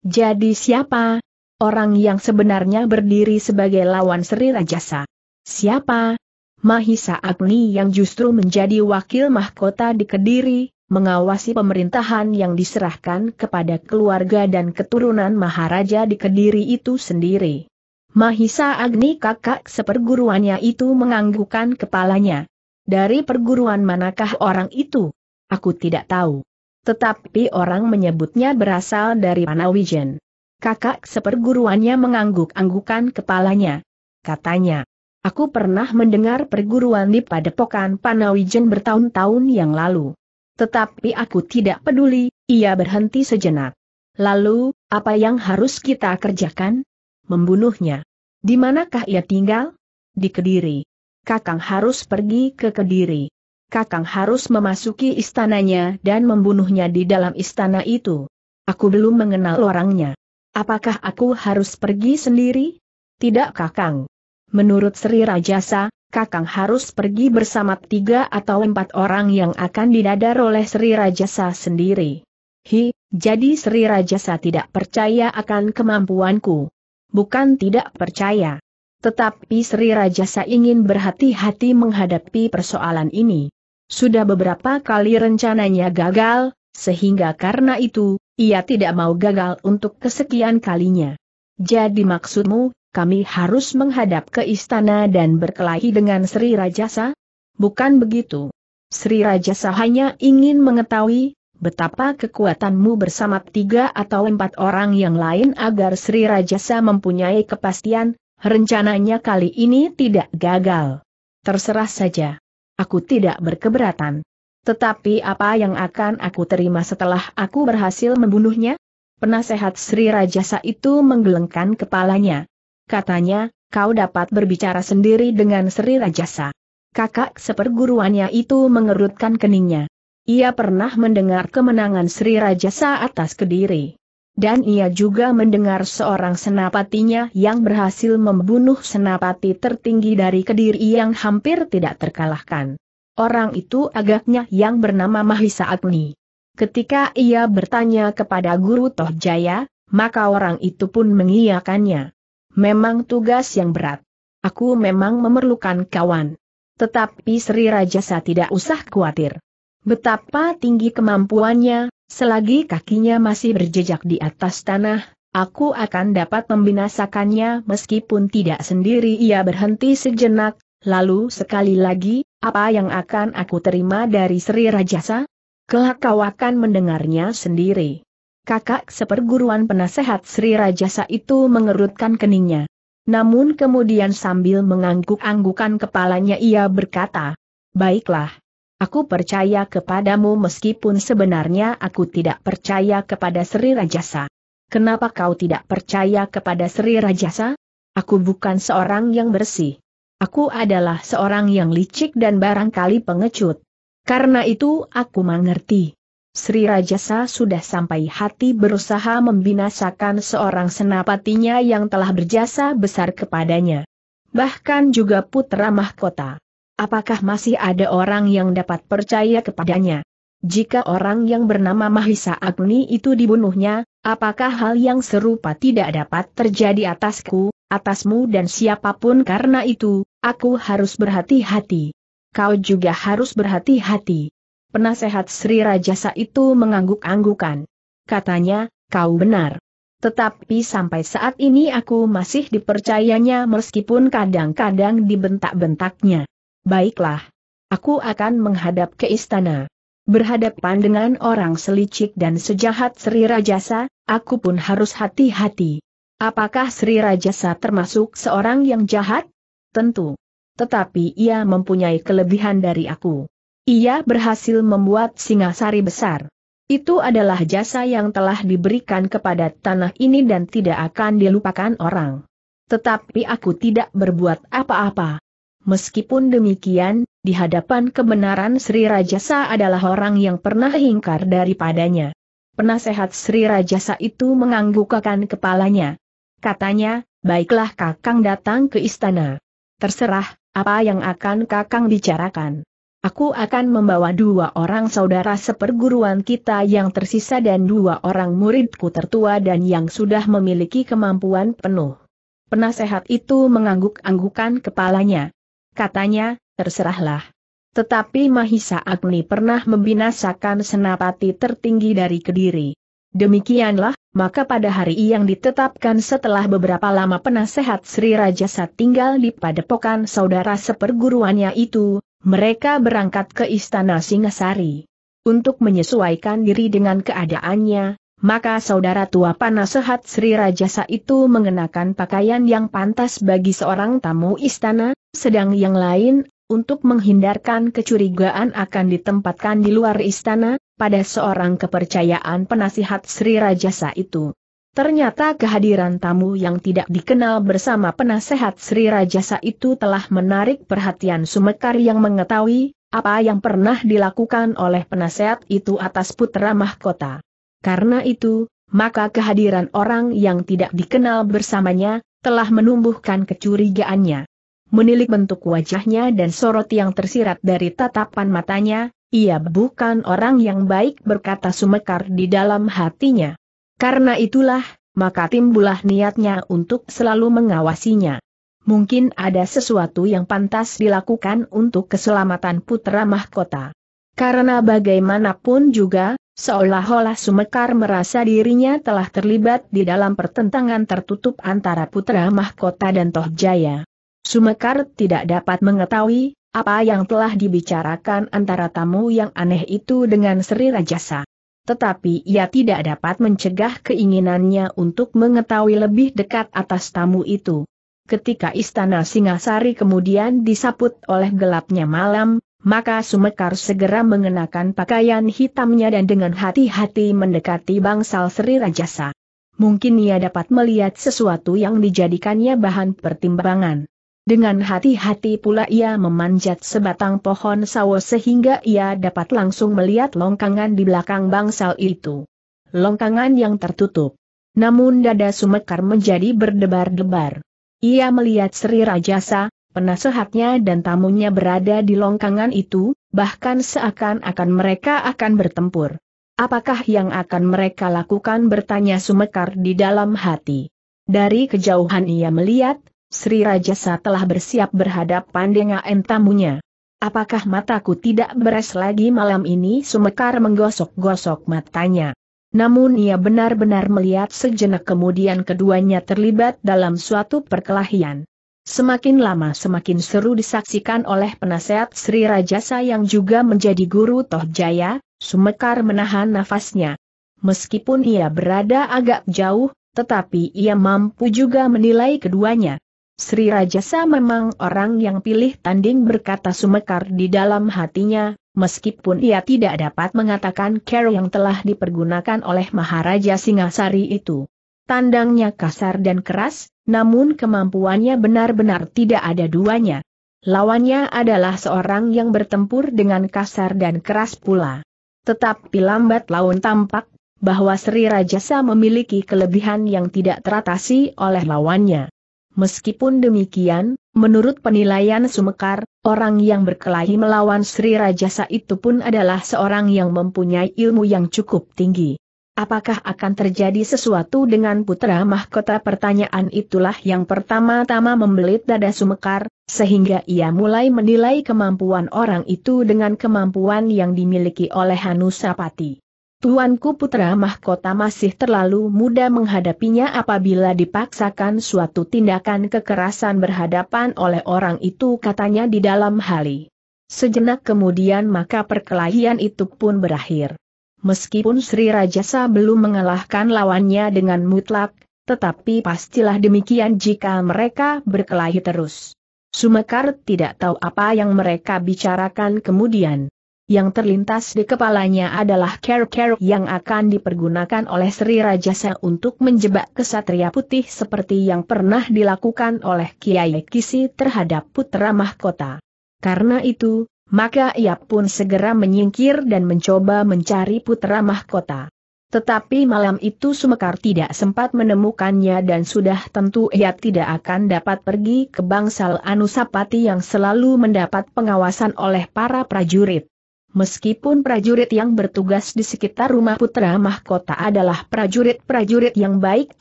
Jadi siapa? Orang yang sebenarnya berdiri sebagai lawan Sri Rajasa. Siapa? Mahisa Agni yang justru menjadi wakil mahkota di Kediri, mengawasi pemerintahan yang diserahkan kepada keluarga dan keturunan Maharaja di Kediri itu sendiri. Mahisa Agni kakak seperguruannya itu menganggukkan kepalanya. Dari perguruan manakah orang itu? Aku tidak tahu. Tetapi orang menyebutnya berasal dari Panawijen. Kakak seperguruannya mengangguk-anggukan kepalanya. Katanya, aku pernah mendengar perguruan di padepokan Panawijen bertahun-tahun yang lalu. Tetapi aku tidak peduli. Ia berhenti sejenak. Lalu, apa yang harus kita kerjakan? Membunuhnya. Di manakah ia tinggal? Di Kediri. Kakang harus pergi ke Kediri. Kakang harus memasuki istananya dan membunuhnya di dalam istana itu. Aku belum mengenal orangnya. Apakah aku harus pergi sendiri? Tidak kakang. Menurut Sri Rajasa, kakang harus pergi bersama 3 atau 4 orang yang akan didadar oleh Sri Rajasa sendiri. Hi, jadi Sri Rajasa tidak percaya akan kemampuanku. Bukan tidak percaya. Tetapi Sri Rajasa ingin berhati-hati menghadapi persoalan ini. Sudah beberapa kali rencananya gagal, sehingga karena itu, ia tidak mau gagal untuk kesekian kalinya. Jadi maksudmu, kami harus menghadap ke istana dan berkelahi dengan Sri Rajasa? Bukan begitu. Sri Rajasa hanya ingin mengetahui betapa kekuatanmu bersama 3 atau 4 orang yang lain agar Sri Rajasa mempunyai kepastian, rencananya kali ini tidak gagal. Terserah saja. Aku tidak berkeberatan. Tetapi apa yang akan aku terima setelah aku berhasil membunuhnya? Penasehat Sri Rajasa itu menggelengkan kepalanya. Katanya, kau dapat berbicara sendiri dengan Sri Rajasa. Kakak seperguruannya itu mengerutkan keningnya. Ia pernah mendengar kemenangan Sri Rajasa atas Kediri. Dan ia juga mendengar seorang senapatinya yang berhasil membunuh senapati tertinggi dari Kediri yang hampir tidak terkalahkan. Orang itu agaknya yang bernama Mahisa Agni. Ketika ia bertanya kepada guru Tohjaya, maka orang itu pun mengiyakannya. Memang tugas yang berat. Aku memang memerlukan kawan. Tetapi Sri Rajasa tidak usah khawatir. Betapa tinggi kemampuannya, selagi kakinya masih berjejak di atas tanah, aku akan dapat membinasakannya meskipun tidak sendiri. Ia berhenti sejenak, lalu sekali lagi, apa yang akan aku terima dari Sri Rajasa? Kelak kau akan mendengarnya sendiri. Kakak seperguruan penasehat Sri Rajasa itu mengerutkan keningnya. Namun kemudian sambil mengangguk-anggukan kepalanya ia berkata, baiklah, aku percaya kepadamu meskipun sebenarnya aku tidak percaya kepada Sri Rajasa. Kenapa kau tidak percaya kepada Sri Rajasa? Aku bukan seorang yang bersih. Aku adalah seorang yang licik dan barangkali pengecut. Karena itu aku mengerti. Sri Rajasa sudah sampai hati berusaha membinasakan seorang senapatinya yang telah berjasa besar kepadanya. Bahkan juga putra mahkota. Apakah masih ada orang yang dapat percaya kepadanya? Jika orang yang bernama Mahisa Agni itu dibunuhnya, apakah hal yang serupa tidak dapat terjadi atasku, atasmu dan siapapun? Karena itu, aku harus berhati-hati. Kau juga harus berhati-hati. Penasehat Sri Rajasa itu mengangguk-anggukan. Katanya, kau benar. Tetapi sampai saat ini aku masih dipercayanya meskipun kadang-kadang dibentak-bentaknya. Baiklah. Aku akan menghadap ke istana. Berhadapan dengan orang selicik dan sejahat Sri Rajasa, aku pun harus hati-hati. Apakah Sri Rajasa termasuk seorang yang jahat? Tentu. Tetapi ia mempunyai kelebihan dari aku. Ia berhasil membuat Singhasari besar. Itu adalah jasa yang telah diberikan kepada tanah ini dan tidak akan dilupakan orang. Tetapi aku tidak berbuat apa-apa. Meskipun demikian, di hadapan kebenaran Sri Rajasa adalah orang yang pernah hingkar daripadanya. Penasehat Sri Rajasa itu menganggukkan kepalanya. Katanya, baiklah Kakang datang ke istana. Terserah, apa yang akan Kakang bicarakan. Aku akan membawa dua orang saudara seperguruan kita yang tersisa dan dua orang muridku tertua dan yang sudah memiliki kemampuan penuh. Penasehat itu mengangguk-anggukan kepalanya. Katanya, terserahlah. Tetapi Mahisa Agni pernah membinasakan senapati tertinggi dari Kediri. Demikianlah, maka pada hari yang ditetapkan setelah beberapa lama penasehat Sri Rajasa tinggal di padepokan saudara seperguruannya itu. Mereka berangkat ke istana Singhasari. Untuk menyesuaikan diri dengan keadaannya, maka saudara tua penasehat Sri Rajasa itu mengenakan pakaian yang pantas bagi seorang tamu istana, sedang yang lain, untuk menghindarkan kecurigaan akan ditempatkan di luar istana, pada seorang kepercayaan penasihat Sri Rajasa itu. Ternyata kehadiran tamu yang tidak dikenal bersama penasehat Sri Rajasa itu telah menarik perhatian Sumekar yang mengetahui apa yang pernah dilakukan oleh penasehat itu atas putra mahkota. Karena itu, maka kehadiran orang yang tidak dikenal bersamanya telah menumbuhkan kecurigaannya. Menilik bentuk wajahnya dan sorot yang tersirat dari tatapan matanya, ia bukan orang yang baik, berkata Sumekar di dalam hatinya. Karena itulah, maka timbullah niatnya untuk selalu mengawasinya. Mungkin ada sesuatu yang pantas dilakukan untuk keselamatan putra mahkota. Karena bagaimanapun juga, seolah-olah Sumekar merasa dirinya telah terlibat di dalam pertentangan tertutup antara putra mahkota dan Tohjaya. Sumekar tidak dapat mengetahui apa yang telah dibicarakan antara tamu yang aneh itu dengan Sri Rajasa. Tetapi ia tidak dapat mencegah keinginannya untuk mengetahui lebih dekat atas tamu itu. Ketika istana Singhasari kemudian disaput oleh gelapnya malam, maka Sumekar segera mengenakan pakaian hitamnya dan dengan hati-hati mendekati bangsal Sri Rajasa. Mungkin ia dapat melihat sesuatu yang dijadikannya bahan pertimbangan. Dengan hati-hati pula ia memanjat sebatang pohon sawo sehingga ia dapat langsung melihat longkangan di belakang bangsal itu. Longkangan yang tertutup. Namun dada Sumekar menjadi berdebar-debar. Ia melihat Sri Rajasa, penasehatnya dan tamunya berada di longkangan itu, bahkan seakan-akan mereka akan bertempur. Apakah yang akan mereka lakukan, bertanya Sumekar di dalam hati. Dari kejauhan ia melihat Sri Rajasa telah bersiap berhadapan dengan tamunya. Apakah mataku tidak beres lagi malam ini? Sumekar menggosok-gosok matanya. Namun ia benar-benar melihat sejenak kemudian keduanya terlibat dalam suatu perkelahian. Semakin lama semakin seru disaksikan oleh penasehat Sri Rajasa yang juga menjadi guru Tohjaya. Sumekar menahan nafasnya. Meskipun ia berada agak jauh, tetapi ia mampu juga menilai keduanya. Sri Rajasa memang orang yang pilih tanding, berkata Sumekar di dalam hatinya, meskipun ia tidak dapat mengatakan cara yang telah dipergunakan oleh Maharaja Singhasari itu. Tandangnya kasar dan keras, namun kemampuannya benar-benar tidak ada duanya. Lawannya adalah seorang yang bertempur dengan kasar dan keras pula. Tetapi lambat laun tampak bahwa Sri Rajasa memiliki kelebihan yang tidak teratasi oleh lawannya. Meskipun demikian, menurut penilaian Sumekar, orang yang berkelahi melawan Sri Rajasa itu pun adalah seorang yang mempunyai ilmu yang cukup tinggi. Apakah akan terjadi sesuatu dengan putra mahkota? Pertanyaan itulah yang pertama-tama membelit dada Sumekar, sehingga ia mulai menilai kemampuan orang itu dengan kemampuan yang dimiliki oleh Anusapati. Tuanku, putra mahkota masih terlalu muda menghadapinya. Apabila dipaksakan suatu tindakan kekerasan berhadapan oleh orang itu, katanya di dalam hati. Sejenak kemudian maka perkelahian itu pun berakhir. Meskipun Sri Rajasa belum mengalahkan lawannya dengan mutlak, tetapi pastilah demikian jika mereka berkelahi terus. Sumekar tidak tahu apa yang mereka bicarakan kemudian. Yang terlintas di kepalanya adalah cara-cara yang akan dipergunakan oleh Sri Rajasa untuk menjebak Kesatria Putih seperti yang pernah dilakukan oleh Kiai Kisi terhadap putra mahkota. Karena itu, maka ia pun segera menyingkir dan mencoba mencari putra mahkota. Tetapi malam itu Sumekar tidak sempat menemukannya dan sudah tentu ia tidak akan dapat pergi ke bangsal Anusapati yang selalu mendapat pengawasan oleh para prajurit. Meskipun prajurit yang bertugas di sekitar rumah putra mahkota adalah prajurit-prajurit yang baik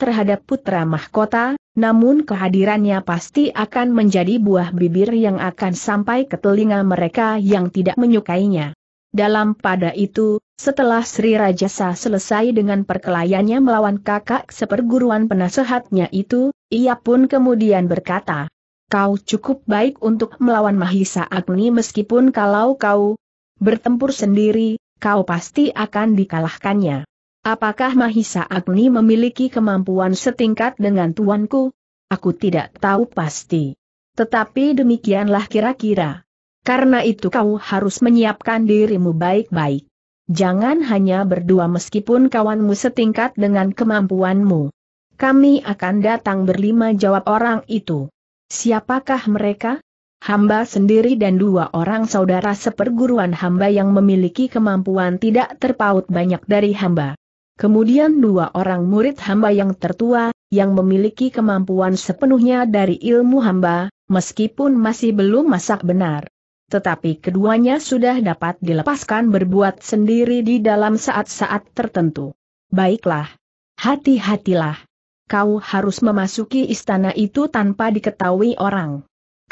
terhadap putra mahkota, namun kehadirannya pasti akan menjadi buah bibir yang akan sampai ke telinga mereka yang tidak menyukainya. Dalam pada itu, setelah Sri Rajasa selesai dengan perkelahiannya melawan kakak seperguruan penasehatnya itu, ia pun kemudian berkata, "Kau cukup baik untuk melawan Mahisa Agni, meskipun kalau kau bertempur sendiri, kau pasti akan dikalahkannya. Apakah Mahisa Agni memiliki kemampuan setingkat dengan tuanku? Aku tidak tahu pasti. Tetapi demikianlah kira-kira. Karena itu kau harus menyiapkan dirimu baik-baik. Jangan hanya berdua meskipun kawanmu setingkat dengan kemampuanmu. Kami akan datang berlima," jawab orang itu. "Siapakah mereka?" "Hamba sendiri dan dua orang saudara seperguruan hamba yang memiliki kemampuan tidak terpaut banyak dari hamba. Kemudian dua orang murid hamba yang tertua, yang memiliki kemampuan sepenuhnya dari ilmu hamba, meskipun masih belum masak benar. Tetapi keduanya sudah dapat dilepaskan berbuat sendiri di dalam saat-saat tertentu." "Baiklah. Hati-hatilah. Kau harus memasuki istana itu tanpa diketahui orang.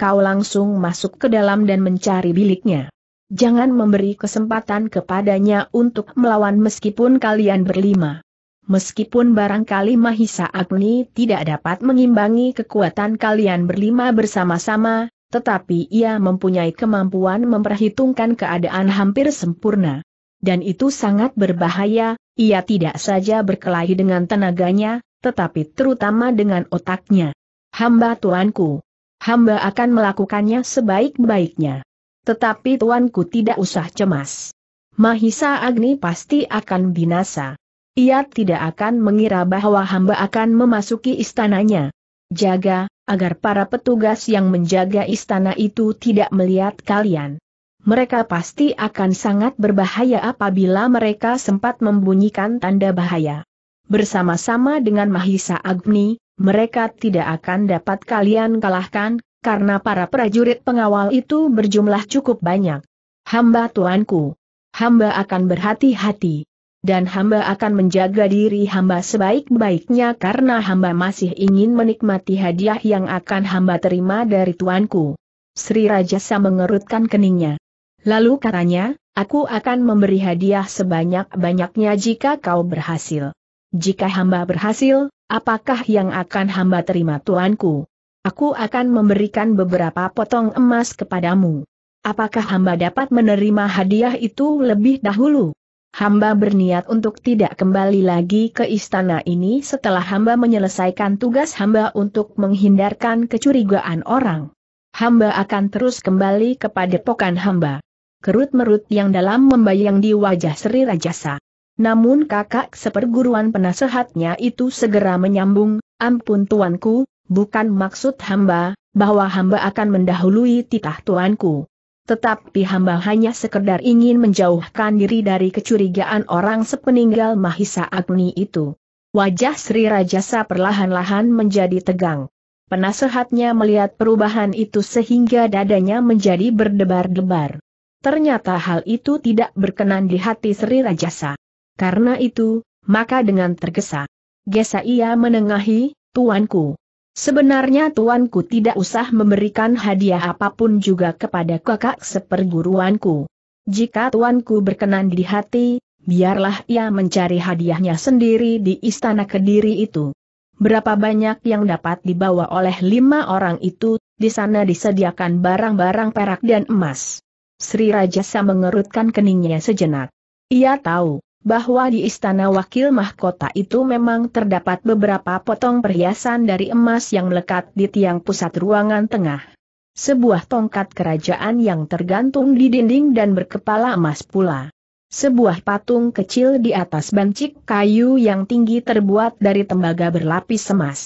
Kau langsung masuk ke dalam dan mencari biliknya. Jangan memberi kesempatan kepadanya untuk melawan meskipun kalian berlima. Meskipun barangkali Mahisa Agni tidak dapat mengimbangi kekuatan kalian berlima bersama-sama, tetapi ia mempunyai kemampuan memperhitungkan keadaan hampir sempurna. Dan itu sangat berbahaya, ia tidak saja berkelahi dengan tenaganya, tetapi terutama dengan otaknya." "Hamba tuanku. Hamba akan melakukannya sebaik-baiknya. Tetapi tuanku tidak usah cemas. Mahisa Agni pasti akan binasa. Ia tidak akan mengira bahwa hamba akan memasuki istananya. Jaga, agar para petugas yang menjaga istana itu tidak melihat kalian. Mereka pasti akan sangat berbahaya apabila mereka sempat membunyikan tanda bahaya. Bersama-sama dengan Mahisa Agni, mereka tidak akan dapat kalian kalahkan, karena para prajurit pengawal itu berjumlah cukup banyak. Hamba tuanku. Hamba akan berhati-hati. Dan hamba akan menjaga diri hamba sebaik-baiknya karena hamba masih ingin menikmati hadiah yang akan hamba terima dari tuanku." Sri Rajasa mengerutkan keningnya. Lalu katanya, "Aku akan memberi hadiah sebanyak-banyaknya jika kau berhasil. Jika hamba berhasil, apakah yang akan hamba terima tuanku? Aku akan memberikan beberapa potong emas kepadamu. Apakah hamba dapat menerima hadiah itu lebih dahulu?" "Hamba berniat untuk tidak kembali lagi ke istana ini setelah hamba menyelesaikan tugas hamba untuk menghindarkan kecurigaan orang. Hamba akan terus kembali kepada padepokan hamba." Kerut merut yang dalam membayang di wajah Sri Rajasa. Namun kakak seperguruan penasehatnya itu segera menyambung, "Ampun tuanku, bukan maksud hamba, bahwa hamba akan mendahului titah tuanku. tetapi hamba hanya sekedar ingin menjauhkan diri dari kecurigaan orang sepeninggal Mahisa Agni itu. Wajah Sri Rajasa perlahan-lahan menjadi tegang. Penasehatnya melihat perubahan itu sehingga dadanya menjadi berdebar-debar. Ternyata hal itu tidak berkenan di hati Sri Rajasa. Karena itu, maka dengan tergesa-gesa ia menengahi, "Tuanku, sebenarnya tuanku tidak usah memberikan hadiah apapun juga kepada kakak seperguruanku. Jika tuanku berkenan di hati, biarlah ia mencari hadiahnya sendiri di istana Kediri itu. Berapa banyak yang dapat dibawa oleh 5 orang itu, di sana disediakan barang-barang perak dan emas." Sri Rajasa mengerutkan keningnya sejenak. Ia tahu bahwa di istana wakil mahkota itu memang terdapat beberapa potong perhiasan dari emas yang melekat di tiang pusat ruangan tengah. Sebuah tongkat kerajaan yang tergantung di dinding dan berkepala emas pula. Sebuah patung kecil di atas bancik kayu yang tinggi terbuat dari tembaga berlapis emas.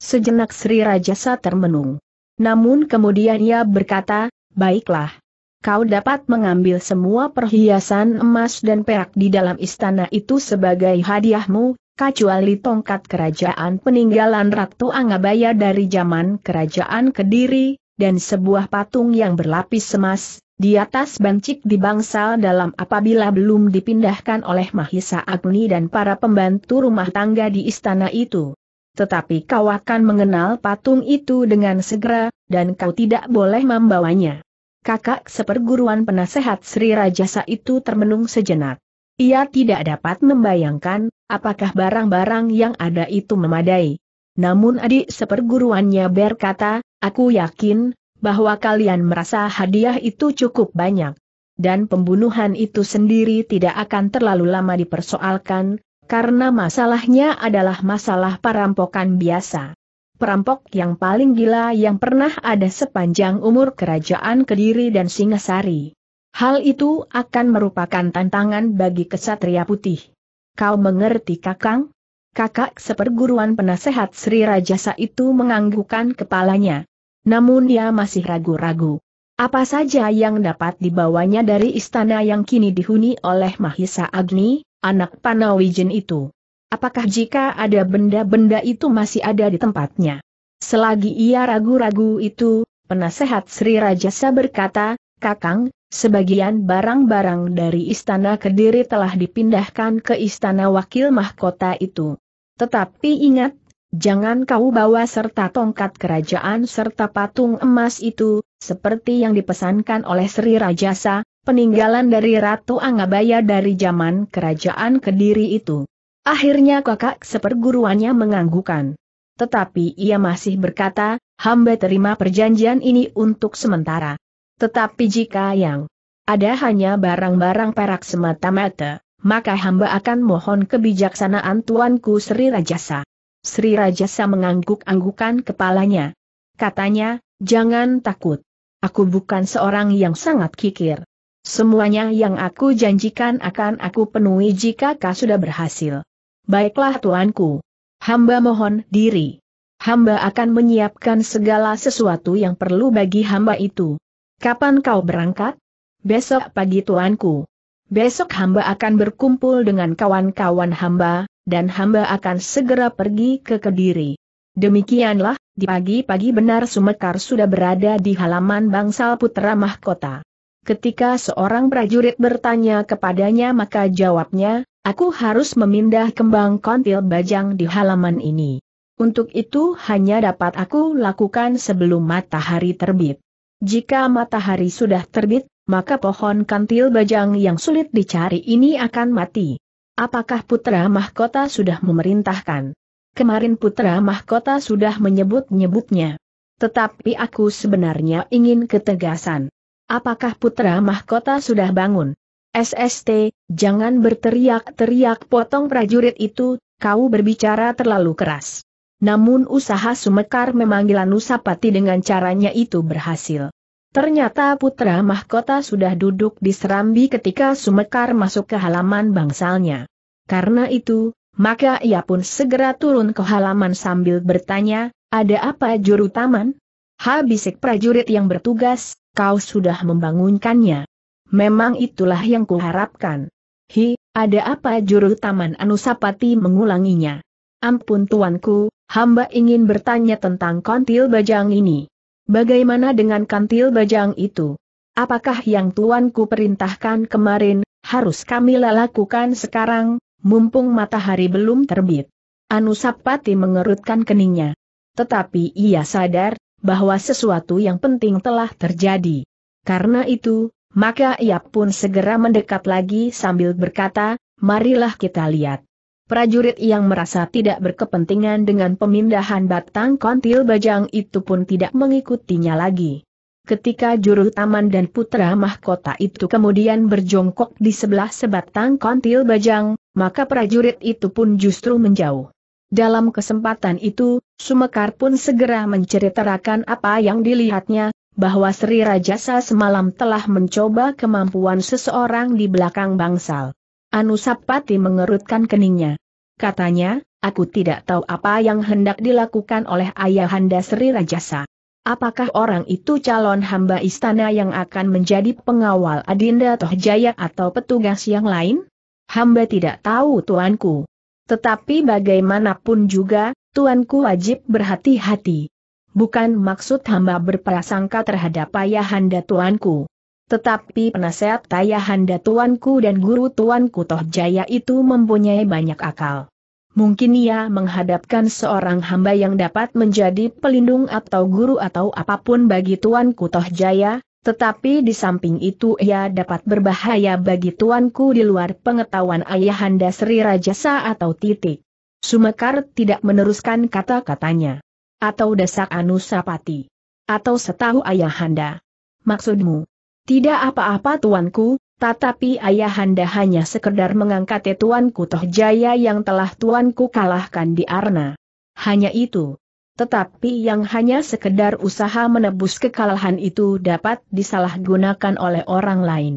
Sejenak Sri Rajasa termenung. Namun kemudian ia berkata, "Baiklah. Kau dapat mengambil semua perhiasan emas dan perak di dalam istana itu sebagai hadiahmu, kecuali tongkat kerajaan peninggalan Ratu Angabaya dari zaman kerajaan Kediri, dan sebuah patung yang berlapis emas, di atas bancik di bangsal dalam apabila belum dipindahkan oleh Mahisa Agni dan para pembantu rumah tangga di istana itu. Tetapi kau akan mengenal patung itu dengan segera, dan kau tidak boleh membawanya." Kakak seperguruan penasehat Sri Rajasa itu termenung sejenak. Ia tidak dapat membayangkan, apakah barang-barang yang ada itu memadai. Namun adik seperguruannya berkata, "Aku yakin, bahwa kalian merasa hadiah itu cukup banyak. Dan pembunuhan itu sendiri tidak akan terlalu lama dipersoalkan, karena masalahnya adalah masalah perampokan biasa. Perampok yang paling gila yang pernah ada sepanjang umur kerajaan Kediri dan Singhasari. Hal itu akan merupakan tantangan bagi Kesatria Putih. Kau mengerti, Kakang?" Kakak seperguruan penasehat Sri Rajasa itu menganggukkan kepalanya. Namun ia masih ragu-ragu. Apa saja yang dapat dibawanya dari istana yang kini dihuni oleh Mahisa Agni, anak Panawijen itu? Apakah jika ada benda-benda itu masih ada di tempatnya? Selagi ia ragu-ragu itu, penasehat Sri Rajasa berkata, "Kakang, sebagian barang-barang dari istana Kediri telah dipindahkan ke istana wakil mahkota itu. Tetapi ingat, jangan kau bawa serta tongkat kerajaan serta patung emas itu, seperti yang dipesankan oleh Sri Rajasa, peninggalan dari Ratu Angabaya dari zaman kerajaan Kediri itu." Akhirnya kakak seperguruannya menganggukkan. Tetapi ia masih berkata, "Hamba terima perjanjian ini untuk sementara. Tetapi jika yang ada hanya barang-barang perak semata-mata, maka hamba akan mohon kebijaksanaan tuanku Sri Rajasa." Sri Rajasa mengangguk-anggukan kepalanya. Katanya, "Jangan takut. Aku bukan seorang yang sangat kikir. Semuanya yang aku janjikan akan aku penuhi jika kau sudah berhasil." "Baiklah tuanku. Hamba mohon diri. Hamba akan menyiapkan segala sesuatu yang perlu bagi hamba itu." "Kapan kau berangkat?" "Besok pagi tuanku. Besok hamba akan berkumpul dengan kawan-kawan hamba, dan hamba akan segera pergi ke Kediri." Demikianlah, di pagi-pagi benar Sumekar sudah berada di halaman bangsal putra mahkota. Ketika seorang prajurit bertanya kepadanya maka jawabnya, "Aku harus memindah kembang kontil bajang di halaman ini. Untuk itu hanya dapat aku lakukan sebelum matahari terbit. Jika matahari sudah terbit, maka pohon kontil bajang yang sulit dicari ini akan mati." "Apakah putra mahkota sudah memerintahkan?" "Kemarin putra mahkota sudah menyebut-nyebutnya. Tetapi aku sebenarnya ingin ketegasan." "Apakah putra mahkota sudah bangun?" "SST, jangan berteriak-teriak," potong prajurit itu, "kau berbicara terlalu keras." Namun usaha Sumekar memanggil Anusapati dengan caranya itu berhasil. Ternyata putra mahkota sudah duduk di serambi ketika Sumekar masuk ke halaman bangsalnya. Karena itu, maka ia pun segera turun ke halaman sambil bertanya, "Ada apa juru taman?" "Ha," bisik prajurit yang bertugas, kau sudah membangunkannya. Memang itulah yang kuharapkan. Hi, ada apa? Juru Taman Anusapati mengulanginya. Ampun tuanku, hamba ingin bertanya tentang kantil bajang ini. Bagaimana dengan kantil bajang itu? Apakah yang tuanku perintahkan kemarin, harus kami lakukan sekarang, mumpung matahari belum terbit? Anusapati mengerutkan keningnya. Tetapi ia sadar, bahwa sesuatu yang penting telah terjadi. Karena itu, maka ia pun segera mendekat lagi sambil berkata, marilah kita lihat. Prajurit yang merasa tidak berkepentingan dengan pemindahan batang kantil bajang itu pun tidak mengikutinya lagi. Ketika juru taman dan putra mahkota itu kemudian berjongkok di sebelah sebatang kantil bajang, maka prajurit itu pun justru menjauh. Dalam kesempatan itu, Sumekar pun segera menceritakan apa yang dilihatnya, bahwa Sri Rajasa semalam telah mencoba kemampuan seseorang di belakang bangsal. Anusapati mengerutkan keningnya. Katanya, aku tidak tahu apa yang hendak dilakukan oleh ayahanda Sri Rajasa. Apakah orang itu calon hamba istana yang akan menjadi pengawal adinda Tohjaya atau petugas yang lain? Hamba tidak tahu tuanku. Tetapi bagaimanapun juga, tuanku wajib berhati-hati. Bukan maksud hamba berprasangka terhadap ayahanda tuanku. Tetapi penasehat ayahanda tuanku dan guru tuanku Tohjaya itu mempunyai banyak akal. Mungkin ia menghadapkan seorang hamba yang dapat menjadi pelindung atau guru atau apapun bagi tuanku Tohjaya, tetapi di samping itu ia dapat berbahaya bagi tuanku di luar pengetahuan ayahanda Sri Rajasa atau titik. Sumekar tidak meneruskan kata-katanya. Atau desak Anusapati. Atau setahu ayahanda. Maksudmu? Tidak apa-apa tuanku, tetapi ayahanda hanya sekedar mengangkat tuanku Tohjaya yang telah tuanku kalahkan di Arna. Hanya itu. Tetapi yang hanya sekedar usaha menebus kekalahan itu dapat disalahgunakan oleh orang lain.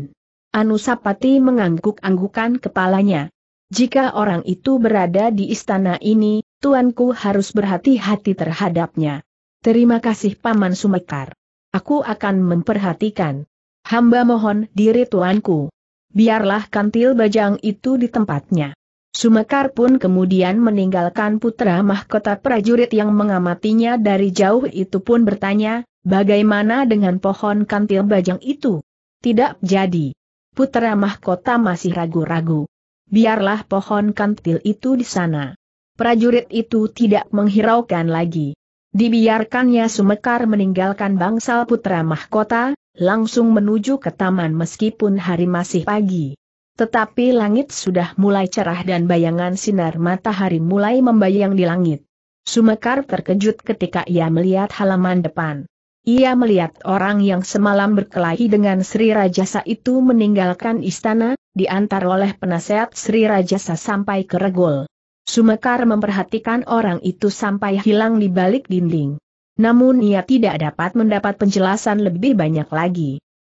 Anusapati mengangguk-anggukan kepalanya. Jika orang itu berada di istana ini, tuanku harus berhati-hati terhadapnya. Terima kasih Paman Sumekar. Aku akan memperhatikan. Hamba mohon diri tuanku. Biarlah kantil bajang itu di tempatnya. Sumekar pun kemudian meninggalkan putra mahkota. Prajurit yang mengamatinya dari jauh itu pun bertanya, bagaimana dengan pohon kantil bajang itu? Tidak jadi. Putra mahkota masih ragu-ragu. Biarlah pohon kantil itu di sana. Prajurit itu tidak menghiraukan lagi. Dibiarkannya Sumekar meninggalkan bangsal putra mahkota, langsung menuju ke taman meskipun hari masih pagi. Tetapi langit sudah mulai cerah dan bayangan sinar matahari mulai membayang di langit. Sumekar terkejut ketika ia melihat halaman depan. Ia melihat orang yang semalam berkelahi dengan Sri Rajasa itu meninggalkan istana, diantar oleh penasehat Sri Rajasa sampai ke regol. Sumekar memperhatikan orang itu sampai hilang di balik dinding. Namun ia tidak dapat mendapat penjelasan lebih banyak lagi.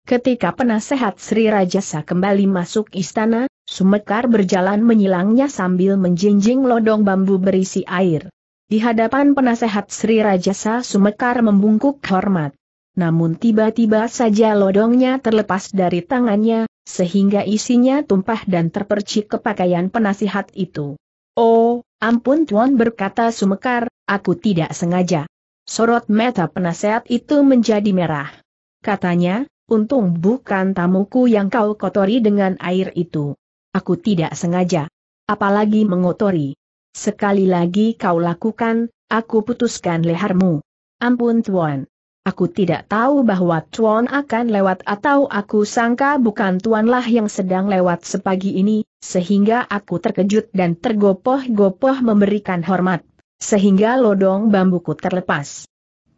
Ketika penasehat Sri Rajasa kembali masuk istana, Sumekar berjalan menyilangnya sambil menjinjing lodong bambu berisi air. Di hadapan penasehat Sri Rajasa Sumekar membungkuk hormat. Namun tiba-tiba saja lodongnya terlepas dari tangannya, sehingga isinya tumpah dan terpercik ke pakaian penasehat itu. Oh, ampun tuan, berkata Sumekar, aku tidak sengaja. Sorot mata penasehat itu menjadi merah. Katanya, untung bukan tamuku yang kau kotori dengan air itu. Aku tidak sengaja. Apalagi mengotori. Sekali lagi kau lakukan, aku putuskan lehermu. Ampun tuan. Aku tidak tahu bahwa tuan akan lewat atau aku sangka bukan tuanlah yang sedang lewat sepagi ini, sehingga aku terkejut dan tergopoh-gopoh memberikan hormat. Sehingga lodong bambuku terlepas.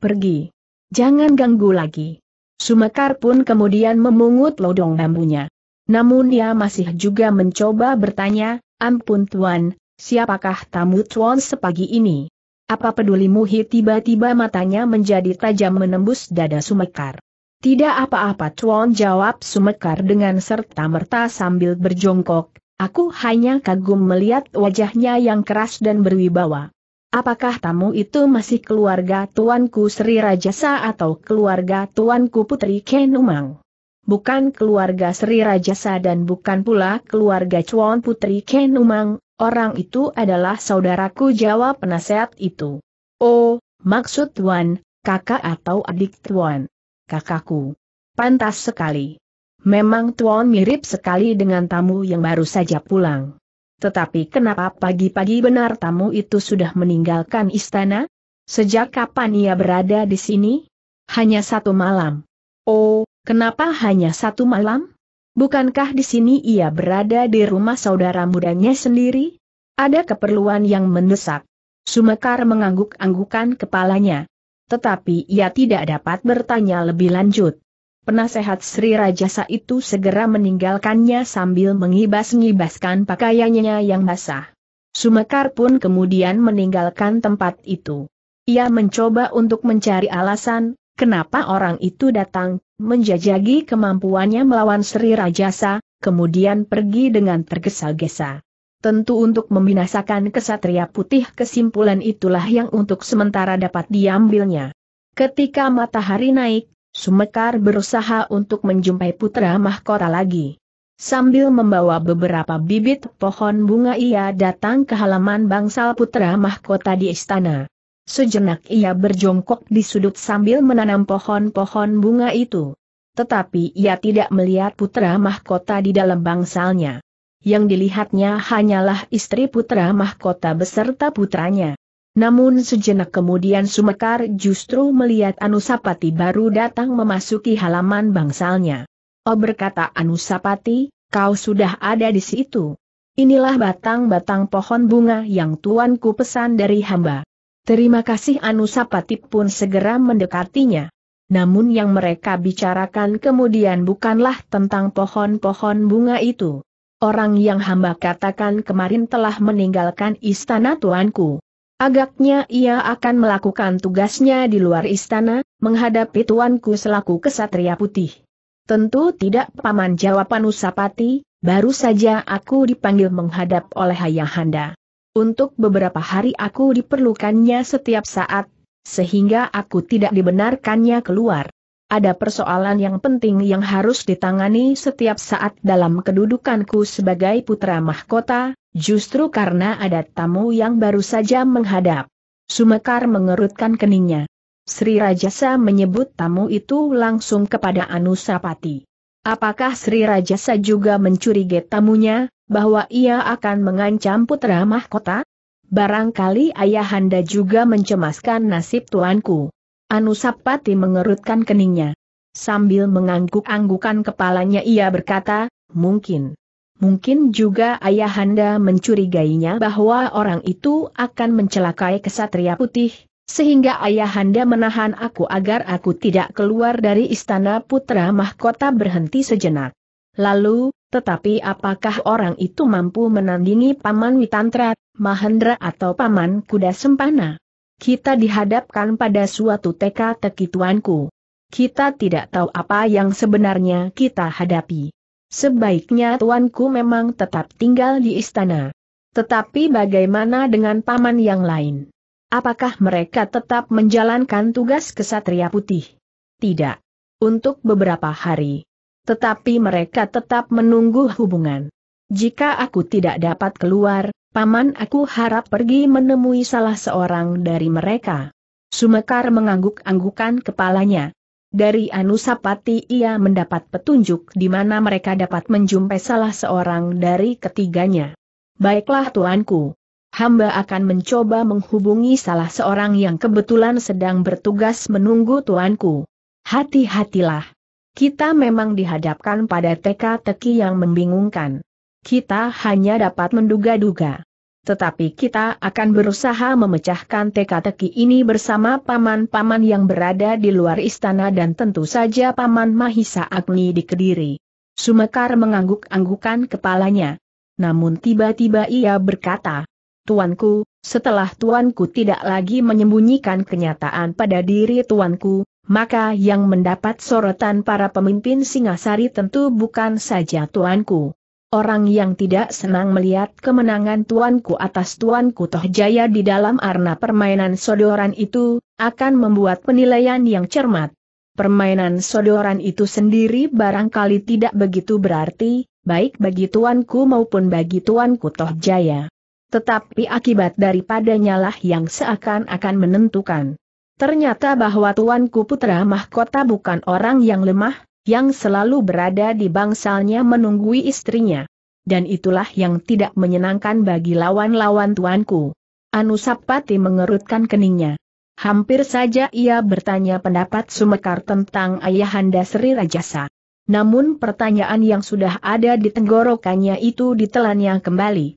Pergi. Jangan ganggu lagi. Sumekar pun kemudian memungut lodong bambunya. Namun ia masih juga mencoba bertanya, ampun tuan, siapakah tamu tuan sepagi ini? Apa pedulimu? Tiba-tiba matanya menjadi tajam menembus dada Sumekar. Tidak apa-apa tuan, jawab Sumekar dengan serta-merta sambil berjongkok. Aku hanya kagum melihat wajahnya yang keras dan berwibawa. Apakah tamu itu masih keluarga Tuanku Sri Rajasa atau keluarga Tuanku Putri Ken Umang? Bukan keluarga Sri Rajasa dan bukan pula keluarga Cuan Putri Ken Umang, orang itu adalah saudaraku, jawab penasehat itu. Oh, maksud Tuan, kakak atau adik Tuan? Kakakku. Pantas sekali. Memang Tuan mirip sekali dengan tamu yang baru saja pulang. Tetapi kenapa pagi-pagi benar tamu itu sudah meninggalkan istana? Sejak kapan ia berada di sini? Hanya satu malam. Oh, kenapa hanya satu malam? Bukankah di sini ia berada di rumah saudara mudanya sendiri? Ada keperluan yang mendesak. Sumekar mengangguk-anggukan kepalanya. Tetapi ia tidak dapat bertanya lebih lanjut. Penasehat Sri Rajasa itu segera meninggalkannya sambil mengibas-ngibaskan pakaiannya yang basah. Sumekar pun kemudian meninggalkan tempat itu. Ia mencoba untuk mencari alasan, kenapa orang itu datang, menjajaki kemampuannya melawan Sri Rajasa, kemudian pergi dengan tergesa-gesa. Tentu untuk membinasakan Kesatria Putih, kesimpulan itulah yang untuk sementara dapat diambilnya. Ketika matahari naik, Sumekar berusaha untuk menjumpai putra mahkota lagi. Sambil membawa beberapa bibit pohon bunga ia datang ke halaman bangsal putra mahkota di istana. Sejenak ia berjongkok di sudut sambil menanam pohon-pohon bunga itu. Tetapi ia tidak melihat putra mahkota di dalam bangsalnya. Yang dilihatnya hanyalah istri putra mahkota beserta putranya. Namun sejenak kemudian Sumekar justru melihat Anusapati baru datang memasuki halaman bangsalnya. Oh, berkata Anusapati, kau sudah ada di situ. Inilah batang-batang pohon bunga yang tuanku pesan dari hamba. Terima kasih. Anusapati pun segera mendekatinya. Namun yang mereka bicarakan kemudian bukanlah tentang pohon-pohon bunga itu. Orang yang hamba katakan kemarin telah meninggalkan istana tuanku. Agaknya ia akan melakukan tugasnya di luar istana, menghadapi tuanku selaku Kesatria Putih. Tentu tidak, Paman, jawab Anusapati, baru saja aku dipanggil menghadap oleh ayahanda. Untuk beberapa hari aku diperlukannya setiap saat, sehingga aku tidak dibenarkannya keluar. Ada persoalan yang penting yang harus ditangani setiap saat dalam kedudukanku sebagai putra mahkota. Justru karena ada tamu yang baru saja menghadap. Sumekar mengerutkan keningnya. Sri Rajasa menyebut tamu itu langsung kepada Anusapati. Apakah Sri Rajasa juga mencurigai tamunya, bahwa ia akan mengancam putra mahkota? Barangkali ayahanda juga mencemaskan nasib tuanku. Anusapati mengerutkan keningnya. Sambil mengangguk-anggukan kepalanya ia berkata, mungkin. Mungkin juga ayahanda mencurigainya bahwa orang itu akan mencelakai Kesatria Putih, sehingga ayahanda menahan aku agar aku tidak keluar dari istana putra mahkota. Berhenti sejenak. Lalu, tetapi apakah orang itu mampu menandingi Paman Witantra, Mahendra atau Paman Kuda Sempana? Kita dihadapkan pada suatu teka-teki tuanku. Kita tidak tahu apa yang sebenarnya kita hadapi. Sebaiknya tuanku memang tetap tinggal di istana. Tetapi bagaimana dengan paman yang lain? Apakah mereka tetap menjalankan tugas Kesatria Putih? Tidak. Untuk beberapa hari. Tetapi mereka tetap menunggu hubungan. Jika aku tidak dapat keluar, paman, aku harap pergi menemui salah seorang dari mereka. Sumekar mengangguk-anggukan kepalanya. Dari Anusapati ia mendapat petunjuk di mana mereka dapat menjumpai salah seorang dari ketiganya. Baiklah tuanku. Hamba akan mencoba menghubungi salah seorang yang kebetulan sedang bertugas menunggu tuanku. Hati-hatilah. Kita memang dihadapkan pada teka-teki yang membingungkan. Kita hanya dapat menduga-duga. Tetapi kita akan berusaha memecahkan teka-teki ini bersama paman-paman yang berada di luar istana dan tentu saja Paman Mahisa Agni di Kediri. Sumekar mengangguk-anggukan kepalanya. Namun tiba-tiba ia berkata, tuanku, setelah tuanku tidak lagi menyembunyikan kenyataan pada diri tuanku, maka yang mendapat sorotan para pemimpin Singhasari tentu bukan saja tuanku. Orang yang tidak senang melihat kemenangan tuanku atas tuanku Tohjaya di dalam arena permainan sodoran itu, akan membuat penilaian yang cermat. Permainan sodoran itu sendiri barangkali tidak begitu berarti, baik bagi tuanku maupun bagi tuanku Tohjaya. Tetapi akibat daripadanya lah yang seakan-akan menentukan. Ternyata bahwa tuanku putra mahkota bukan orang yang lemah, yang selalu berada di bangsalnya menunggui istrinya. Dan itulah yang tidak menyenangkan bagi lawan-lawan tuanku. Anusapati mengerutkan keningnya. Hampir saja ia bertanya pendapat Sumekar tentang ayahanda Sri Rajasa. Namun pertanyaan yang sudah ada di tenggorokannya itu ditelannya kembali.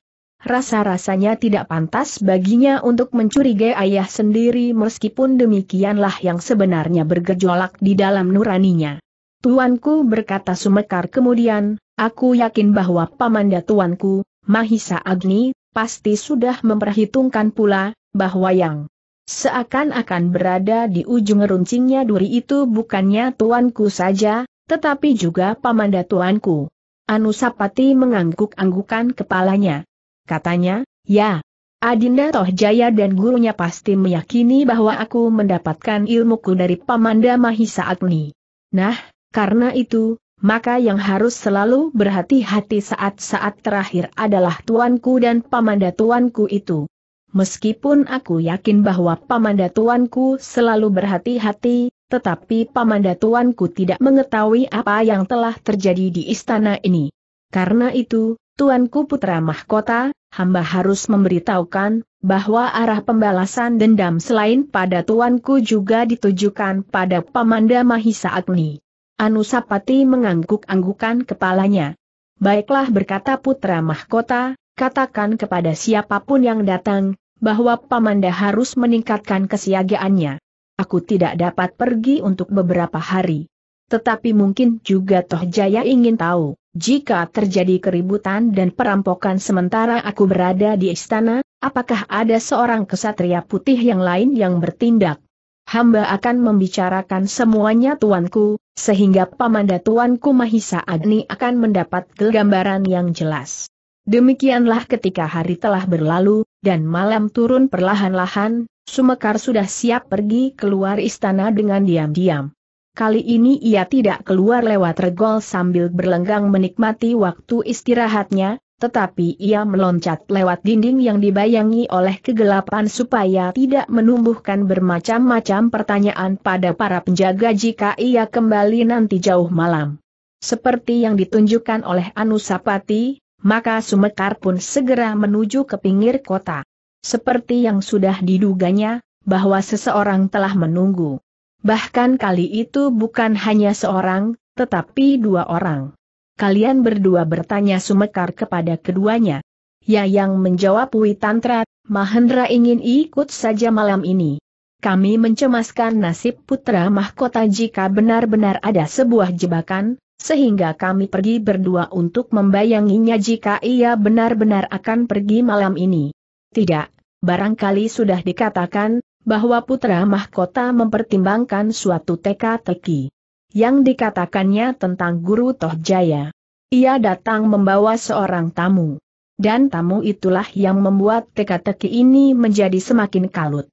Rasa-rasanya tidak pantas baginya untuk mencurigai ayah sendiri, meskipun demikianlah yang sebenarnya bergejolak di dalam nuraninya. Tuanku, berkata Sumekar kemudian, aku yakin bahwa pamanda tuanku, Mahisa Agni, pasti sudah memperhitungkan pula, bahwa yang seakan-akan berada di ujung runcingnya duri itu bukannya tuanku saja, tetapi juga pamanda tuanku. Anusapati mengangguk-anggukan kepalanya. Katanya, ya, Adinda Tohjaya dan gurunya pasti meyakini bahwa aku mendapatkan ilmuku dari pamanda Mahisa Agni. Nah, karena itu, maka yang harus selalu berhati-hati saat-saat terakhir adalah tuanku dan pamanda tuanku itu. Meskipun aku yakin bahwa pamanda tuanku selalu berhati-hati, tetapi pamanda tuanku tidak mengetahui apa yang telah terjadi di istana ini. Karena itu, tuanku putra mahkota, hamba harus memberitahukan, bahwa arah pembalasan dendam selain pada tuanku juga ditujukan pada pamanda Mahisa Agni. Anusapati mengangguk-anggukan kepalanya. Baiklah, berkata putra mahkota, katakan kepada siapapun yang datang, bahwa pamanda harus meningkatkan kesiagaannya. Aku tidak dapat pergi untuk beberapa hari. Tetapi mungkin juga Tohjaya ingin tahu, jika terjadi keributan dan perampokan sementara aku berada di istana, apakah ada seorang kesatria putih yang lain yang bertindak? Hamba akan membicarakan semuanya tuanku, sehingga pamanda tuanku Mahisa Agni akan mendapat gambaran yang jelas. Demikianlah ketika hari telah berlalu, dan malam turun perlahan-lahan, Sumekar sudah siap pergi keluar istana dengan diam-diam. Kali ini ia tidak keluar lewat regol sambil berlenggang menikmati waktu istirahatnya, tetapi ia meloncat lewat dinding yang dibayangi oleh kegelapan supaya tidak menumbuhkan bermacam-macam pertanyaan pada para penjaga jika ia kembali nanti jauh malam. Seperti yang ditunjukkan oleh Anusapati, maka Sumekar pun segera menuju ke pinggir kota. Seperti yang sudah diduganya, bahwa seseorang telah menunggu. Bahkan kali itu bukan hanya seorang, tetapi dua orang. Kalian berdua, bertanya Sumekar kepada keduanya. Ya, yang menjawab Witantra, Mahendra ingin ikut saja malam ini. Kami mencemaskan nasib putra mahkota jika benar-benar ada sebuah jebakan, sehingga kami pergi berdua untuk membayanginya jika ia benar-benar akan pergi malam ini. Tidak, barangkali sudah dikatakan, bahwa putra mahkota mempertimbangkan suatu teka-teki. Yang dikatakannya tentang guru Tohjaya. Ia datang membawa seorang tamu. Dan tamu itulah yang membuat teka-teki ini menjadi semakin kalut.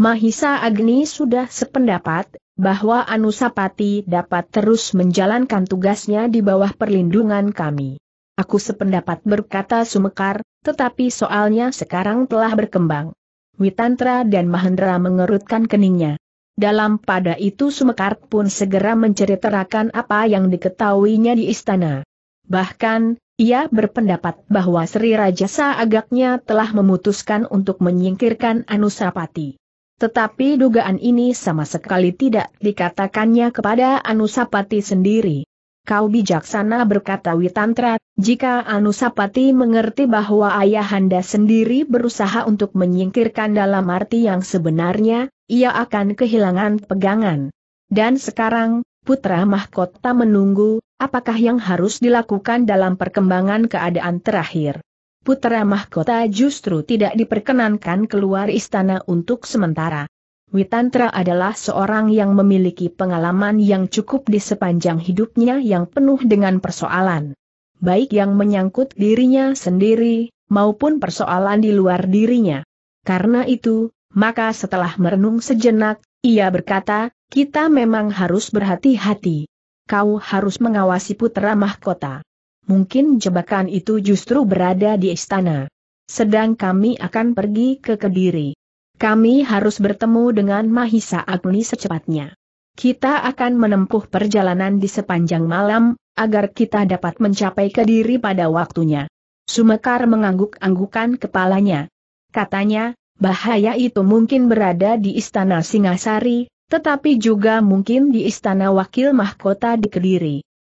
Mahisa Agni sudah sependapat, bahwa Anusapati dapat terus menjalankan tugasnya di bawah perlindungan kami. Aku sependapat, berkata Sumekar, tetapi soalnya sekarang telah berkembang. Witantra dan Mahendra mengerutkan keningnya. Dalam pada itu Sumekar pun segera menceritakan apa yang diketahuinya di istana. Bahkan, ia berpendapat bahwa Sri Rajasa agaknya telah memutuskan untuk menyingkirkan Anusapati. Tetapi dugaan ini sama sekali tidak dikatakannya kepada Anusapati sendiri. Kau bijaksana, berkata Witantra, jika Anusapati mengerti bahwa ayahanda sendiri berusaha untuk menyingkirkan dalam arti yang sebenarnya, ia akan kehilangan pegangan. Dan sekarang, putra mahkota menunggu, apakah yang harus dilakukan dalam perkembangan keadaan terakhir. Putra mahkota justru tidak diperkenankan keluar istana untuk sementara. Witantra adalah seorang yang memiliki pengalaman yang cukup di sepanjang hidupnya yang penuh dengan persoalan. baik yang menyangkut dirinya sendiri, maupun persoalan di luar dirinya. Karena itu, maka setelah merenung sejenak, ia berkata, kita memang harus berhati-hati. Kau harus mengawasi putra mahkota. Mungkin jebakan itu justru berada di istana. Sedang kami akan pergi ke Kediri. Kami harus bertemu dengan Mahisa Agni secepatnya. Kita akan menempuh perjalanan di sepanjang malam, agar kita dapat mencapai Kediri pada waktunya. Sumekar mengangguk-anggukan kepalanya. Katanya, bahaya itu mungkin berada di istana Singhasari, tetapi juga mungkin di istana wakil mahkota di Kediri.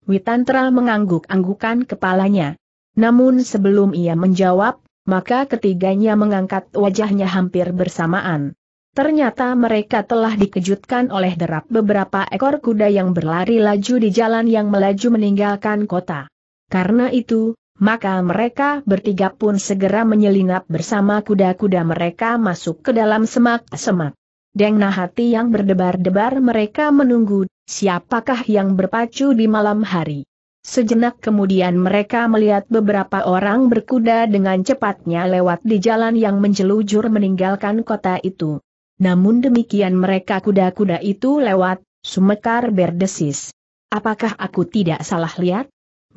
Witantra mengangguk-anggukan kepalanya. Namun sebelum ia menjawab, maka ketiganya mengangkat wajahnya hampir bersamaan. Ternyata mereka telah dikejutkan oleh derap beberapa ekor kuda yang berlari laju di jalan yang melaju meninggalkan kota. Karena itu, maka mereka bertiga pun segera menyelinap bersama kuda-kuda mereka masuk ke dalam semak-semak. Dengan hati yang berdebar-debar mereka menunggu, siapakah yang berpacu di malam hari. Sejenak kemudian mereka melihat beberapa orang berkuda dengan cepatnya lewat di jalan yang menjelujur meninggalkan kota itu. Namun demikian mereka kuda-kuda itu lewat, Sumekar berdesis. Apakah aku tidak salah lihat?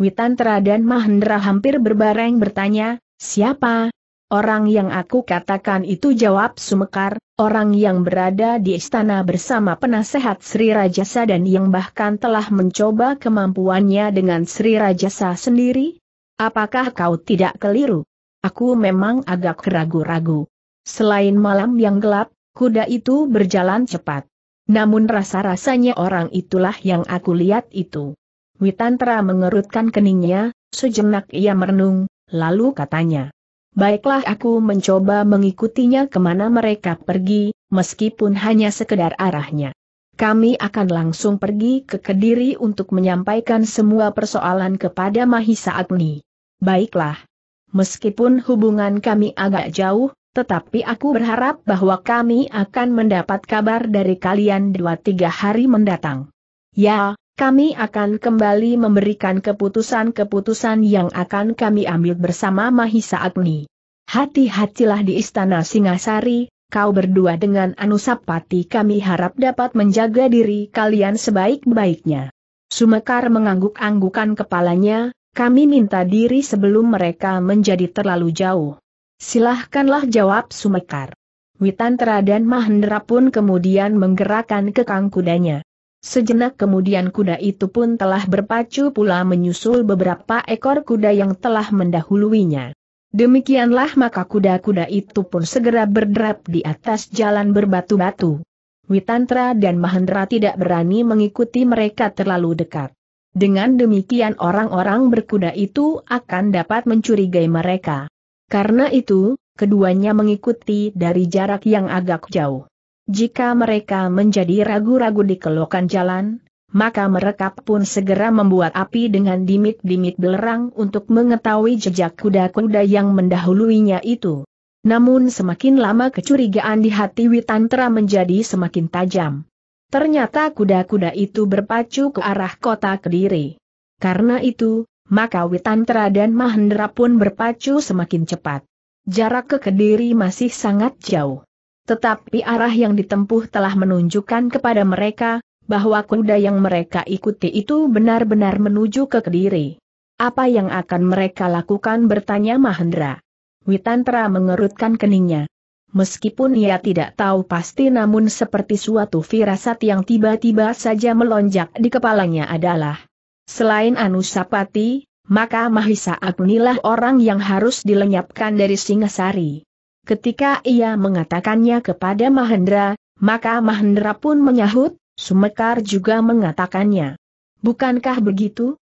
Witantra dan Mahendra hampir berbareng bertanya, siapa? Orang yang aku katakan itu, jawab Sumekar, orang yang berada di istana bersama penasehat Sri Rajasa dan yang bahkan telah mencoba kemampuannya dengan Sri Rajasa sendiri? Apakah kau tidak keliru? Aku memang agak ragu-ragu. Selain malam yang gelap, kuda itu berjalan cepat. Namun rasa-rasanya orang itulah yang aku lihat itu. Witantra mengerutkan keningnya, sejenak ia merenung, lalu katanya. Baiklah, aku mencoba mengikutinya kemana mereka pergi, meskipun hanya sekedar arahnya. Kami akan langsung pergi ke Kediri untuk menyampaikan semua persoalan kepada Mahisa Agni. Baiklah. Meskipun hubungan kami agak jauh, tetapi aku berharap bahwa kami akan mendapat kabar dari kalian 2-3 hari mendatang. Ya, kami akan kembali memberikan keputusan-keputusan yang akan kami ambil bersama Mahisa Agni. Hati-hatilah di istana Singhasari, kau berdua dengan Anusapati kami harap dapat menjaga diri kalian sebaik-baiknya. Sumekar mengangguk-anggukan kepalanya, kami minta diri sebelum mereka menjadi terlalu jauh. Silahkanlah, jawab Sumekar. Witantra dan Mahendra pun kemudian menggerakkan kekang kudanya. Sejenak kemudian kuda itu pun telah berpacu pula menyusul beberapa ekor kuda yang telah mendahuluinya. Demikianlah maka kuda-kuda itu pun segera berderap di atas jalan berbatu-batu. Witantra dan Mahendra tidak berani mengikuti mereka terlalu dekat. Dengan demikian orang-orang berkuda itu akan dapat mencurigai mereka. Karena itu, keduanya mengikuti dari jarak yang agak jauh. Jika mereka menjadi ragu-ragu di kelokan jalan, maka mereka pun segera membuat api dengan dimit-dimit belerang untuk mengetahui jejak kuda-kuda yang mendahuluinya itu. Namun semakin lama kecurigaan di hati Witantra menjadi semakin tajam. Ternyata kuda-kuda itu berpacu ke arah kota Kediri. Karena itu, maka Witantra dan Mahendra pun berpacu semakin cepat. Jarak ke Kediri masih sangat jauh. Tetapi arah yang ditempuh telah menunjukkan kepada mereka, bahwa kuda yang mereka ikuti itu benar-benar menuju ke Kediri. Apa yang akan mereka lakukan, bertanya Mahendra. Witantra mengerutkan keningnya. Meskipun ia tidak tahu pasti, namun seperti suatu firasat yang tiba-tiba saja melonjak di kepalanya adalah, selain Anusapati, maka Mahisa Agnilah orang yang harus dilenyapkan dari Singhasari. Ketika ia mengatakannya kepada Mahendra, maka Mahendra pun menyahut, Sumekar juga mengatakannya. Bukankah begitu?